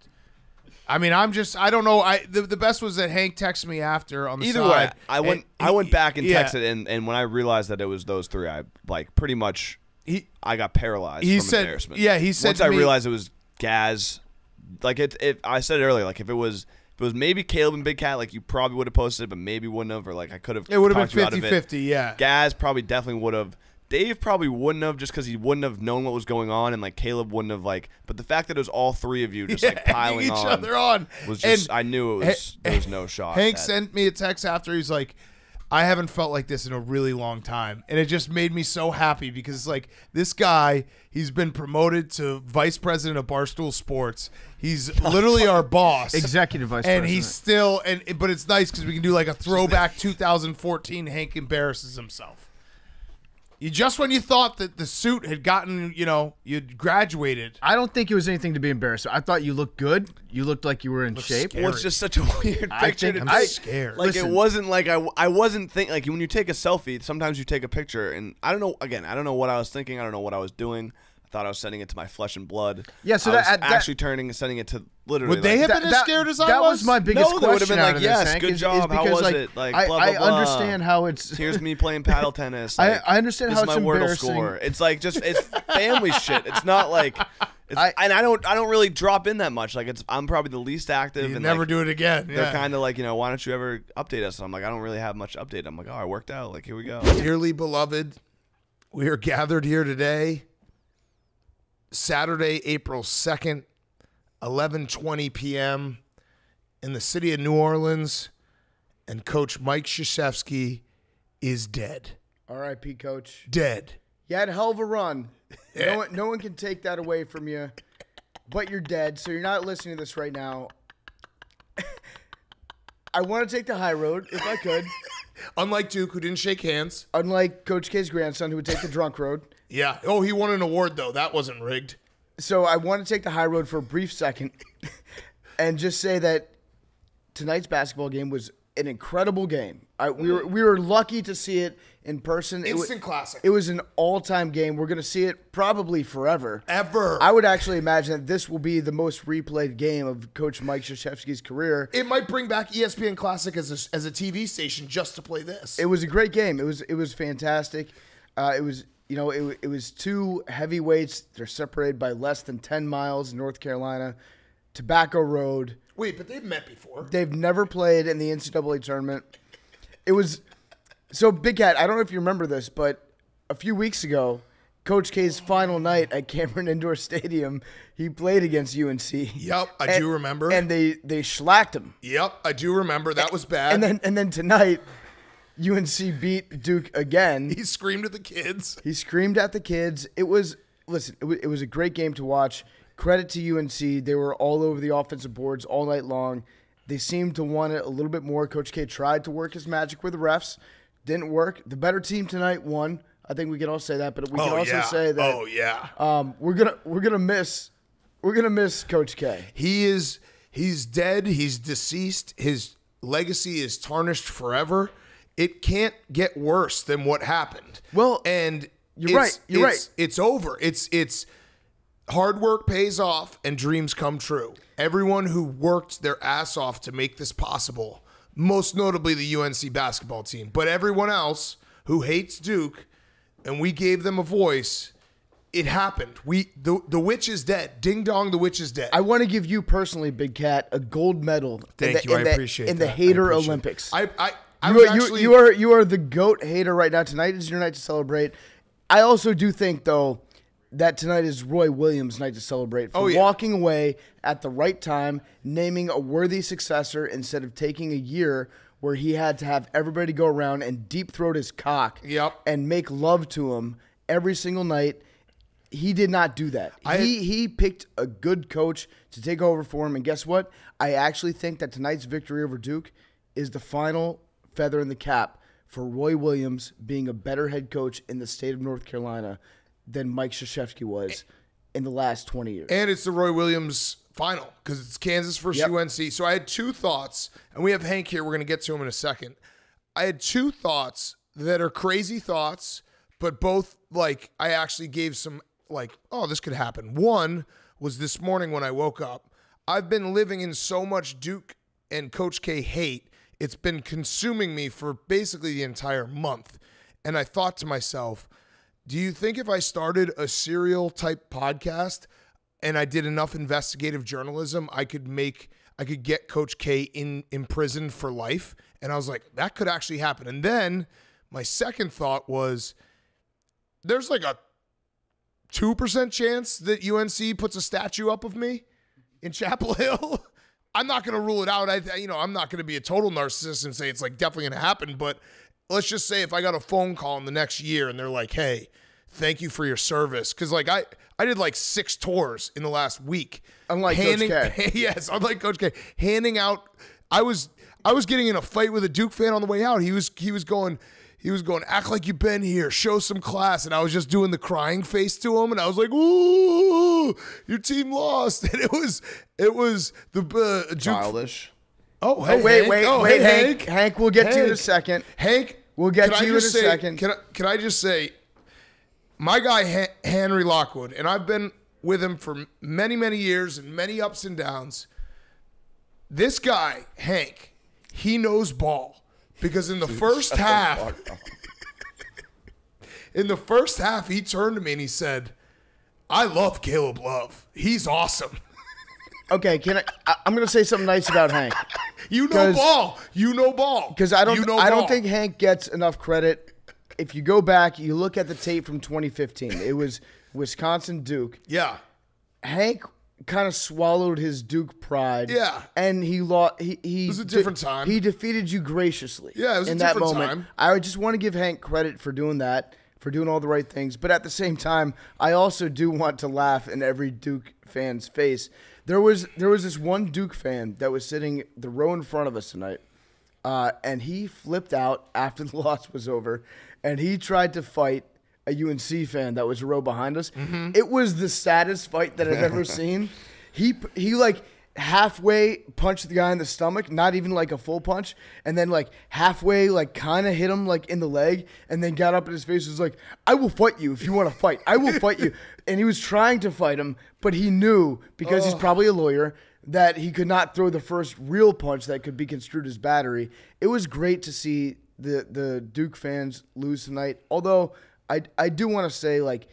I mean, I'm just, I don't know. I the, the best was that Hank texted me after on the Either side. Either way, I went, and, I went back and yeah. texted, and and when I realized that it was those three, I like pretty much, he, I got paralyzed. He from said, embarrassment. yeah, he said. Once I me, realized it was Gaz, like it, it, I said earlier, like if it was. If it was maybe Caleb and Big Cat, like you probably would have posted it, but maybe wouldn't have, or like I could have. It would have been fifty fifty, yeah. Gaz probably definitely would have. Dave probably wouldn't have just because he wouldn't have known what was going on, and like Caleb wouldn't have like. But the fact that it was all three of you just yeah, like piling each on, other on was just. And I knew it was. There was no shot. Hank sent me a text after. He's like, "I haven't felt like this in a really long time," and it just made me so happy because it's like this guy, he's been promoted to vice president of Barstool Sports. He's literally our boss, executive vice president, and he's still. And but it's nice because we can do like a throwback two thousand fourteen. Hank embarrasses himself. You just when you thought that the suit had gotten, you know, you'd graduated. I don't think it was anything to be embarrassed. I thought you looked good. You looked like you were in shape. Scary. Well, it's just such a weird I picture. Think I'm I, scared. Like Listen. it wasn't like I, I wasn't thinking. Like when you take a selfie, sometimes you take a picture, and I don't know. Again, I don't know what I was thinking. I don't know what I was doing. I thought I was sending it to my flesh and blood. Yeah, so I that, was that actually turning and sending it to literally. Would they like, have been that, as scared as that, I was? That was my biggest no, question. Would have been like, yes, this, good is, job. Is because, how was like, it? Like, I, blah, blah, I understand blah. how it's. Here's me playing paddle tennis. Like, I, I understand this how it's embarrassing. This is my Wordle score. It's like just it's family shit. It's not like. It's, I, and I don't, I don't really drop in that much. Like it's, I'm probably the least active. You and never like, do it again. Yeah. They're kind of like, you know, why don't you ever update us? And I'm like, I don't really have much update. I'm like, oh, I worked out. Like here we go. Dearly beloved, we are gathered here today, Saturday, April second, eleven twenty p m in the city of New Orleans, and Coach Mike Krzyzewski is dead. R I P Coach. Dead. You had a hell of a run. No one, no one can take that away from you, but you're dead, so you're not listening to this right now. I want to take the high road, if I could. Unlike Duke, who didn't shake hands. Unlike Coach K's grandson, who would take the drunk road. Yeah. Oh, he won an award, though. That wasn't rigged. So I want to take the high road for a brief second and just say that tonight's basketball game was an incredible game. I, we were we were lucky to see it in person. Instant it classic. It was an all-time game. We're going to see it probably forever. Ever. I would actually imagine that this will be the most replayed game of Coach Mike Krzyzewski's career. It might bring back E S P N Classic as a, as a T V station just to play this. It was a great game. It was it was fantastic. Uh, it was you know it it was two heavyweights. They're separated by less than ten miles in North Carolina, Tobacco Road. Wait, but they've met before. They've never played in the N C double A tournament. It was so Big Cat, I don't know if you remember this, but a few weeks ago, Coach K's final night at Cameron Indoor Stadium, he played against U N C. Yep, I and, do remember. And they they shellacked him. Yep, I do remember. That was bad. And then and then tonight, U N C beat Duke again. He screamed at the kids. He screamed at the kids. It was listen, it was, it was a great game to watch. Credit to U N C. They were all over the offensive boards all night long. They seemed to want it a little bit more. Coach K tried to work his magic with the refs. Didn't work. The better team tonight won. I think we can all say that, but we can oh, also yeah. say that oh, yeah. um, we're gonna we're gonna miss we're gonna miss Coach K. He is he's dead, he's deceased, his legacy is tarnished forever. It can't get worse than what happened. Well, and you're it's, right, you're it's, right. It's over. It's it's hard work pays off and dreams come true. Everyone who worked their ass off to make this possible, most notably the U N C basketball team, but everyone else who hates Duke, and we gave them a voice, it happened. We the, the witch is dead. Ding dong, the witch is dead. I want to give you personally, Big Cat, a gold medal. Thank the, you, I the, appreciate in that. In the Hater I Olympics. I, I, I you, was are, actually... you, you, are, you are the GOAT hater right now. Tonight is your night to celebrate. I also do think, though, that tonight is Roy Williams' night to celebrate for oh, yeah. walking away at the right time, naming a worthy successor instead of taking a year where he had to have everybody go around and deep throat his cock yep. and make love to him every single night. He did not do that. I, he he picked a good coach to take over for him, and guess what? I actually think that tonight's victory over Duke is the final feather in the cap for Roy Williams being a better head coach in the state of North Carolina than Mike Krzyzewski was in the last twenty years. And it's the Roy Williams final because it's Kansas versus yep. U N C. So I had two thoughts, and we have Hank here. We're going to get to him in a second. I had two thoughts that are crazy thoughts, but both, like, I actually gave some, like, oh, this could happen. One was this morning when I woke up. I've been living in so much Duke and Coach K hate. It's been consuming me for basically the entire month. And I thought to myself, do you think if I started a serial type podcast and I did enough investigative journalism, I could make, I could get Coach K in, in prison for life? And I was like, that could actually happen. And then my second thought was there's like a two percent chance that U N C puts a statue up of me in Chapel Hill. I'm not going to rule it out. I, you know, I'm not going to be a total narcissist and say it's like definitely going to happen, but let's just say if I got a phone call in the next year and they're like, hey, thank you for your service. Because, like, I, I did, like, six tours in the last week. Unlike handing, Coach K. Yes, unlike Coach K. Handing out – I was I was getting in a fight with a Duke fan on the way out. He was he was going – He was going, act like you've been here, show some class. And I was just doing the crying face to him. And I was like, ooh, your team lost. And it was, it was the uh, childish. Oh, hey, oh, wait, Hank. wait, oh, wait, hey, Hank. Hank. Hank, we'll get Hank. to you in a second. Hank, we'll get to you in a second. Can I, can I just say, My guy, H Henry Lockwood, and I've been with him for many, many years and many ups and downs. This guy, Hank, he knows ball because in the Dude, first half, in the first half, he turned to me and he said, I love Caleb Love. He's awesome. Okay, can I, I I'm going to say something nice about Hank. You know ball. You know ball. Because I don't you know I ball. don't think Hank gets enough credit. If you go back, you look at the tape from twenty fifteen. It was Wisconsin Duke. Yeah. Hank kind of swallowed his Duke pride. Yeah. And he lost he, he It was a different time. He defeated you graciously. Yeah, it was in a different that moment. time. I just want to give Hank credit for doing that, for doing all the right things. But at the same time, I also do want to laugh in every Duke fan's face. There was there was this one Duke fan that was sitting the row in front of us tonight, uh, and he flipped out after the loss was over, and he tried to fight a U N C fan that was a row behind us. Mm-hmm. It was the saddest fight that I've ever seen. He he like halfway punched the guy in the stomach, not even like a full punch, and then like halfway like kind of hit him like in the leg, and then got up in his face and was like, I will fight you if you want to fight. I will fight you. And he was trying to fight him, but he knew, because oh. he's probably a lawyer, that he could not throw the first real punch that could be construed as battery. It was great to see the the Duke fans lose tonight. Although I I do want to say, like,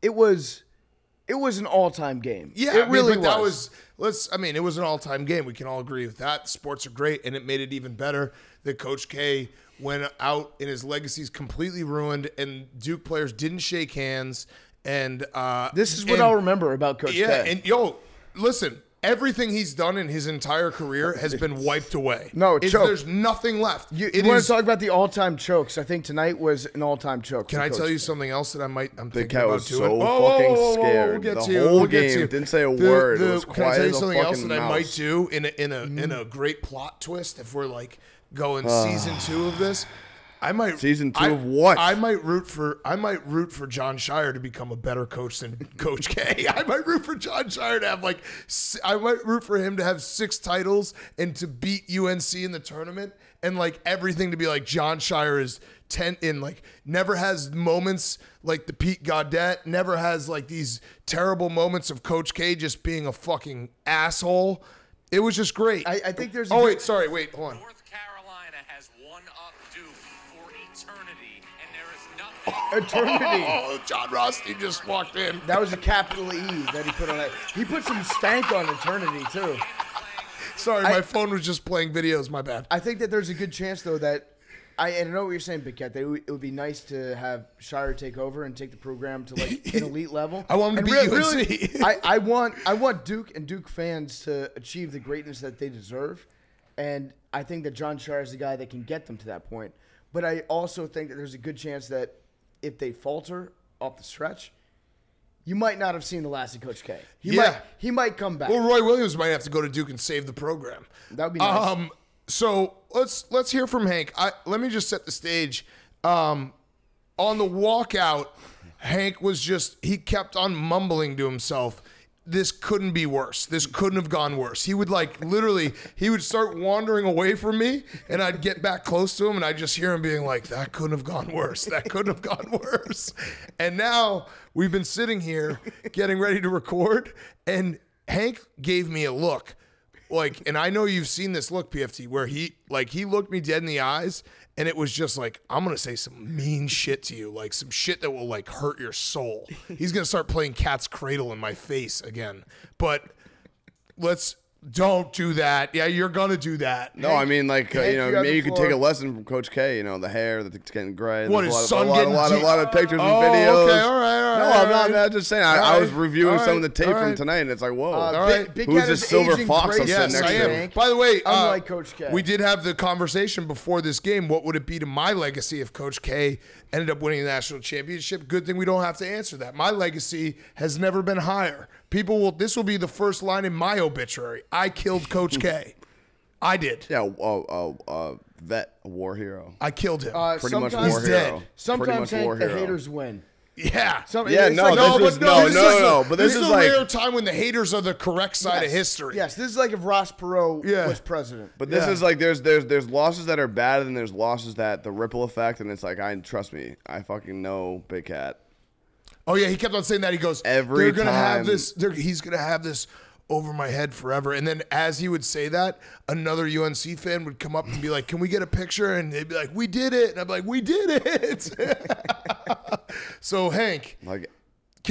it was it was an all-time game. Yeah, it I really mean, but was. That was let's I mean, it was an all-time game. We can all agree with that. Sports are great, and it made it even better that Coach K went out and his legacy's completely ruined, and Duke players didn't shake hands. And uh, this is what and, I'll remember about Coach K. Yeah, and yo, listen, everything he's done in his entire career has been wiped away. No, it's, choke. There's nothing left. You, you want to talk about the all-time chokes? I think tonight was an all-time choke. Can I Coach tell you K. something else that I might? I'm the thinking cat about was doing. so oh, fucking oh, scared. We'll get the to you. whole we'll get game to you. didn't say a the, word. The, it was can I tell you something else that mouse. I might do in a, in a mm. in a great plot twist? If we're like going uh. season two of this. I might season two I, of what? I might root for I might root for John Shire to become a better coach than Coach K. I might root for John Shire to have like I might root for him to have six titles and to beat U N C in the tournament, and like everything to be like John Shire is ten in like never has moments like the Pete Gaudette, never has like these terrible moments of Coach K just being a fucking asshole. It was just great. I, I think there's. A oh wait, sorry, wait, hold on. North Carolina has one up Duke. Eternity, and there is nothing. Eternity. Oh, John Rothstein just walked in. That was a capital E that he put on that. He put some stank on eternity, too. Sorry, I, my phone was just playing videos. My bad. I think that there's a good chance, though, that I, I know what you're saying, Biquette. That it would be nice to have Shire take over and take the program to like an elite level. I want him to and be really, really I, I want I want Duke and Duke fans to achieve the greatness that they deserve, and I think that John Shire is the guy that can get them to that point. But I also think that there's a good chance that if they falter off the stretch, you might not have seen the last of Coach K. He yeah. might he might come back. Well, Roy Williams might have to go to Duke and save the program. That would be nice. Um, so let's let's hear from Hank. I, let me just set the stage. Um, on the walkout, Hank was just he kept on mumbling to himself. This couldn't be worse. This couldn't have gone worse. He would like literally, he would start wandering away from me and I'd get back close to him and I'd just hear him being like, that couldn't have gone worse. That couldn't have gone worse. And now we've been sitting here getting ready to record, and Hank gave me a look like, and I know you've seen this look, P F T, where he like, he looked me dead in the eyes and it was just like, I'm going to say some mean shit to you, like some shit that will like hurt your soul. He's going to start playing Cat's Cradle in my face again. But let's don't do that. Yeah, you're going to do that. No, I mean, like, uh, you know, maybe you could take a lesson from Coach K, you know, the hair that's getting gray. What is sun getting deep? A lot of, a lot of pictures and videos. Okay, all right, all right. No, I'm not, not just saying. I, I was reviewing some of the tape from tonight, and it's like, whoa. All right. Who's this silver fox I'm sitting next to? By the way, unlike Coach K, we did have the conversation before this game. What would it be to my legacy if Coach K ended up winning the national championship? Good thing we don't have to answer that. My legacy has never been higher. People will. This will be the first line in my obituary. I killed Coach K. I did. Yeah, uh, uh, uh, vet, a war hero. I killed him. Uh, Pretty much war hero. Dead. Sometimes Hank, war hero. The haters win. Yeah. Some, yeah. No. Like, no. This but is, no. This no. Is, no. But this, this is, is a like, rare time when the haters are the correct side yes, of history. Yes. This is like if Ross Perot yeah. was president. But this yeah. is like there's there's there's losses that are bad, and there's losses that the ripple effect, and it's like I trust me, I fucking know Big Cat. Oh yeah, he kept on saying that. He goes, every they're gonna time. have this. He's gonna have this over my head forever. And then as he would say that, another U N C fan would come up and be like, can we get a picture? And they'd be like, we did it. And I'm like, we did it. So Hank, like,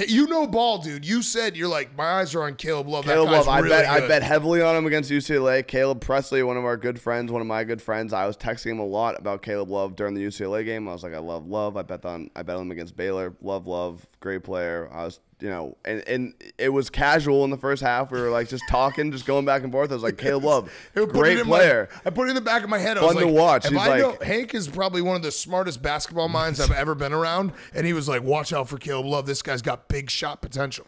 you know ball, dude. You said, you're like, my eyes are on Caleb Love. Caleb that guy's Love. Really I, bet, I bet heavily on him against U C L A. Caleb Presley, one of our good friends, one of my good friends. I was texting him a lot about Caleb Love during the U C L A game. I was like, I love Love. I bet on I bet on him against Baylor. Love, Love. Great player. I was, you know, and, and it was casual in the first half. We were like just talking, just going back and forth. I was like, Caleb Love, great player. My, I put it in the back of my head. I Fun was like, to watch. If He's I like, know, Hank is probably one of the smartest basketball minds I've ever been around. And he was like, watch out for Caleb Love. This guy's got big shot potential.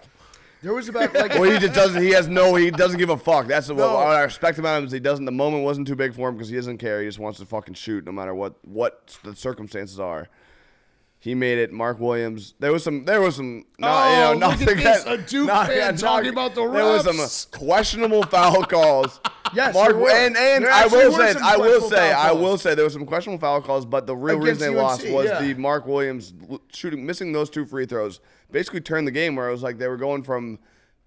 There was about like well, he just doesn't. He has no. He doesn't give a fuck. That's what, no. what I respect about him is he doesn't. The moment wasn't too big for him because he doesn't care. He just wants to fucking shoot no matter what what the circumstances are. He made it. Mark Williams. There was some. There was some. Not, oh, you know, look at this. That, a Duke not, fan not, talking not, about the refs. There was some questionable foul calls. Yes, Mark, and and I will say, I will say, I will say, there were some questionable foul calls, but the real reason they U N C, lost was yeah. the Mark Williams shooting, missing those two free throws. Basically, turned the game where it was like they were going from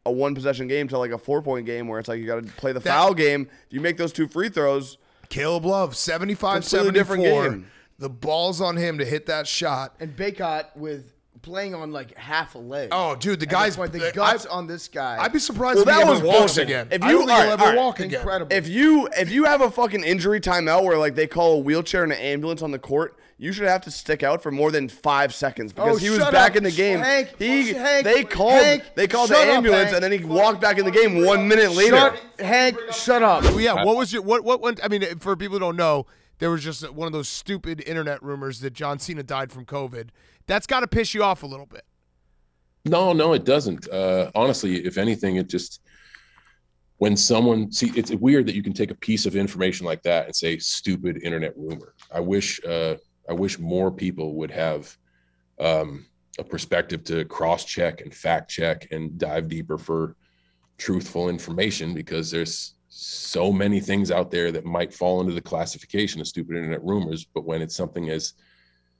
a one possession game to like a four point game where it's like you got to play the that, foul game. You make those two free throws. Caleb Love, seventy-five seventy-four. Different game. The ball's on him to hit that shot. And Baycott with playing on like half a leg. Oh, dude, the guy's point, the guts I, on this guy. I'd be surprised well, if that he was ever walks again. If you I right, ever right, walk again. Incredible. If you if you have a fucking injury timeout where like they call a wheelchair and an ambulance on the court, you should have to stick out for more than five seconds because oh, he was back up. in the game. Hank, he Hank, they called Hank, they called the ambulance up, and then he walked back in the game one minute later. Shut, Hank, shut up. Well, yeah, what was your what what went? I mean, for people who don't know. There was just one of those stupid internet rumors that John Cena died from COVID. That's got to piss you off a little bit. No, no, it doesn't. Uh, honestly, if anything, it just when someone see it's weird that you can take a piece of information like that and say stupid internet rumor. I wish uh, I wish more people would have um, a perspective to cross check and fact check and dive deeper for truthful information because there's so many things out there that might fall into the classification of stupid internet rumors, but when it's something as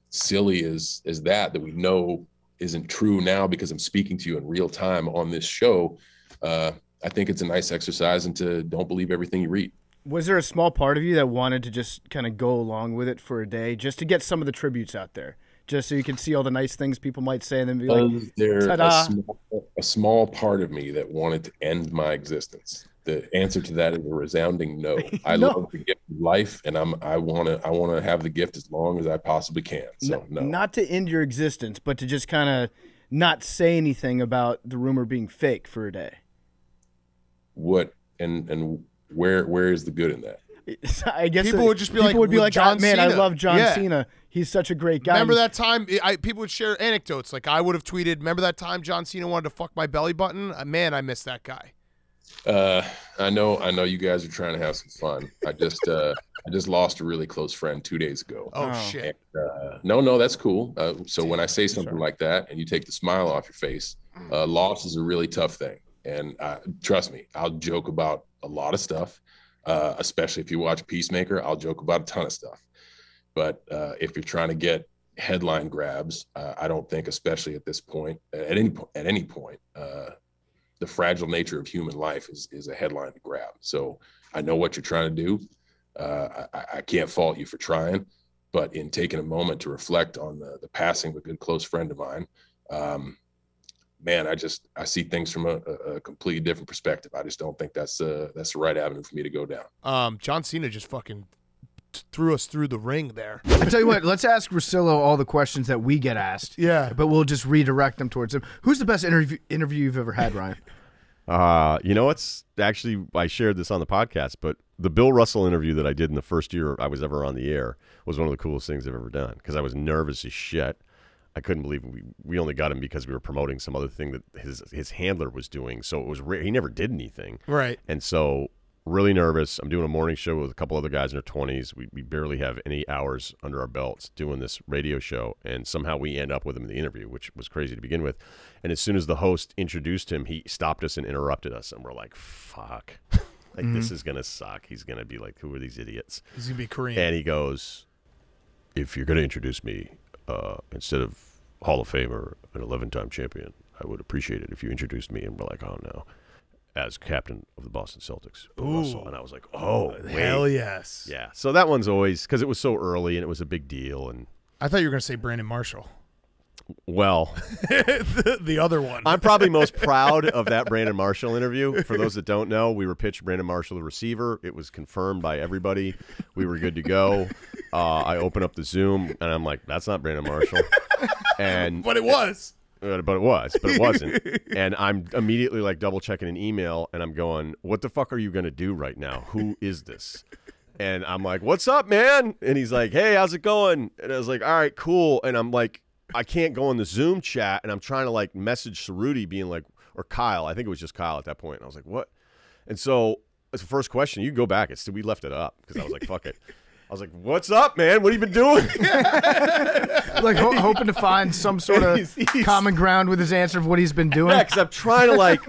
silly as as that that we know isn't true now because I'm speaking to you in real time on this show, uh, I think it's a nice exercise into don't believe everything you read. Was there a small part of you that wanted to just kind of go along with it for a day just to get some of the tributes out there? Just so you can see all the nice things people might say and then be like, ta-da. A small, a small part of me that wanted to end my existence. The answer to that is a resounding no. I no. love the gift of life, and I'm I want to I want to have the gift as long as I possibly can. So no, no. Not to end your existence, but to just kind of not say anything about the rumor being fake for a day. What and and where where is the good in that? I guess people it, would just be people like, would be like, John oh, man, Cena. I love John yeah. Cena. He's such a great guy. Remember that time? I, people would share anecdotes. Like I would have tweeted, remember that time John Cena wanted to fuck my belly button? Uh, man, I miss that guy. Uh, I know, I know you guys are trying to have some fun. I just, uh, I just lost a really close friend two days ago. Oh, and, shit. Uh, no, no, that's cool. Uh, so Damn, when I say something sorry. like that and you take the smile off your face, uh, loss is a really tough thing. And I, trust me, I'll joke about a lot of stuff. Uh, especially if you watch Peacemaker, I'll joke about a ton of stuff. But uh, if you're trying to get headline grabs, uh, I don't think, especially at this point, at any point, at any point, uh, the fragile nature of human life is is a headline to grab. So I know what you're trying to do. Uh, I, I can't fault you for trying, but in taking a moment to reflect on the the passing of a good close friend of mine, um, man, I just I see things from a, a completely different perspective. I just don't think that's uh that's the right avenue for me to go down. Um, John Cena just fucking threw us through the ring there. I tell you what, let's ask Russillo all the questions that we get asked. Yeah, but we'll just redirect them towards him. Who's the best interview interview you've ever had, Ryan? Uh, you know, it's actually I shared this on the podcast, but the Bill Russell interview that I did in the first year I was ever on the air was one of the coolest things I've ever done because I was nervous as shit. I couldn't believe we, we only got him because we were promoting some other thing that his his handler was doing. So it was rare. He never did anything. Right. And so really nervous. I'm doing a morning show with a couple other guys in their twenties. We, we barely have any hours under our belts doing this radio show. And somehow we end up with him in the interview, which was crazy to begin with. And as soon as the host introduced him, he stopped us and interrupted us. And we're like, fuck. Like, mm-hmm. This is going to suck. He's going to be like, who are these idiots? He's going to be Korean. And he goes, if you're going to introduce me, Uh, instead of Hall of Famer, an eleven-time champion, I would appreciate it if you introduced me and were like, oh, no, as captain of the Boston Celtics. Ooh. And I was like, oh, wait. Hell yes. Yeah. So that one's always, because it was so early and it was a big deal. And I thought you were going to say Brandon Marshall. Well, the, the other one. I'm probably most proud of that Brandon Marshall interview. For those that don't know, we were pitched Brandon Marshall, the receiver. It was confirmed by everybody. We were good to go. Uh, I open up the Zoom, and I'm like, that's not Brandon Marshall. And But it was. But it was. But it wasn't. And I'm immediately, like, double-checking an email, and I'm going, what the fuck are you going to do right now? Who is this? And I'm like, what's up, man? And he's like, hey, how's it going? And I was like, all right, cool. And I'm like, I can't go on the Zoom chat, and I'm trying to, like, message Cerruti being like, or Kyle. I think it was just Kyle at that point. And I was like, what? And so it's the first question. You go back. It's we left it up because I was like, fuck it. I was like, what's up, man? What have you been doing? Like ho hoping to find some sort of he's, he's, common ground with his answer of what he's been doing. Yeah, because I'm trying to, like,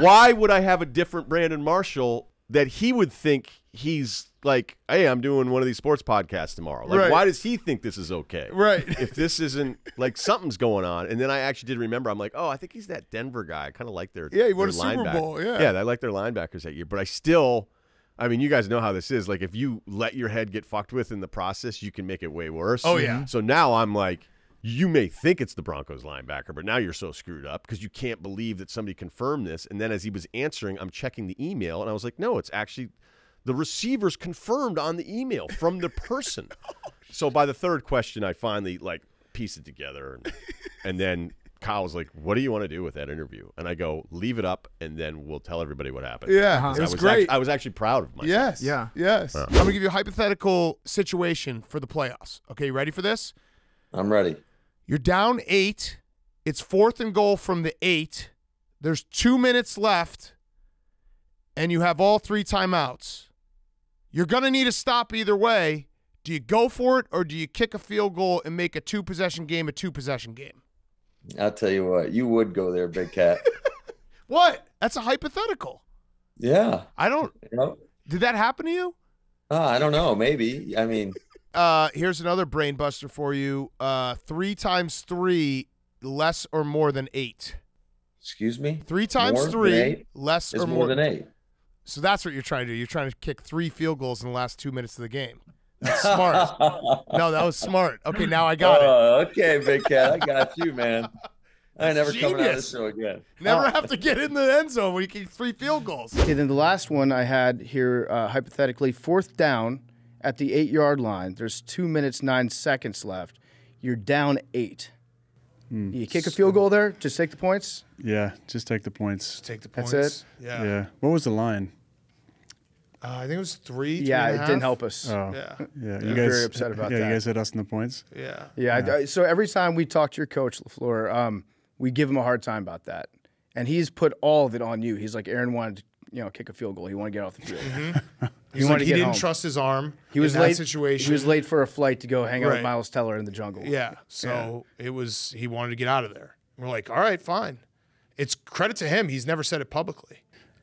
why would I have a different Brandon Marshall that he would think he's like, hey, I'm doing one of these sports podcasts tomorrow. Like, right. Why does he think this is okay? Right. If this isn't, like, something's going on. And then I actually did remember, I'm like, oh, I think he's that Denver guy. I kind of like their linebacker. Yeah, he won a Super Bowl. Yeah. Yeah, I like their linebackers that year. But I still, I mean, you guys know how this is. Like, if you let your head get fucked with in the process, you can make it way worse. Oh, yeah. So now I'm like, you may think it's the Broncos linebacker, but now you're so screwed up because you can't believe that somebody confirmed this. And then as he was answering, I'm checking the email, and I was like, no, it's actually – the receiver's confirmed on the email from the person. So by the third question, I finally, like, piece it together. And, and then Kyle was like, what do you want to do with that interview? And I go, leave it up, and then we'll tell everybody what happened. Yeah, it was, I was great. I was actually proud of myself. Yes, yeah. Yes. Uh, I'm going to give you a hypothetical situation for the playoffs. Okay, you ready for this? I'm ready. You're down eight. It's fourth and goal from the eight. There's two minutes left, and you have all three timeouts. You're going to need a stop either way. Do you go for it, or do you kick a field goal and make a two-possession game a two-possession game? I'll tell you what. You would go there, Big Cat. What? That's a hypothetical. Yeah. I don't you know? – did that happen to you? Uh, I don't know. Maybe. I mean – uh, here's another brain buster for you. Uh, three times three, less or more than eight. Excuse me? Three times more three, less or more than eight. So that's what you're trying to do. You're trying to kick three field goals in the last two minutes of the game. That's smart. No, that was smart. Okay, now I got uh, it. Okay, Big Cat, I got you, man. I ain't never coming out of this show again. Never uh. have to get in the end zone when you kick three field goals. Okay, then the last one I had here, uh, hypothetically, fourth down at the eight-yard line. There's two minutes, nine seconds left. You're down eight. Mm. You kick a field goal there? Just take the points? Yeah, just take the points. Just take the points. That's it? Yeah. Yeah. What was the line? Uh, I think it was three, three Yeah, and a it half. Didn't help us. Oh. Yeah. Yeah. You yeah. guys, very upset about yeah, that. You guys hit us in the points? Yeah. Yeah. yeah. I, I, so every time we talk to your coach, LaFleur, um, we give him a hard time about that. And he's put all of it on you. He's like, Aaron wanted to, you know, kick a field goal. He wanted to get off the field. Mm-hmm. He, like, he didn't home. trust his arm. He was in that late. Situation. He was late for a flight to go hang right. out with Miles Teller in the jungle. Yeah. So yeah. it was. He wanted to get out of there. We're like, all right, fine. It's credit to him. He's never said it publicly.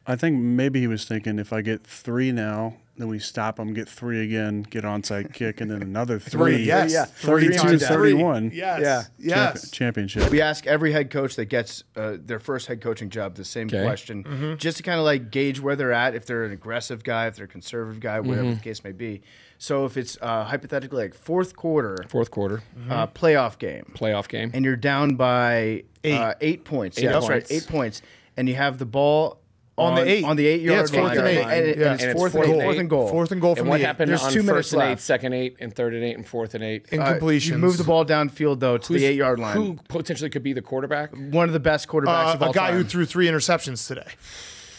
I think maybe he was thinking, if I get three now, then we stop him, get three again, get onside kick, and then another three. Yes. Yeah. thirty-two to thirty-one. Yes. Yeah. Yes. Champ championship. We ask every head coach that gets uh, their first head coaching job the same okay. question, mm-hmm. just to kind of, like, gauge where they're at, if they're an aggressive guy, if they're a conservative guy, whatever mm-hmm. the case may be. So if it's uh, hypothetically, like, fourth quarter. Fourth quarter. Mm-hmm. uh, playoff game. Playoff game. And you're down by eight, uh, eight points. Eight yeah, points. That's right. Eight points. And you have the ball on the eight, on the eight-yard yeah, it's fourth line, and eight, and, it, yeah. and it's fourth, and, fourth, and, fourth and goal, fourth and goal. From and what the happened eight. On two first and eight, second eight, and third and eight, and fourth and eight? Incompletions. Uh, you move the ball downfield though to Who's, the eight-yard line. Who potentially could be the quarterback? One of the best quarterbacks uh, of all time. A guy time. who threw three interceptions today,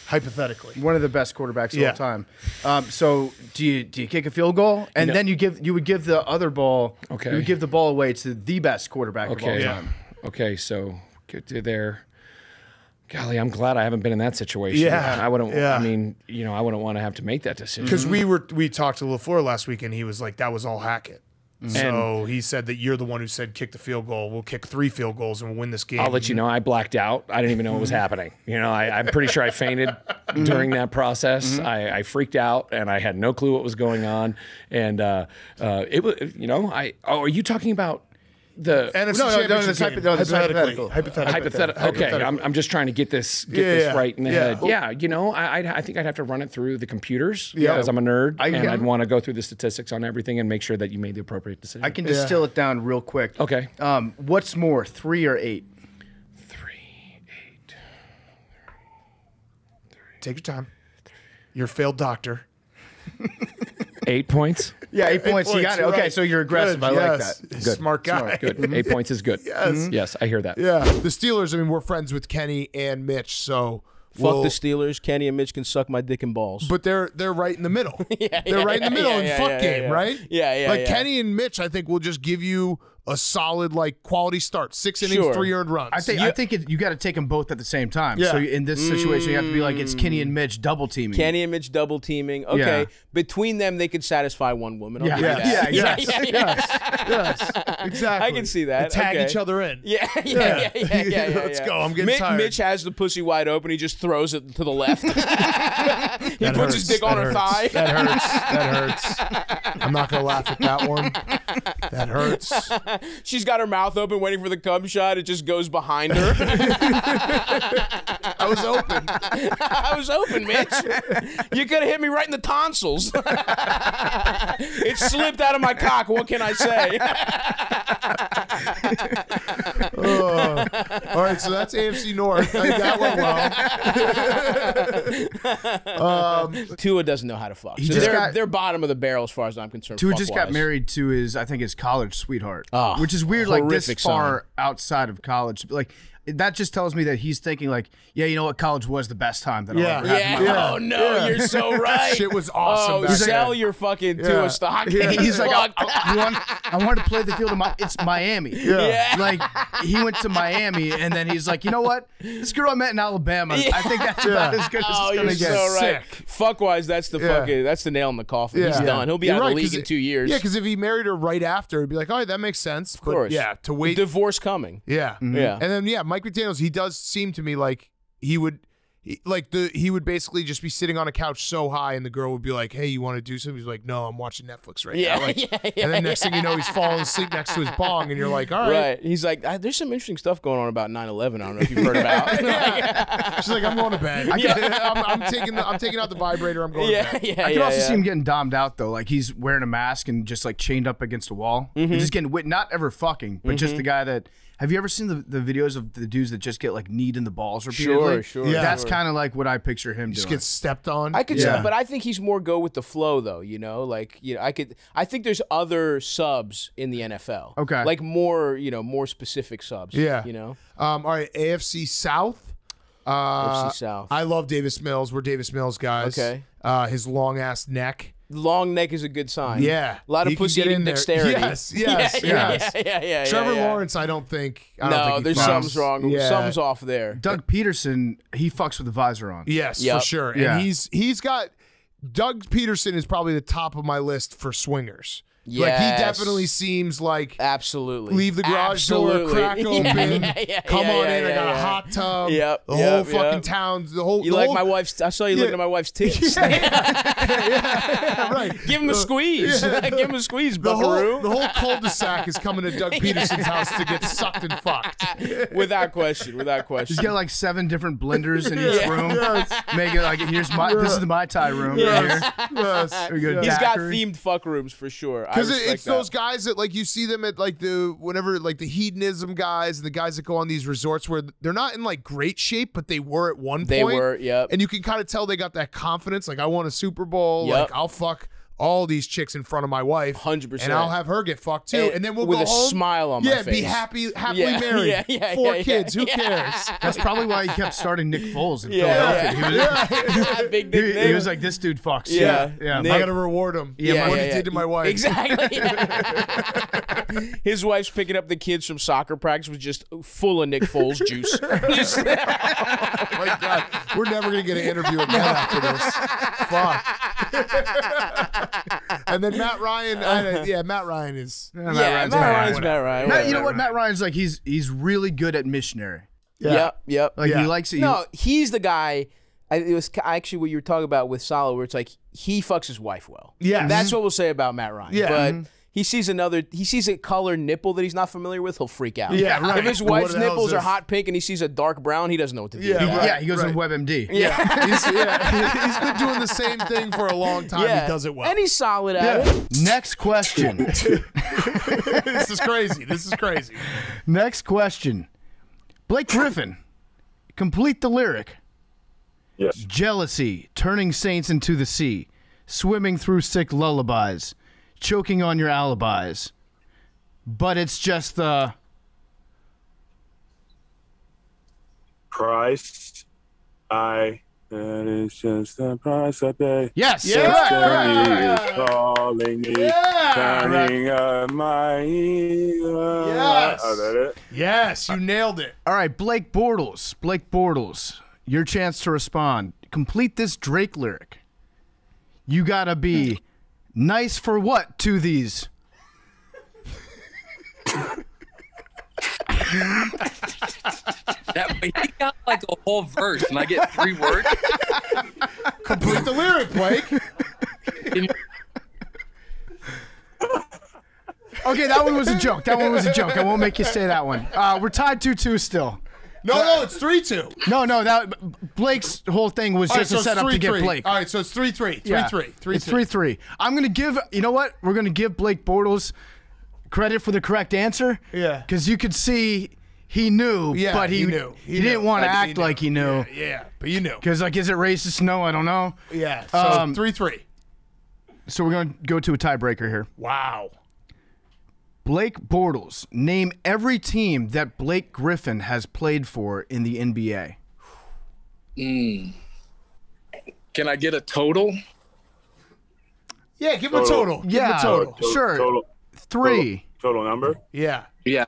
hypothetically. One of the best quarterbacks yeah. of all time. Um, so do you do you kick a field goal, and no. then you give you would give the other ball? Okay, you would give the ball away to the best quarterback okay. of all yeah. time. Okay, so get to there. Golly, I'm glad I haven't been in that situation. Yeah, I wouldn't. Yeah. I mean, you know, I wouldn't want to have to make that decision. Because we were, we talked to LaFleur last week, and he was like, "That was all Hackett." Mm-hmm. So and he said that you're the one who said, "Kick the field goal. We'll kick three field goals, and we'll win this game." I'll let you know. I blacked out. I didn't even know what was happening. You know, I, I'm pretty sure I fainted during that process. Mm-hmm. I, I freaked out, and I had no clue what was going on. And uh, uh, it was, you know, I. Oh, are you talking about? The N F C no, no, no, the type of, no, this hypothetical. Hypothetical. Hypothetical. Hypothetical. Okay, hypothetical. I'm, I'm just trying to get this get yeah, this yeah. right in the yeah. head. Well, yeah, you know, I I'd, I think I'd have to run it through the computers yeah. because I'm a nerd, I, and yeah. I'd want to go through the statistics on everything and make sure that you made the appropriate decision. I can distill yeah. it down real quick. Okay. Um, what's more, three or eight? Three, eight. Three. Take your time. You're a failed doctor. Eight points? Yeah, eight, eight points. points. You got it. Right. Okay, so you're aggressive. Good. I yes. like that. Good. Smart guy. Smart. Good. Eight points is good. Yes. Mm-hmm. Yes, I hear that. Yeah. The Steelers, I mean, we're friends with Kenny and Mitch, so... Fuck we'll, the Steelers. Kenny and Mitch can suck my dick and balls. But they're they're right in the middle. yeah, they're yeah, right in the middle yeah, in yeah, fuck yeah, game, yeah. right? Yeah, yeah, Like, yeah. Kenny and Mitch, I think, will just give you a solid, like, quality start. Six innings, sure. three earned runs. I think yeah. I think it, you got to take them both at the same time. Yeah. So in this situation, mm. you have to be like, it's Kenny and Mitch double teaming. Kenny and Mitch double teaming. Okay. Yeah. Between them, they could satisfy one woman. I'll yeah. Yes. yeah, yes. yeah, yeah, yeah. yes. yes. Exactly. I can see that. They tag okay. each other in. Yeah, yeah, yeah, yeah. yeah, yeah, yeah Let's yeah. go. I'm getting Mitch, tired. Mitch has the pussy wide open. He just throws it to the left. He puts hurts. his dick that on hurts. her thigh. That hurts. That hurts. I'm not gonna laugh at that one. That hurts. She's got her mouth open, waiting for the cum shot. It just goes behind her. I was open. I was open, Mitch. You could have hit me right in the tonsils. It slipped out of my cock. What can I say? Oh. All right, so that's A F C North. I, that went well. um, Tua doesn't know how to fuck. So they're, got, they're bottom of the barrel as far as I'm concerned. Tua just got married to his, I think, his college sweetheart, oh, which is weird. Like this far sign. outside of college, like. That just tells me that he's thinking like, yeah, you know what? College was the best time that yeah. I ever had yeah. in my life. Oh, no, yeah. you're so right. Shit was awesome. Oh, back sell then. your fucking yeah. Tua stock. Yeah. He's like, I, I, want, I want to play the field of my, it's Miami. Yeah. yeah. Like, he went to Miami, and then he's like, you know what? This girl I met in Alabama, yeah. I think that's yeah. about as good oh, as it's going to get. Oh, you're so right. Fuck-wise, that's the yeah. fucking, that's the nail in the coffin. Yeah. He's yeah. done. He'll be you're out right, of the league in it, two years. Yeah, because if he married her right after, it'd be like, all right, that makes sense. Of course. But yeah, to wait. Divorce coming. Yeah. Yeah. And then, yeah, Mike McDaniels, he does seem to me like he would, he, like the he would basically just be sitting on a couch so high, and the girl would be like, "Hey, you want to do something?" He's like, "No, I'm watching Netflix right yeah, now." Like, yeah, yeah, and then next yeah. thing you know, he's falling asleep next to his bong, and you're like, "All right." right. He's like, "There's some interesting stuff going on about nine eleven. I don't know if you've heard about." yeah. She's like, "I'm going to bed. I can, yeah. I'm, I'm taking the, I'm taking out the vibrator. I'm going yeah, to bed." Yeah, I can yeah, also yeah. see him getting domed out though. Like he's wearing a mask and just like chained up against a wall. Mm-hmm. He's just getting wit, not ever fucking, but mm-hmm. just the guy that. Have you ever seen the, the videos of the dudes that just get like kneed in the balls repeatedly? Sure, sure. Yeah. That's sure. kind of like what I picture him doing. Just gets stepped on. I could, yeah. say, but I think he's more go with the flow though. You know, like you know, I could. I think there's other subs in the N F L. Okay, like more, you know, more specific subs. Yeah, you know. Um, all right, A F C South. Uh, A F C South. I love Davis Mills. We're Davis Mills guys. Okay. Uh, his long ass neck. Long neck is a good sign. Yeah. A lot of pussy eating dexterity. Yes, yes, yeah, yes. Yeah, yeah, yeah, yeah, Trevor yeah. Lawrence, I don't think. I no, don't think there's something's wrong. Yeah. Something's off there. Doug Peterson, he fucks with the visor on. Yes, yep. for sure. Yeah. And he's he's got, Doug Peterson is probably the top of my list for swingers. Yes. Like he definitely seems like absolutely leave the garage absolutely. door crack open, yeah, yeah, yeah, come yeah, on yeah, in. Yeah, I got yeah. a hot tub. Yep, the yep, whole yep. fucking town. The whole. You the like whole, my wife's? I saw you yeah. looking at my wife's tits. Yeah, yeah, yeah, right. Give him a squeeze. Yeah. Give him a squeeze. The whole, the whole cul-de-sac is coming to Doug Peterson's house to get sucked and fucked. Without question. Without question. He's got like seven different blenders in each yeah. room. Yes. Make it like here's my. Yeah. This is the Mai Tai room. Yes. Right here. Yes. Here go, He's got themed fuck rooms for sure. Because it, it's that. those guys that like you see them at like the whenever like the hedonism guys and the guys that go on these resorts where they're not in like great shape, but they were at one they point. They were, yeah. And you can kind of tell they got that confidence. Like I won a Super Bowl. Yep. Like I'll fuck all these chicks in front of my wife, hundred percent, and I'll have her get fucked too. And, and then we'll with go a home, smile on yeah, my face. Yeah, be happy, happily yeah, married, yeah, yeah, four yeah, kids. Yeah, who yeah. cares? That's probably why he kept starting Nick Foles in yeah, Philadelphia. Yeah. He, was, yeah. Big, big, he, he was like, "This dude fucks." Yeah, yeah. yeah. I gotta reward him. Yeah, yeah, yeah what yeah, he did yeah. to my wife. Exactly. Yeah. His wife's picking up the kids from soccer practice was just full of Nick Foles juice. Just, oh my God, we're never gonna get an interview with Matt after this. Fuck. And then Matt Ryan, I, yeah, Matt Ryan is. Yeah, Matt, yeah, Ryan's, Matt, Matt Ryan's Matt Ryan. Matt, you know what? Matt Ryan's like he's he's really good at missionary. Yeah. Yep, yep. Like yeah. he likes it. No, he's the guy. I, it was actually what you were talking about with Sala, where it's like he fucks his wife well. Yeah, and that's what we'll say about Matt Ryan. Yeah, but mm-hmm. he sees another, he sees a colored nipple that he's not familiar with, he'll freak out. Yeah, right. If his wife's nipples are hot pink and he sees a dark brown, he doesn't know what to do. Yeah, right, yeah, he goes right. to WebMD. Yeah. Yeah. He's, yeah, he's been doing the same thing for a long time. Yeah. He does it well. And he's solid at yeah. it. Next question. This is crazy. This is crazy. Next question. Blake Griffin, complete the lyric. Yes. Jealousy, turning saints into the sea, swimming through sick lullabies, choking on your alibis. But it's just the... Price I... That is just the price I pay. Yes! Yeah! Yeah. Is calling me, yeah. Turning right. my ear. Yes! Oh, that it? Yes, you nailed it. All right, Blake Bortles. Blake Bortles. Your chance to respond. Complete this Drake lyric. You gotta be nice for what to these? That way he got like a whole verse and I get three words. Complete the lyric, Blake. Okay, that one was a joke. That one was a joke. I won't make you say that one. Uh, we're tied two two still. No, no, it's three two. No, no, that Blake's whole thing was just a setup to get Blake. All right, so it's three three. three three. It's three three. I'm going to give, you know what? We're going to give Blake Bortles credit for the correct answer. Yeah. Because you could see he knew, yeah, but he, he knew. He, he knew. didn't want to act like he knew. Yeah, yeah, but you knew. Because, like, is it racist? No, I don't know. Yeah, so um, three three. So we're going to go to a tiebreaker here. Wow. Blake Bortles, name every team that Blake Griffin has played for in the N B A. Mm. Can I get a total? Yeah, give him total. a total. Yeah, give him a total. total. Sure. Total. Three. Total. total number? Yeah. Yeah.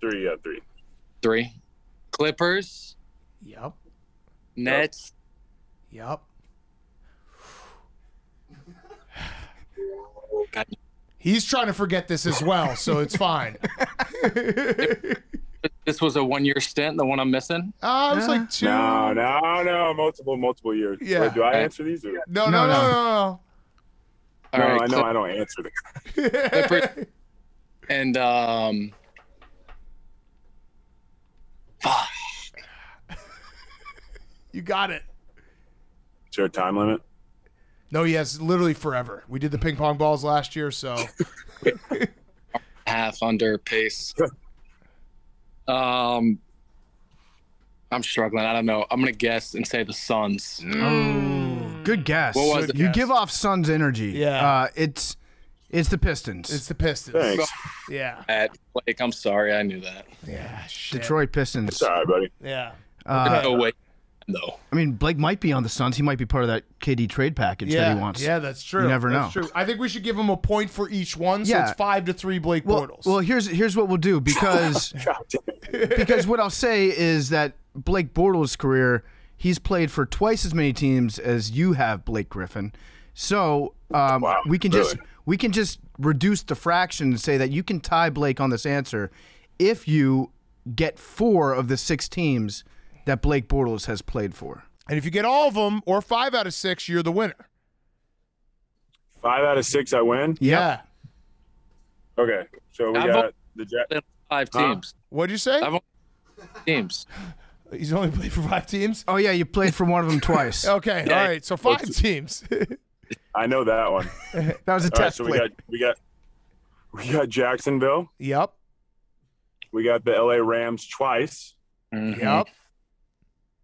Three, yeah, three. Three. Clippers. Yep. Nets. Yep. God. He's trying to forget this as well, so it's fine. This was a one-year stint, the one I'm missing? Uh, it was like two. No, no, no, multiple, multiple years. Yeah. Wait, do I answer these? Or... No, no, no, no, no. no. All no, right, I know I don't answer them. And, um... fuck. You got it. Is there a time limit? No, he has literally forever. We did the ping pong balls last year, so half under pace. Um, I'm struggling. I don't know. I'm gonna guess and say the Suns. Mm. Good guess. What was it? You give off Suns energy. Yeah. Uh, it's it's the Pistons. It's the Pistons. Thanks. Yeah. At Blake, I'm sorry. I knew that. Yeah. Shit. Detroit Pistons. Sorry, buddy. Yeah. Uh, no way. Though. I mean, Blake might be on the Suns. He might be part of that K D trade package yeah, that he wants. Yeah, that's true. You never that's know. True. I think we should give him a point for each one, so yeah. it's five to three Blake well, Bortles. Well, here's here's what we'll do, because because what I'll say is that Blake Bortles' career, he's played for twice as many teams as you have, Blake Griffin. So um, wow, we can really? just we can just reduce the fraction and say that you can tie Blake on this answer if you get four of the six teams that Blake Bortles has played for. And if you get all of them, or five out of six, you're the winner. Five out of six, I win? Yeah. Okay, so we I've got the Jets. Five teams. Huh? What'd you say? I've only teams. He's only played for five teams? Oh, yeah, you played for one of them twice. Okay, yeah. All right, so five teams. I know that one. That was a all test right, so play. We got, we, got, we got Jacksonville. Yep. We got the L A Rams twice. Mm-hmm. Yep.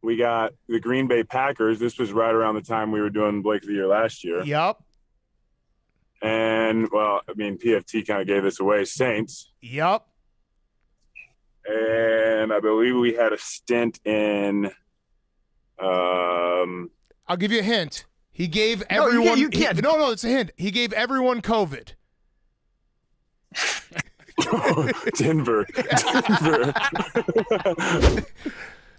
We got the Green Bay Packers. This was right around the time we were doing Blake of the Year last year. Yep. And, well, I mean, P F T kind of gave this away. Saints. Yep. And I believe we had a stint in um... – I'll give you a hint. He gave everyone no, – you can't. He, no, no, it's a hint. He gave everyone COVID. Denver. Denver.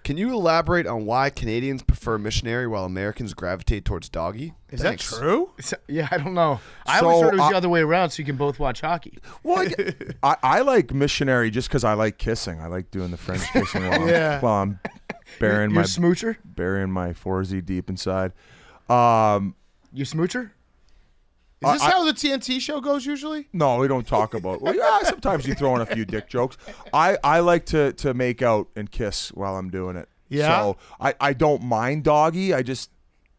Can you elaborate on why Canadians prefer missionary while Americans gravitate towards doggy? Is Thanks. that true? Is that, yeah, I don't know. I so always heard it was I, the other way around so you can both watch hockey. Well, I, I like missionary just because I like kissing. I like doing the French kissing while, yeah. I'm, while I'm burying You're my smoocher? Burying my four Z deep inside. Um, you smoocher? Is this I, how the T N T show goes usually? No, we don't talk about. Well, yeah, sometimes you throw in a few dick jokes. I, I like to to make out and kiss while I'm doing it. Yeah. So I I don't mind doggy. I just,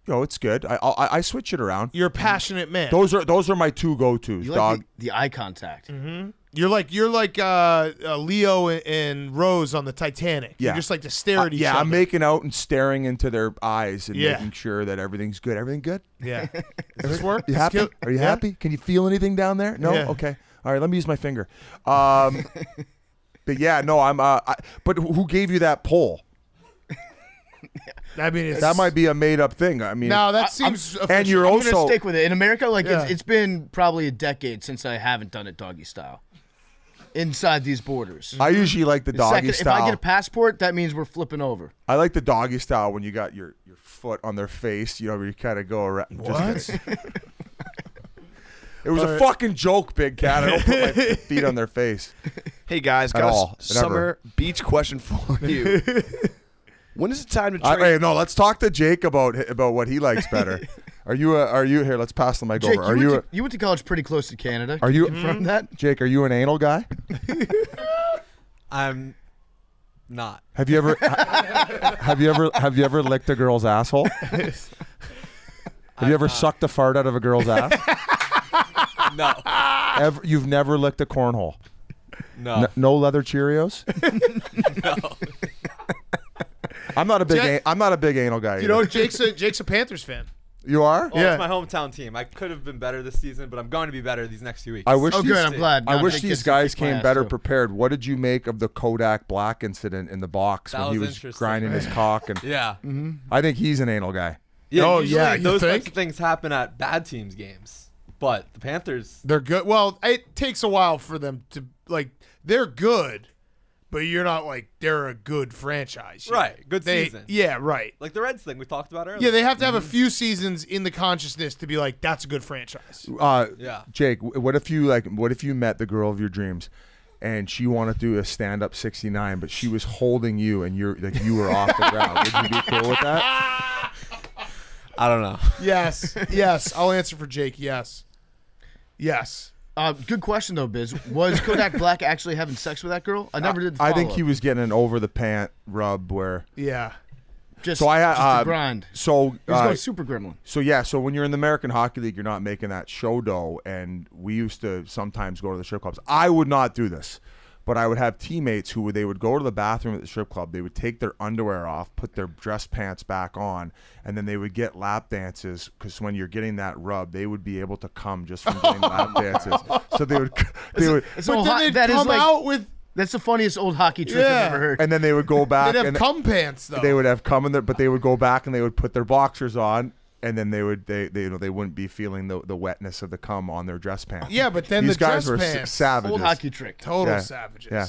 you know, it's good. I I, I switch it around. You're a passionate man. Those are those are my two go-tos. You like dog. The, the eye contact. Mm-hmm. You're like you're like uh, uh, Leo and Rose on the Titanic. Yeah. You just like to stare at uh, each yeah, other. Yeah, I'm making out and staring into their eyes and yeah. making sure that everything's good. Everything good? Yeah. Does this work? You happy? Are you yeah. happy? Can you feel anything down there? No? Yeah. Okay. All right, let me use my finger. Um, but yeah, no, I'm uh, I, but who gave you that poll? I mean, it's, that might be a made-up thing. I mean, no, that seems. I'm, and you're I'm also gonna stick with it in America. Like yeah. it's, it's been probably a decade since I haven't done it doggy style inside these borders. I usually like the doggy second, style. If I get a passport, that means we're flipping over. I like the doggy style when you got your your foot on their face. You know, you kind of go around. What? Just it was all a right. fucking joke, Big Cat. I don't put my feet on their face. Hey guys, got all. a summer Never. beach question for you. When is it time to trade? I, hey, no, let's talk to Jake about about what he likes better. Are you a, are you here? Let's pass the mic Jake, over. Are you you, a, to, you went to college pretty close to Canada. Are you mm-hmm. from that? Jake, are you an anal guy? I'm not. Have you ever have you ever have you ever licked a girl's asshole? Have I'm you ever not. sucked a fart out of a girl's ass? No. Ever, you've never licked a cornhole? No. No, no leather Cheerios? No. I'm not a big Jack, I'm not a big anal guy. You either. know, Jake's a Jake's a Panthers fan. You are? Well, yeah, it's my hometown team. I could have been better this season, but I'm going to be better these next few weeks. I wish. Oh, these, good. I'm glad. I wish these guys came better too. prepared. What did you make of the Kodak Black incident in the box that when was he was grinding his cock? And yeah, mm-hmm. I think he's an anal guy. Yeah, oh yeah, those think? types of things happen at bad teams games, but the Panthers, they're good. Well, it takes a while for them to like. They're good. But you're not like they're a good franchise, right? Know? Good they, season, yeah, right. Like the Reds thing we talked about earlier. Yeah, they have to have mm-hmm. a few seasons in the consciousness to be like that's a good franchise. Uh, yeah, Jake, what if you like? What if you met the girl of your dreams, and she wanted to do a stand-up sixty-nine, but she was holding you, and you're like you were off the ground. Would you be cool with that? I don't know. Yes, yes. I'll answer for Jake. Yes, yes. Uh, good question though, Biz. Was Kodak Black actually having sex with that girl? I never did. The I think he was getting an over the pant rub where. Yeah. Just, so I, just uh, the grind. So he was uh, going super gremlin. So yeah. So when you're in the American Hockey League, you're not making that show dough, and we used to sometimes go to the strip clubs. I would not do this, but I would have teammates who would they would go to the bathroom at the strip club. They would take their underwear off, put their dress pants back on, and then they would get lap dances because when you're getting that rub, they would be able to come just from getting lap dances. So they would, they it's would, a, it's but then they'd that come is like, out with. That's the funniest old hockey trick yeah. I've ever heard. And then they would go back. They'd have and cum pants though. They would have cum in there, but they would go back and they would put their boxers on. And then they would they they you know they wouldn't be feeling the the wetness of the cum on their dress pants. Yeah, but then these the guys dress were pants. savages. Old hockey trick, total yeah. savages. Yeah.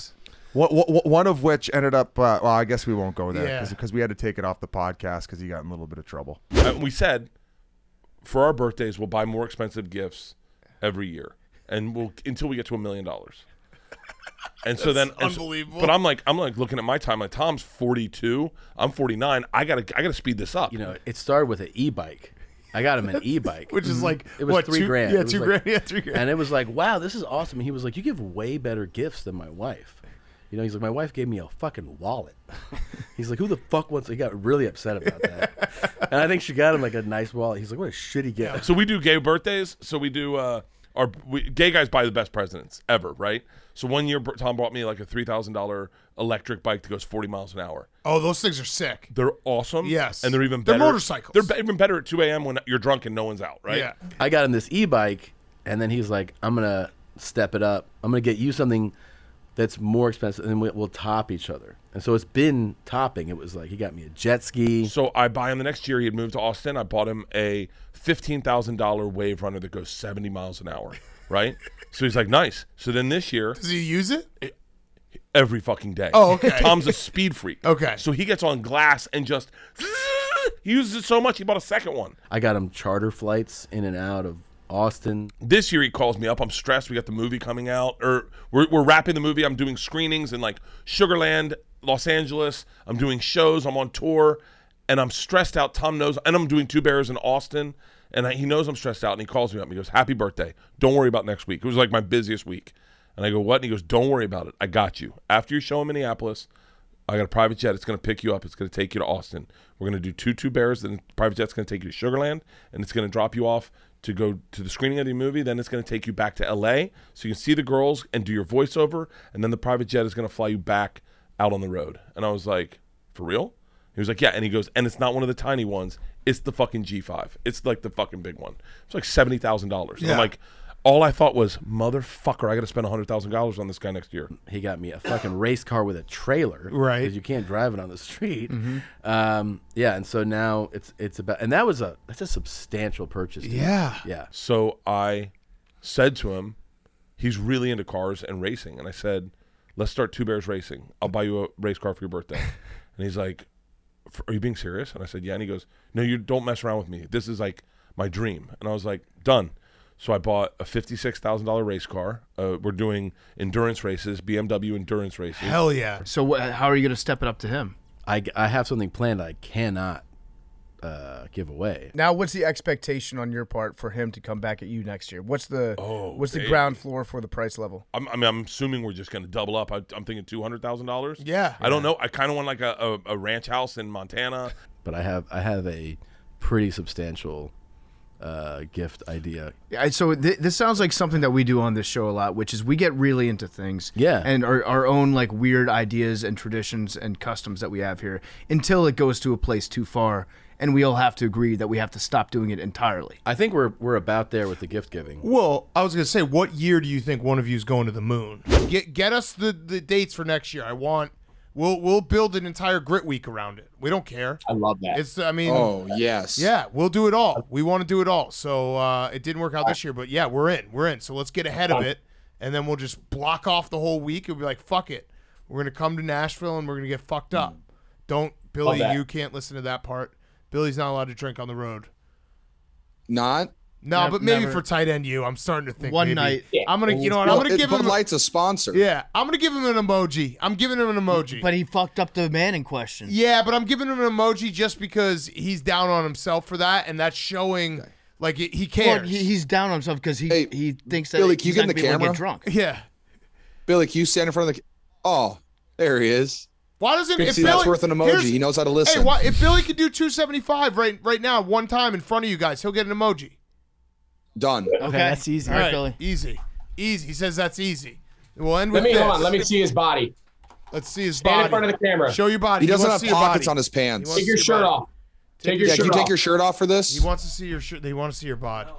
What, what, one of which ended up. Uh, well, I guess we won't go there because yeah. we had to take it off the podcast because he got in a little bit of trouble. Uh, we said for our birthdays we'll buy more expensive gifts every year, and we'll until we get to a million dollars. And so That's then, unbelievable. So, but I'm like, I'm like looking at my time. Like Tom's forty-two, I'm forty-nine. I gotta, I gotta speed this up. You know, it started with an e-bike. I got him an e-bike, which is like it was what, three two, grand. Yeah, two grand. Like, yeah, three grand. And it was like, wow, this is awesome. And he was like, you give way better gifts than my wife. You know, he's like, my wife gave me a fucking wallet. He's like, who the fuck wants? He got really upset about that. And I think she got him like a nice wallet. He's like, what a shitty gift. Yeah. So we do gay birthdays. So we do. Uh, Our we, gay guys buy the best presents ever, right? So one year, Tom bought me like a three thousand dollar electric bike that goes forty miles an hour. Oh, those things are sick. They're awesome. Yes, and they're even better. They're motorcycles. They're be even better at two a.m. when you're drunk and no one's out, right? Yeah. I got him this e-bike, and then he's like, "I'm gonna step it up. I'm gonna get you something that's more expensive, and we'll top each other." And so it's been topping. It was like he got me a jet ski. So I buy him the next year. He had moved to Austin. I bought him a fifteen thousand dollar Wave Runner that goes seventy miles an hour, right? So he's like, nice. So then this year. Does he use it? it every fucking day. Oh, okay. Tom's a speed freak. Okay. So he gets on glass and just, he uses it so much, he bought a second one. I got him charter flights in and out of Austin. This year he calls me up. I'm stressed. We got the movie coming out. Or we're, we're wrapping the movie. I'm doing screenings in like Sugarland, Los Angeles. I'm doing shows. I'm on tour. And I'm stressed out. Tom knows. And I'm doing Two Bears in Austin. And I, he knows I'm stressed out, and he calls me up and he goes, happy birthday. Don't worry about next week. It was like my busiest week. And I go, what? And he goes, don't worry about it. I got you. After your show in Minneapolis, I got a private jet. It's going to pick you up. It's going to take you to Austin. We're going to do two two Bears. Then the private jet's going to take you to Sugar Land, and it's going to drop you off to go to the screening of the movie. Then it's going to take you back to L A so you can see the girls and do your voiceover. And then the private jet is going to fly you back out on the road. And I was like, for real? He was like, yeah. And he goes, and it's not one of the tiny ones. It's the fucking G five. It's like the fucking big one. It's like seventy thousand dollars. Yeah. I'm like, all I thought was, motherfucker, I got to spend one hundred thousand dollars on this guy next year. He got me a fucking race car with a trailer. Right. Because you can't drive it on the street. Mm-hmm. um, yeah, and so now it's it's about, and that was a, that's a substantial purchase. Dude. Yeah. Yeah. So I said to him, he's really into cars and racing. And I said, let's start Two Bears Racing. I'll buy you a race car for your birthday. And he's like, are you being serious? And I said, yeah. And he goes, no, you don't mess around with me. This is like my dream. And I was like, done. So I bought a fifty-six thousand dollar race car. Uh, we're doing endurance races, B M W endurance races. Hell yeah. So how are you going to step it up to him? I, I have something planned I cannot uh, give away. Now, what's the expectation on your part for him to come back at you next year? What's the oh, what's baby. the ground floor for the price level? I'm, I mean, I'm assuming we're just going to double up. I, I'm thinking two hundred thousand dollars. Yeah. I don't know. I kind of want like a, a, a ranch house in Montana. But I have, I have a pretty substantial... Uh, gift idea. Yeah, so th this sounds like something that we do on this show a lot, which is we get really into things, yeah, and our, our own like weird ideas and traditions and customs that we have here until it goes to a place too far, and we all have to agree that we have to stop doing it entirely. I think we're we're about there with the gift giving. Well, I was gonna say, what year do you think one of you is going to the moon? Get get us the the dates for next year. I want. We'll we'll build an entire Grit Week around it. We don't care. I love that. It's I mean oh yes yeah we'll do it all. We want to do it all. So uh, it didn't work out this year, but yeah, we're in we're in. So let's get ahead of it, and then we'll just block off the whole week. We'll be like, fuck it. We're gonna come to Nashville and we're gonna get fucked up. Mm. Don't Billy, you can't listen to that part. Billy's not allowed to drink on the road. Not. No, I've but maybe never... for tight end, you. I'm starting to think one maybe. night. Yeah. I'm gonna, you know, what, well, I'm gonna it, give Bud him. Bud Light's a sponsor. Yeah, I'm gonna give him an emoji. I'm giving him an emoji. But he fucked up the man in question. Yeah, but I'm giving him an emoji just because he's down on himself for that, and that's showing okay. like he cares. Well, he's down on himself because he hey, he thinks that Billy, he's not gonna be able to get drunk. Yeah, Billy, can you stand in front of the? Oh, there he is. Why doesn't if see, Billy, that's worth an emoji? He knows how to listen. Hey, why, if Billy could do two seventy-five right right now, one time in front of you guys, he'll get an emoji. Done. Okay, okay, that's easy. All right, Billy. Easy, easy. He says that's easy. We'll end with let me this. Hold on. Let me see his body. Let's see his Stand body. Stand in front of the camera. Show your body. He doesn't he have pockets body. on his pants. Take your shirt body. off. Take, take your yeah, shirt. Can you take off. your shirt off for this? He wants to see your shirt. They want to see your body.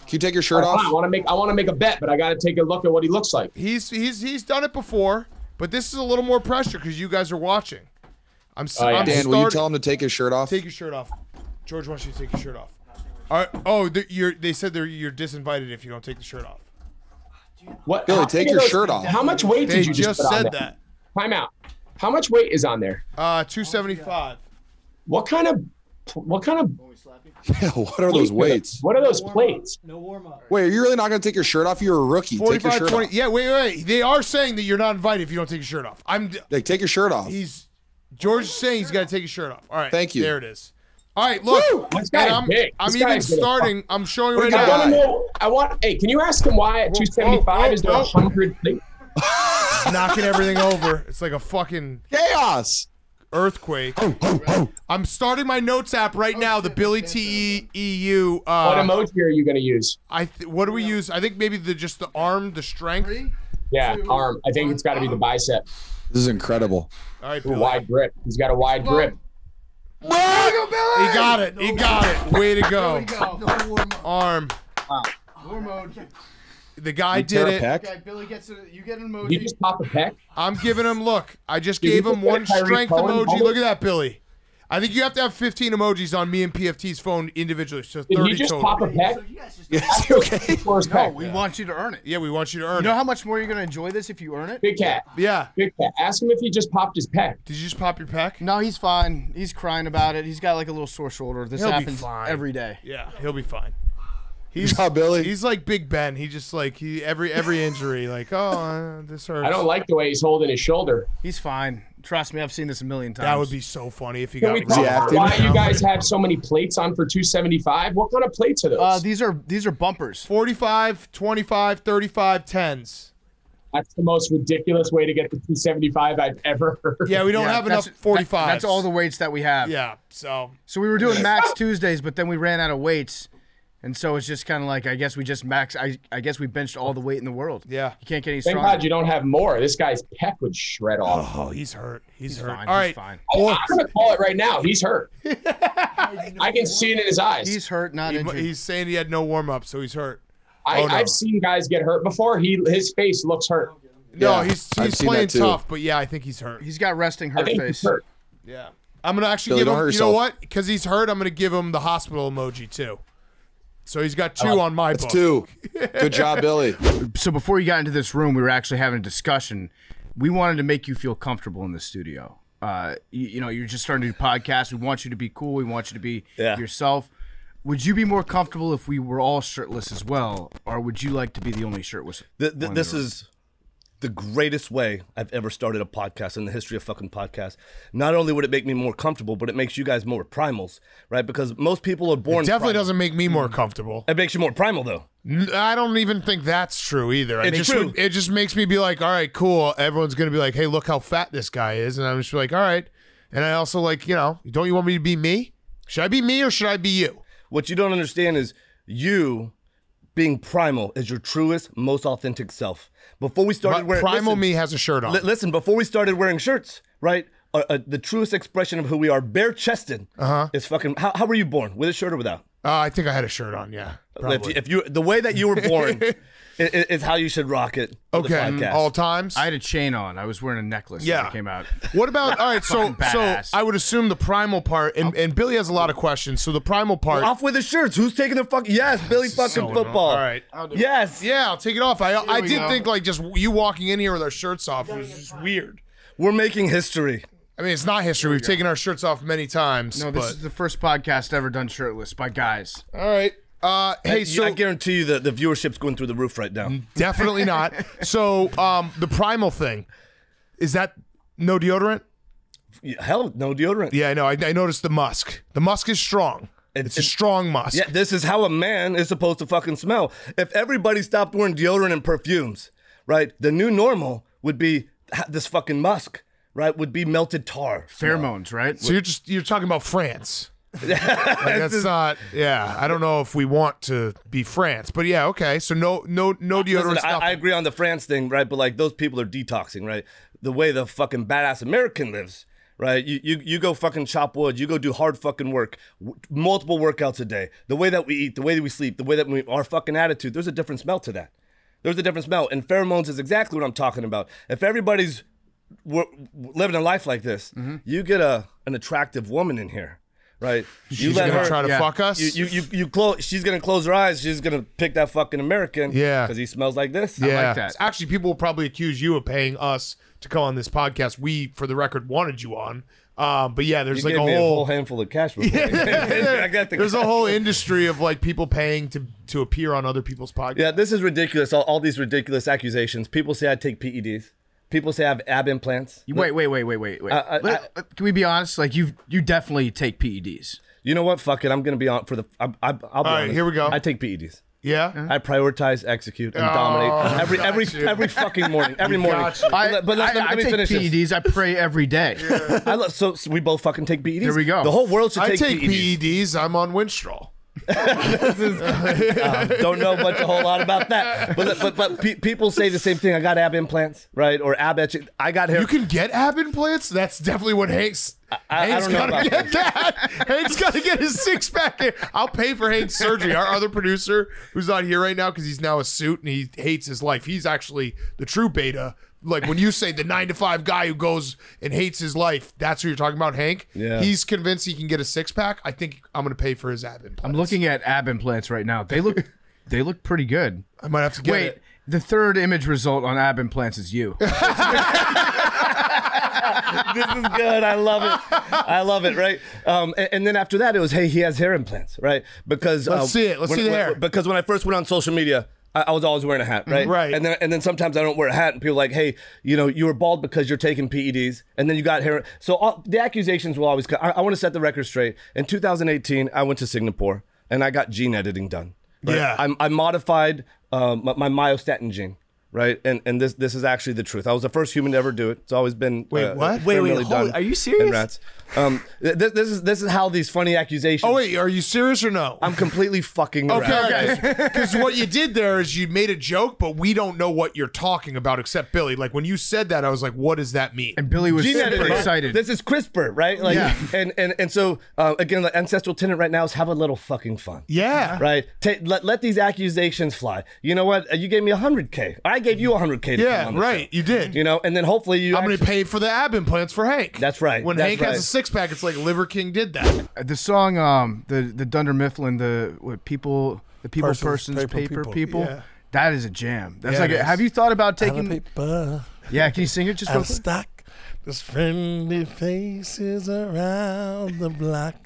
Can you take your shirt off? I want to make. I want to make a bet, but I got to take a look at what he looks like. He's he's he's done it before, but this is a little more pressure because you guys are watching. I'm. Oh, yeah. I'm Dan, will you tell him to take his shirt off? Take your shirt off. George wants you to take your shirt off. Right. Oh, you're, they said they're, you're disinvited if you don't take the shirt off. What? Billy, take your shirt off. How much weight did you just put on there? They just said that. Time out. How much weight is on there? Uh, two seventy-five. What kind of, what kind of? Yeah, what are those weights? What are those plates? No warm up. Wait, are you really not going to take your shirt off? You're a rookie. Take your shirt off. Yeah, wait, wait. They are saying that you're not invited if you don't take your shirt off. I'm. Like, take your shirt off. He's George is saying he's got to take his shirt off. All right. Thank you. There it is. All right, look, this guy I'm, I'm even starting. I'm showing right now. I want to know, I want, hey, can you ask him why at two seventy-five is there a hundred? Knocking everything over. It's like a fucking chaos earthquake. I'm starting my notes app right now. The Billy T E U. Uh, what emoji are you gonna use? I th what do we use? I think maybe the just the arm, the strength. Yeah, arm. I think it's got to be the bicep. This is incredible. All right, Billy. Wide grip. He's got a wide grip. Way to go, Billy! He got it. No he got it. Way to go. Way to go. No warm up. Arm. Wow. Warm emoji. The guy you did it. Okay, Billy gets a, you get an emoji. You just pop a peck. I'm giving him. Look, I just Did gave him one strength emoji. Moment? Look at that, Billy. I think you have to have fifteen emojis on me and P F T's phone individually. So thirty total. Did you just total. pop a peck? Yes. Okay. No, we want you to earn it. Yeah, we want you to earn it. You know how much more you're going to enjoy this if you earn it? Big Cat. Yeah. Big Cat. Ask him if he just popped his peck. Did you just pop your peck? No, he's fine. He's crying about it. He's got like a little sore shoulder. This he'll happens every day. Yeah, he'll be fine. He's Good job, Billy. He's like Big Ben. He just like he every every injury like, oh, this hurts. I don't like the way he's holding his shoulder. He's fine. Trust me, I've seen this a million times. That would be so funny if you Can got we talk about why you guys have so many plates on for two seventy-five? What kind of plates are those? Uh, these are these are bumpers. forty-five, twenty-five, thirty-five, tens. That's the most ridiculous way to get to two seventy-five I've ever heard. Yeah, we don't yeah, have enough forty-fives. That, that's all the weights that we have. Yeah, so. So we were doing max Tuesdays, but then we ran out of weights. And so it's just kind of like, I guess we just max. I, I guess we benched all the weight in the world. Yeah. You can't get any stronger. Thank God you don't have more. This guy's pec would shred off. Oh, he's hurt. He's, he's hurt. Fine. All right. He's fine. Oh, I'm going to call it right now. He's hurt. I can see it in his eyes. He's hurt, not he, injured. He's saying he had no warm-up, so he's hurt. I, oh, no. I've seen guys get hurt before. He His face looks hurt. Yeah, no, he's he's playing tough, but yeah, I think he's hurt. He's got resting hurt face. He's hurt. Yeah. I'm going to actually Billy give him, you know what? Because he's hurt, I'm going to give him the hospital emoji too. So he's got two oh, on my that's book. two. Good job, Billy. So before you got into this room, we were actually having a discussion. We wanted to make you feel comfortable in the studio. Uh, you, you know, you're just starting to do podcasts. We want you to be cool. We want you to be yeah. yourself. Would you be more comfortable if we were all shirtless as well, or would you like to be the only shirtless? The, the, this the is the greatest way I've ever started a podcast in the history of fucking podcasts. Not only would it make me more comfortable, but it makes you guys more primals, right? Because most people are born. It definitely primal. Doesn't make me more comfortable. It makes you more primal, though. I don't even think that's true either. I it's just, true. It just makes me be like, all right, cool. Everyone's gonna be like, hey, look how fat this guy is, and I'm just like, all right. And I also like, you know, don't you want me to be me? Should I be me or should I be you? What you don't understand is you being primal is your truest, most authentic self. Before we started wearing- Primal listen, me has a shirt on. Li listen, before we started wearing shirts, right? Uh, uh, the truest expression of who we are, bare-chested, uh-huh. is fucking, how, how were you born? With a shirt or without? Uh, I think I had a shirt on, yeah. If you, if you, the way that you were born is, is how you should rock it. Okay, the all times. I had a chain on. I was wearing a necklace yeah. when it came out. What about, all right, so so I would assume the primal part, and, and Billy has a lot of questions, so the primal part. Well, off with the shirts. Who's taking the fucking, yes, Billy fucking so football. All right. I'll do yes. It. Yeah, I'll take it off. I, I did go. think like just you walking in here with our shirts off was just weird. We're making history. I mean, it's not history. We've taken our shirts off many times. No, this but... is the first podcast ever done shirtless by guys. All right. Uh, hey, I, so I guarantee you that the viewership's going through the roof right now. Definitely not. So um, the primal thing, is that no deodorant? Hell, no deodorant. Yeah, I know. I, I noticed the musk. The musk is strong. It's, it's a strong musk. Yeah, this is how a man is supposed to fucking smell. If everybody stopped wearing deodorant and perfumes, right, the new normal would be this fucking musk. Right, would be melted tar. Pheromones, so. right? So you're just you're talking about France. Like that's not yeah. I don't know if we want to be France, but yeah, okay. So no no no deodorant. Listen, I, I agree on the France thing, right? But like those people are detoxing, right? The way the fucking badass American lives, right? You you you go fucking chop wood, you go do hard fucking work, w multiple workouts a day. The way that we eat, the way that we sleep, the way that we our fucking attitude, there's a different smell to that. There's a different smell. And pheromones is exactly what I'm talking about. If everybody's We're living a life like this. Mm-hmm. You get a an attractive woman in here, right? You she's let gonna her try to yeah. fuck us. You you you, you close. She's gonna close her eyes. She's gonna pick that fucking American. Yeah, because he smells like this. Yeah, I like that. Actually, people will probably accuse you of paying us to come on this podcast. We, for the record, wanted you on. Um, but yeah, there's you like gave a, me whole... a whole handful of cash. Yeah. I got the there's cash. a whole industry of like people paying to to appear on other people's podcasts. Yeah, this is ridiculous. All, all these ridiculous accusations. People say I take P E Ds. People say I have ab implants. Wait, wait, wait, wait, wait, wait. Uh, Let, I, can we be honest? Like you, you definitely take P E Ds. You know what? Fuck it. I'm gonna be on for the. I, I, I'll be all right, honest. Here we go. I take P E Ds. Yeah. Mm-hmm. I prioritize, execute, and oh, dominate every every you. every fucking morning. Every morning. I, but let, I, let, I, let me I take finish P E Ds. This. I pray every day. Yeah. I love, so, so we both fucking take P E Ds. There we go. The whole world should take P E Ds. I take P E Ds. P E Ds. I'm on Winstrol. This is, uh, don't know much a whole lot about that, but but, but pe people say the same thing. I got ab implants, right? Or ab etching. I got hair. You can get ab implants. That's definitely what Hank's. I, Hank's I don't know about get that. Hank's got to get his six pack in. I'll pay for Hank's surgery. Our other producer, who's not here right now because he's now a suit and he hates his life. He's actually the true beta. Like when you say the nine to five guy who goes and hates his life, that's who you're talking about, Hank. Yeah. He's convinced he can get a six pack. I think I'm going to pay for his ab implants. I'm looking at ab implants right now. They look, they look pretty good. I might have to get Wait, it. The third image result on ab implants is you. This is good. I love it. I love it. Right. Um, and, and then after that, it was, hey, he has hair implants, right? Because let's uh, see it. Let's when, see the when, hair. Because when I first went on social media, I, I was always wearing a hat, right? Right. And then and then sometimes I don't wear a hat, and people are like, hey, you know, you were bald because you're taking P E Ds, and then you got hair. So all, the accusations will always come. I, I want to set the record straight. In two thousand eighteen, I went to Singapore, and I got gene editing done. Right? Yeah. I, I modified uh, my, my myostatin gene. Right, and and this this is actually the truth. I was the first human to ever do it. It's always been wait uh, what? Wait, wait, holy, are you serious? In rats. Um, this, this is this is how these funny accusations. Oh wait, are you serious or no? I'm completely fucking. Okay, because okay. What you did there is you made a joke, but we don't know what you're talking about except Billy. Like when you said that, I was like, what does that mean? And Billy was super excited. This is CRISPR, right? Like, yeah. And and and so uh, again, the ancestral tenet right now is have a little fucking fun. Yeah. Right. Take, let let these accusations fly. You know what? You gave me a hundred K. I gave you a hundred K to yeah, come on right. Show. You did. You know, and then hopefully you. I'm going to pay for the ab implants for Hank. That's right. When that's Hank right. has a six pack, it's like Liver King did that. The song, um, the the Dunder Mifflin, the what people, the people, persons, persons paper, paper, people. people yeah. That is a jam. That's yeah, like. A, have you thought about taking? Paper, yeah, can you sing it just real quick? Stock. There's friendly faces around the block.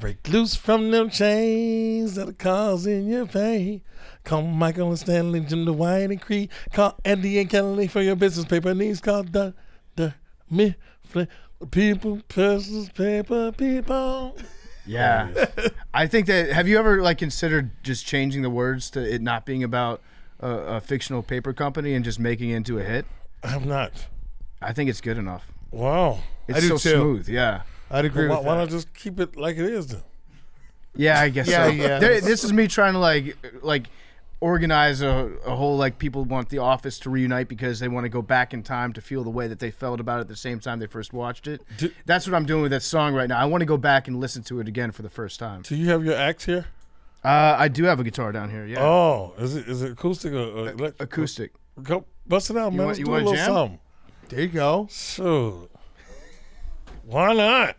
Break loose from them chains that are causing your pain. Call Michael and Stanley, Jim DeWine and Creed. Call Andy and Kelly for your business paper needs. Call the, the, me, people, persons, paper, people. Yeah. I think that, have you ever like considered just changing the words to it not being about a, a fictional paper company and just making it into a hit? I have not. I think it's good enough. Wow. It's I do so too. smooth, yeah. I'd agree well, with why, that. Why not just keep it like it is then? Yeah, I guess yeah, so. Yeah. There, this is me trying to like like organize a, a whole like people want The Office to reunite because they want to go back in time to feel the way that they felt about it at the same time they first watched it. Do, That's what I'm doing with that song right now. I want to go back and listen to it again for the first time. Do you have your axe here? Uh, I do have a guitar down here, yeah. Oh, is it, is it acoustic or electric? Acoustic. Go bust it out, you man. Want, you do want a little jam? Something. There you go. So, why not?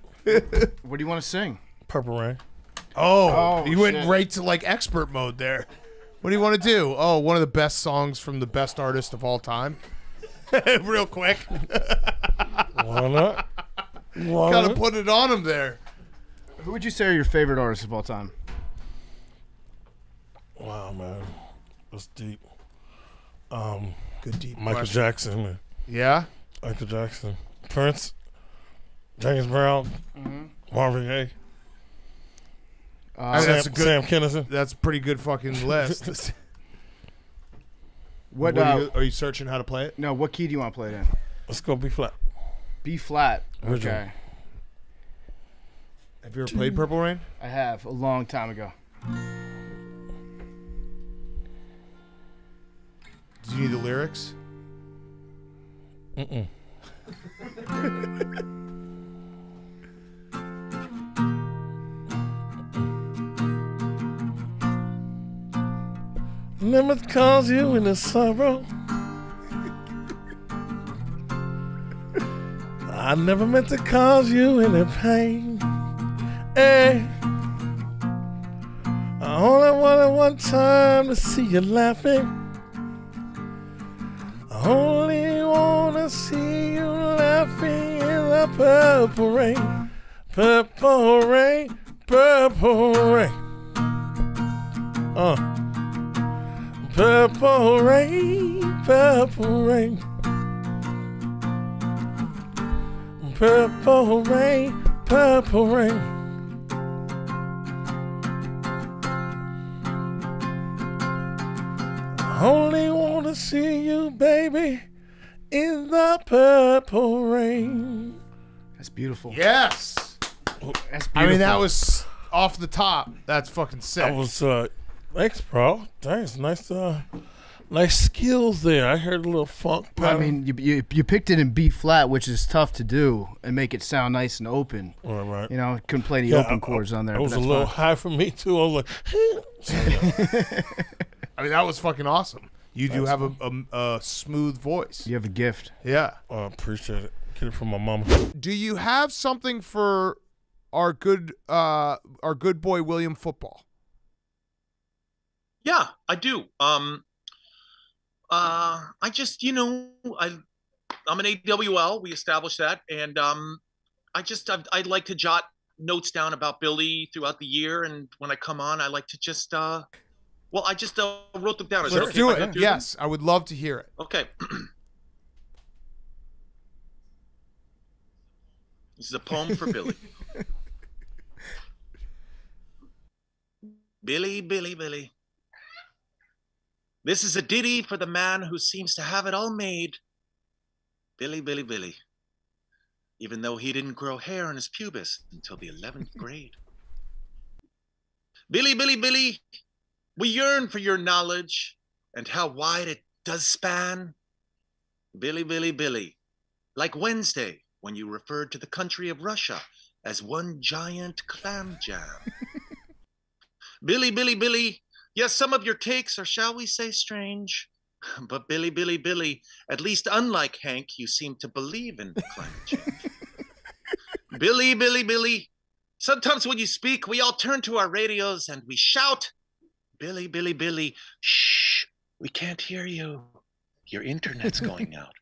What do you want to sing? Purple Rain. Oh, oh you went shit. right to like expert mode there. What do you want to do? Oh, one of the best songs from the best artist of all time. Real quick. Why not? Why Gotta not? put it on him there. Who would you say are your favorite artists of all time? Wow, man. That's deep. Um, Good deep Michael question. Jackson, man. Yeah? Michael Jackson. Prince. James Brown. Mm-hmm. Marvin Gaye. Uh, Sam, that's a good, Sam Kinison. That's a pretty good fucking list. what, what uh, are, you, are you searching how to play it? No, what key do you want to play it in? Let's go B flat. B flat. Original. Okay. Have you ever played Purple Rain? I have, a long time ago. Do you need the lyrics? Mm mm. Limits calls you in the sorrow. I never meant to cause you in the pain. Hey, I only wanted one time to see you laughing. I only wanna see you laughing in the purple rain. Purple rain, purple rain. Uh. Purple rain, purple rain. Purple rain, purple rain. I only wanna see you, baby, in the purple rain. That's beautiful. Yes! That's beautiful. I mean, that was off the top. That's fucking sick. That was, uh, thanks, bro. Thanks. Nice, uh, nice skills there. I heard a little funk. I mean, you, you you picked it in B flat, which is tough to do, and make it sound nice and open. All right, right. You know, couldn't play any yeah, open I, chords on there. It was a little fine. high for me too. I was like, I mean, that was fucking awesome. You do That's have a, a, a smooth voice. You have a gift. Yeah, I uh, appreciate it. Get it from my mama. Do you have something for our good uh, our good boy William Football? Yeah, I do. Um, uh, I just, you know, I, I'm an A W L. We established that. And um, I just, I'd, I'd like to jot notes down about Billy throughout the year. And when I come on, I like to just, uh, Well, I just uh, wrote them down. Is Let's okay do it. Yes, them? I would love to hear it. Okay. This is a poem for Billy. Billy, Billy, Billy. This is a ditty for the man who seems to have it all made. Billy, Billy, Billy. Even though he didn't grow hair on his pubis until the eleventh grade. Billy, Billy, Billy. We yearn for your knowledge and how wide it does span. Billy, Billy, Billy. Like Wednesday when you referred to the country of Russia as one giant clam jam. Billy, Billy, Billy. Yes, some of your takes are, shall we say, strange. But Billy, Billy, Billy, at least unlike Hank, you seem to believe in climate change. Billy, Billy, Billy. Sometimes when you speak, we all turn to our radios and we shout, Billy, Billy, Billy, shh, we can't hear you. Your internet's going out.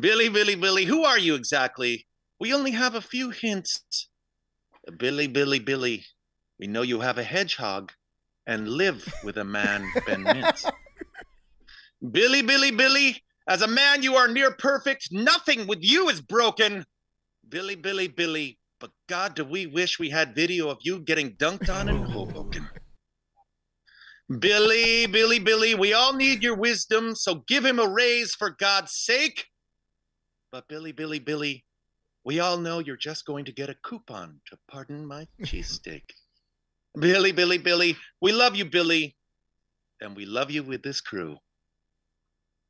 Billy, Billy, Billy, who are you exactly? We only have a few hints. Billy, Billy, Billy, we know you have a hedgehog and live with a man, Ben Mintz. Billy, Billy, Billy, as a man you are near perfect. Nothing with you is broken. Billy, Billy, Billy, but God, do we wish we had video of you getting dunked on in Hoboken. Billy, Billy, Billy, we all need your wisdom, so give him a raise for God's sake. But Billy, Billy, Billy, we all know you're just going to get a coupon to Pardon My Cheesesteak. Billy, Billy, Billy, we love you, Billy, and we love you with this crew.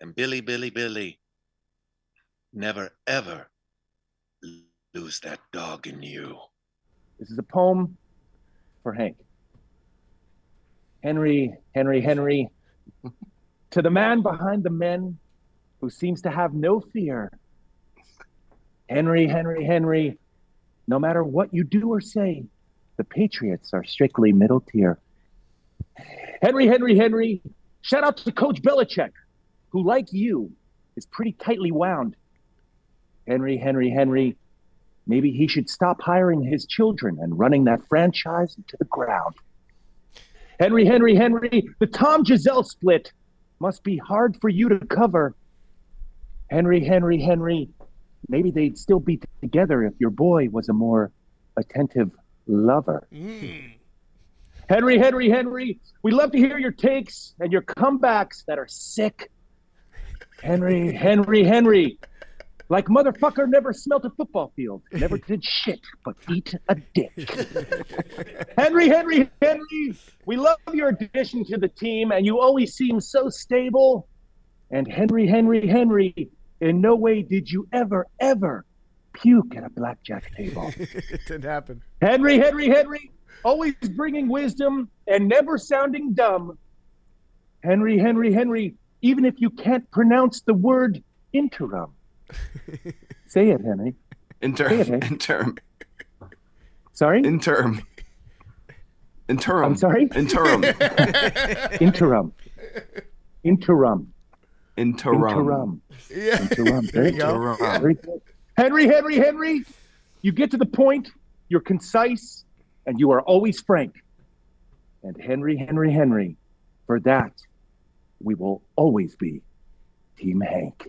And Billy, Billy, Billy, never, ever lose that dog in you. This is a poem for Hank. Henry, Henry, Henry, to the man behind the men who seems to have no fear. Henry, Henry, Henry, no matter what you do or say, the Patriots are strictly middle tier. Henry, Henry, Henry, shout out to Coach Belichick, who, like you, is pretty tightly wound. Henry, Henry, Henry, maybe he should stop hiring his children and running that franchise into the ground. Henry, Henry, Henry, the Tom Giselle split must be hard for you to cover. Henry, Henry, Henry, maybe they'd still be together if your boy was a more attentive lover. Mm. Henry, Henry, Henry, we love to hear your takes and your comebacks that are sick. Henry, Henry, Henry, like motherfucker never smelt a football field, never did shit but eat a dick. Henry, Henry, Henry, we love your addition to the team and you always seem so stable. And Henry, Henry, Henry, in no way did you ever, ever puke at a blackjack table. It didn't happen. Henry, Henry, Henry, always bringing wisdom and never sounding dumb. Henry, Henry, Henry, even if you can't pronounce the word interim. Say it, Henry. Interim. It, Henry. Interim. Sorry? Interim. Interim. I'm sorry? Interim. Interim. Interim. Interim. Interim. Yeah. Interim. There you go. Interim. Yeah. Henry, Henry, Henry, you get to the point, you're concise, and you are always frank. And Henry, Henry, Henry, for that, we will always be Team Hank.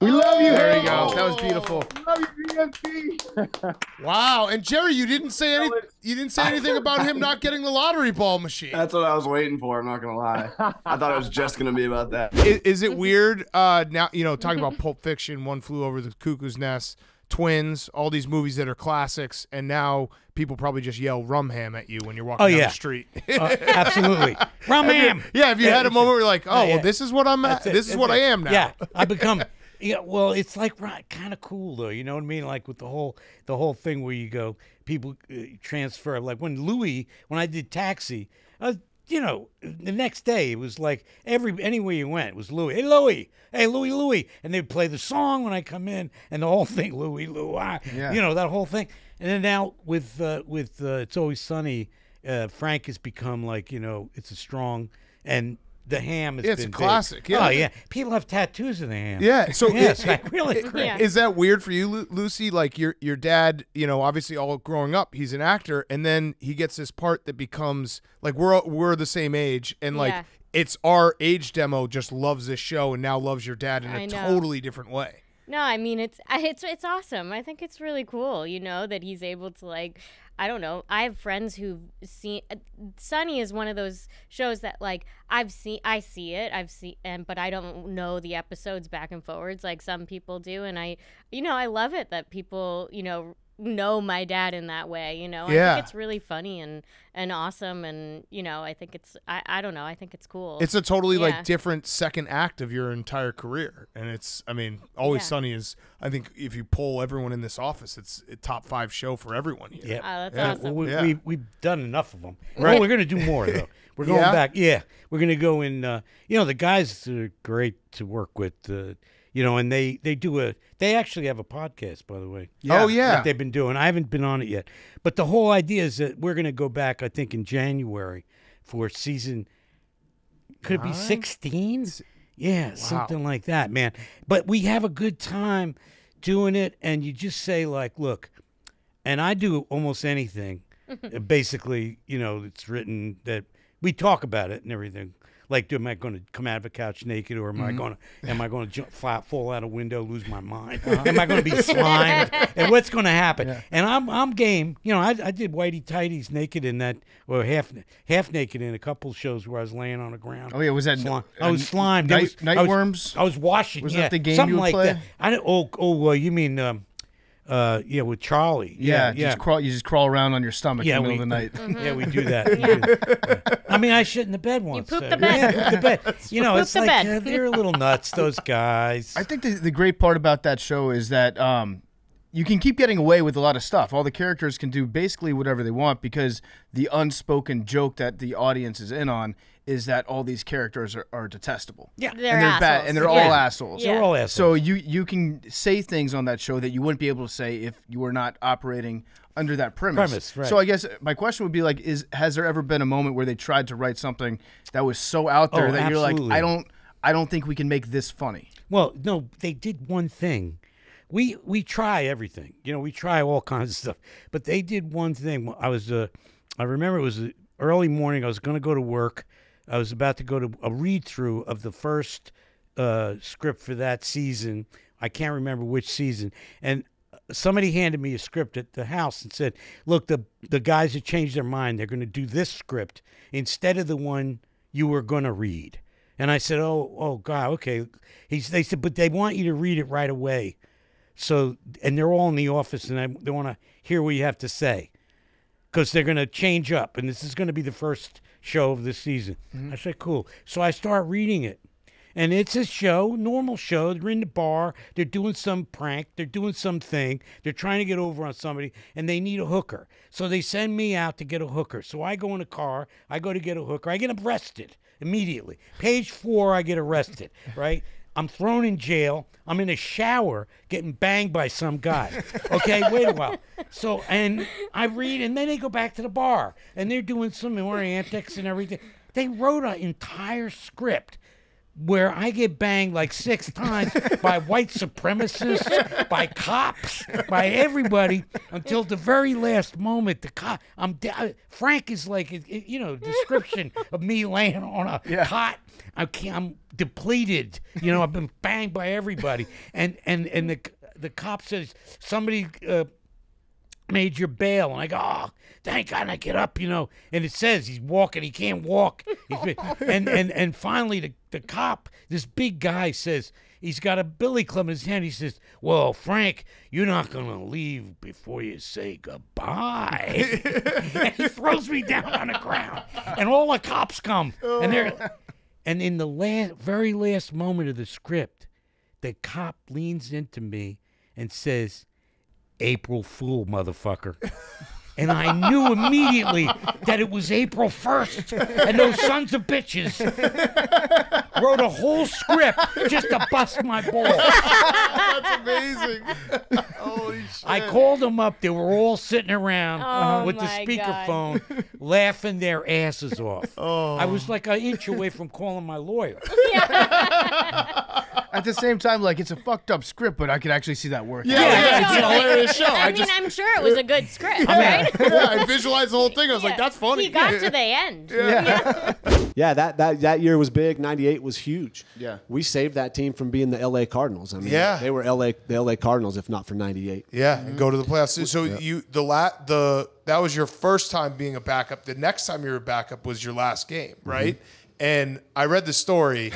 We love you. There you go. That was beautiful. Love you, B F P. Wow. And Jerry, you didn't say any, you didn't say anything about him not getting the lottery ball machine. That's what I was waiting for. I'm not gonna lie. I thought it was just gonna be about that. Is, is it weird? Uh, now you know, talking about Pulp Fiction, One Flew Over the Cuckoo's Nest, Twins, all these movies that are classics, and now people probably just yell rum ham at you when you're walking oh, down yeah. the street. uh, absolutely. Rum ham. If you, yeah. If you yeah, had a moment where you're like, oh, uh, yeah. well, this is what I'm. At. This is what it. I am now. Yeah. I become. Yeah, well, it's like right, kind of cool though, you know what I mean? Like with the whole the whole thing where you go, people uh, transfer. Like when Louis, when I did Taxi, I was, you know, the next day it was like every anywhere you went it was Louis. Hey Louis, hey Louis, Louis, and they'd play the song when I come in, and the whole thing Louis, Louis, ah, yeah. you know that whole thing. And then now with uh, with uh, It's Always Sunny, uh, Frank has become like you know it's a strong and The ham has yeah, it's been a classic. Yeah. Oh yeah, people have tattoos of the ham. Yeah, so yes, it, like, really it, yeah. Is that weird for you, Lu Lucy? Like your your dad, you know, obviously all growing up, he's an actor, and then he gets this part that becomes like we're we're the same age, and like yeah. it's our age demo just loves this show and now loves your dad in I a know. totally different way. No, I mean it's it's it's awesome. I think it's really cool, you know, that he's able to like. I don't know. I have friends who've seen uh, Sunny is one of those shows that like I've seen I see it I've seen and but I don't know the episodes back and forwards like some people do, and I you know I love it that people you know know my dad in that way, you know. Yeah. I think it's really funny and and awesome, and you know I think it's I I don't know, I think it's cool. It's a totally yeah. like different second act of your entire career, and it's I mean Always yeah. Sunny is I think if you poll everyone in this office, it's a top five show for everyone here. Yeah, oh, that's yeah. awesome. Well, we, yeah. we we've done enough of them. Right, well, we're gonna do more though. We're going yeah. back. Yeah, we're gonna go in. Uh, you know the guys are great to work with. Uh, You know, and they they do a they actually have a podcast, by the way. Yeah, oh yeah, that they've been doing. I haven't been on it yet, but the whole idea is that we're going to go back. I think in January for season could Nine? it be sixteen? Yeah, wow. Something like that, man. But we have a good time doing it, and you just say like, look, and I do almost anything. Basically, you know, it's written that we talk about it and everything. Like, am I going to come out of a couch naked, or am mm-hmm. I going to am I going to jump, fly, fall out a window, lose my mind? Uh-huh. Am I going to be slimed? And what's going to happen? Yeah. And I'm I'm game. You know, I, I did whitey tighties naked in that, or half half naked in a couple shows where I was laying on the ground. Oh yeah, was that slime? I was slimed. Night, was, night I was, worms. I was washing. Was yeah, that the game something you would like play? That. I don't, oh oh uh, you mean. Um, Uh, yeah, with Charlie. Yeah, yeah, just yeah. crawl. You just crawl around on your stomach yeah, in the middle we, of the night. Mm-hmm. Yeah, we do that. Yeah. Yeah. I mean, I shit in the bed once. You poop the bed. Yeah, poop the bed. You know, it's like uh, they're a little nuts, those guys. I think the the great part about that show is that um, you can keep getting away with a lot of stuff. All the characters can do basically whatever they want, because the unspoken joke that the audience is in on is that all these characters are, are detestable. Yeah, they're, and they're bad, and they're yeah. all assholes. Yeah. They're all assholes. So you you can say things on that show that you wouldn't be able to say if you were not operating under that premise. Premise, right. So I guess my question would be like, is has there ever been a moment where they tried to write something that was so out there oh, that absolutely. you're like, I don't I don't think we can make this funny? Well, no, they did one thing. We we try everything. You know, we try all kinds of stuff. But they did one thing. I was uh, I remember it was early morning. I was going to go to work. I was about to go to a read-through of the first uh, script for that season. I can't remember which season. And somebody handed me a script at the house and said, look, the, the guys have changed their mind. They're going to do this script instead of the one you were going to read. And I said, oh, oh God, okay. He, they said, but they want you to read it right away. So, and they're all in the office, and I, they want to hear what you have to say, because they're going to change up, and this is going to be the first show of this season. Mm-hmm. I said, cool. So I start reading it, and it's a show, normal show. They're in the bar. They're doing some prank. They're doing something. They're trying to get over on somebody, and they need a hooker. So they send me out to get a hooker. So I go in a car. I go to get a hooker. I get arrested immediately. Page four, I get arrested, right? I'm thrown in jail. I'm in a shower getting banged by some guy. Okay, wait a while. So, and I read, and then they go back to the bar, and they're doing some more antics and everything. They wrote an entire script where I get banged like six times by white supremacists, by cops, by everybody, until the very last moment. The cop, I'm Frank is like, you know, description of me laying on a yeah. cot. I can't, I'm depleted. You know, I've been banged by everybody, and and and the the cop says somebody uh, made your bail, and I go, oh, thank God, I get up, you know, and it says he's walking, he can't walk, he's, and and and finally the the cop, this big guy, says he's got a billy club in his hand. He says, well, Frank, you're not gonna leave before you say goodbye. And he throws me down on the ground, and all the cops come, and they're. And in the last, very last moment of the script, the cop leans into me and says, April Fool, motherfucker. And I knew immediately that it was April first, and those sons of bitches wrote a whole script just to bust my balls. That's amazing. Holy shit. I called them up. They were all sitting around oh with the speakerphone laughing their asses off. Oh. I was like an inch away from calling my lawyer. At the same time, like, it's a fucked up script, but I could actually see that working. Yeah, yeah, yeah, it's a hilarious show. I, I mean, just, I'm sure it was a good script, yeah, right? Yeah, I visualized the whole thing. I was yeah. like, that's funny. He got yeah. to the end. Yeah, yeah. yeah that, that that year was big. ninety-eight was huge. Yeah. We saved that team from being the L A Cardinals. I mean, yeah. they were L A the L A Cardinals, if not for ninety-eight. Yeah, mm-hmm. and go to the playoffs. So yeah. you the la the that was your first time being a backup. The next time you were a backup was your last game, right? Mm-hmm. And I read the story.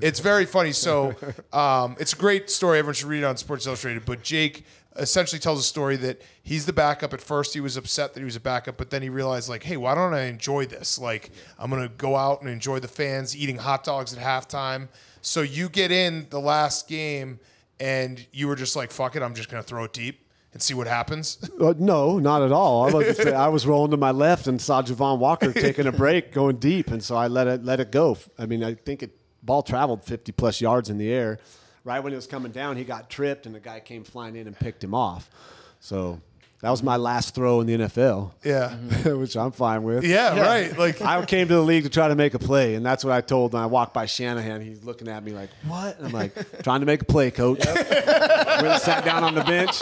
It's very funny. So um, it's a great story. Everyone should read it on Sports Illustrated. But Jake essentially tells a story that he's the backup. At first, he was upset that he was a backup. But then he realized, like, hey, why don't I enjoy this? Like, I'm going to go out and enjoy the fans eating hot dogs at halftime. So you get in the last game, and you were just like, fuck it, I'm just going to throw it deep and see what happens? Uh, no, not at all. I was, I was rolling to my left and saw Javon Walker taking a break, going deep, and so I let it let it go. I mean, I think it ball traveled fifty plus yards in the air. Right when it was coming down, he got tripped, and the guy came flying in and picked him off. So that was my last throw in the N F L. Yeah, which I'm fine with. Yeah, yeah, right. Like I came to the league to try to make a play, and that's what I told. And I walked by Shanahan. He's looking at me like, "What?" And I'm like, "Trying to make a play, coach." Yep. Went and sat down on the bench.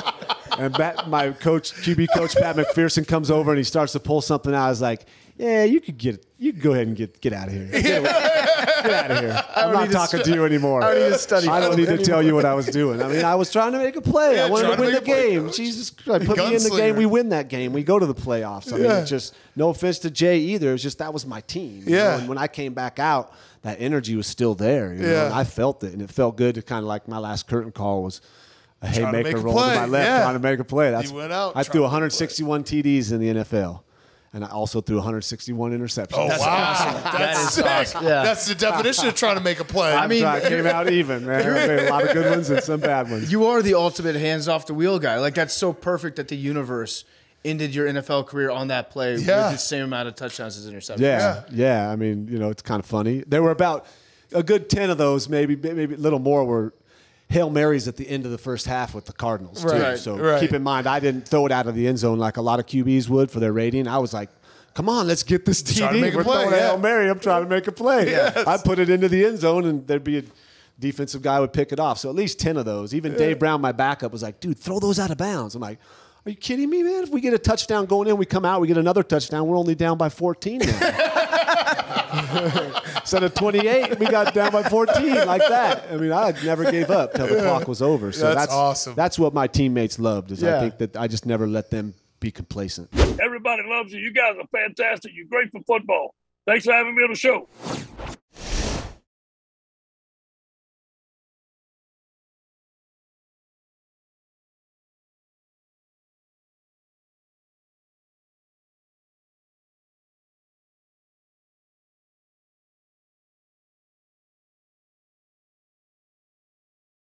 And Pat, my coach, Q B coach Pat McPherson, comes over and he starts to pull something out. I was like, "Yeah, you could get, you could go ahead and get get out of here. Get, get out of here. I'm not talking to, to you anymore. I don't need to study. I don't need to tell you what I was doing. I mean, I was trying to make a play. Yeah, I wanted to win the game. Play, Jesus Christ, put me in the game. We win that game. We go to the playoffs. I mean, yeah. it's just no offense to Jay either. It's just that was my team. Yeah. You know? And when I came back out, that energy was still there. You know? Yeah. And I felt it, and it felt good to kind of like my last curtain call was. A haymaker roll to my left, yeah. trying to make a play. That's, went out, I threw one hundred sixty-one T Ds in the N F L, and I also threw one hundred sixty-one interceptions. Oh, that's wow. Awesome. That's that is awesome. Yeah. That's the definition of trying to make a play. I mean, I came out even, man. I made a lot of good ones and some bad ones. You are the ultimate hands-off-the-wheel guy. Like, that's so perfect that the universe ended your N F L career on that play yeah. with the same amount of touchdowns as interceptions. Yeah. yeah, yeah. I mean, you know, it's kind of funny. There were about a good ten of those, maybe, maybe a little more were Hail Marys at the end of the first half with the Cardinals, too. Right, so right. keep in mind, I didn't throw it out of the end zone like a lot of Q Bs would for their rating. I was like, come on, let's get this T D. We're throwing a Hail Mary. I'm trying to make a play. Yes. I'd put it into the end zone, and there'd be a defensive guy would pick it off. So at least ten of those. Even yeah. Dave Brown, my backup, was like, dude, throw those out of bounds. I'm like, are you kidding me, man? If we get a touchdown going in, we come out, we get another touchdown. We're only down by fourteen now. Instead of twenty-eight, we got down by fourteen like that. I mean, I never gave up till the yeah. clock was over. So that's, that's awesome. That's what my teammates loved is yeah. I think that I just never let them be complacent. Everybody loves you. You guys are fantastic. You're great for football. Thanks for having me on the show.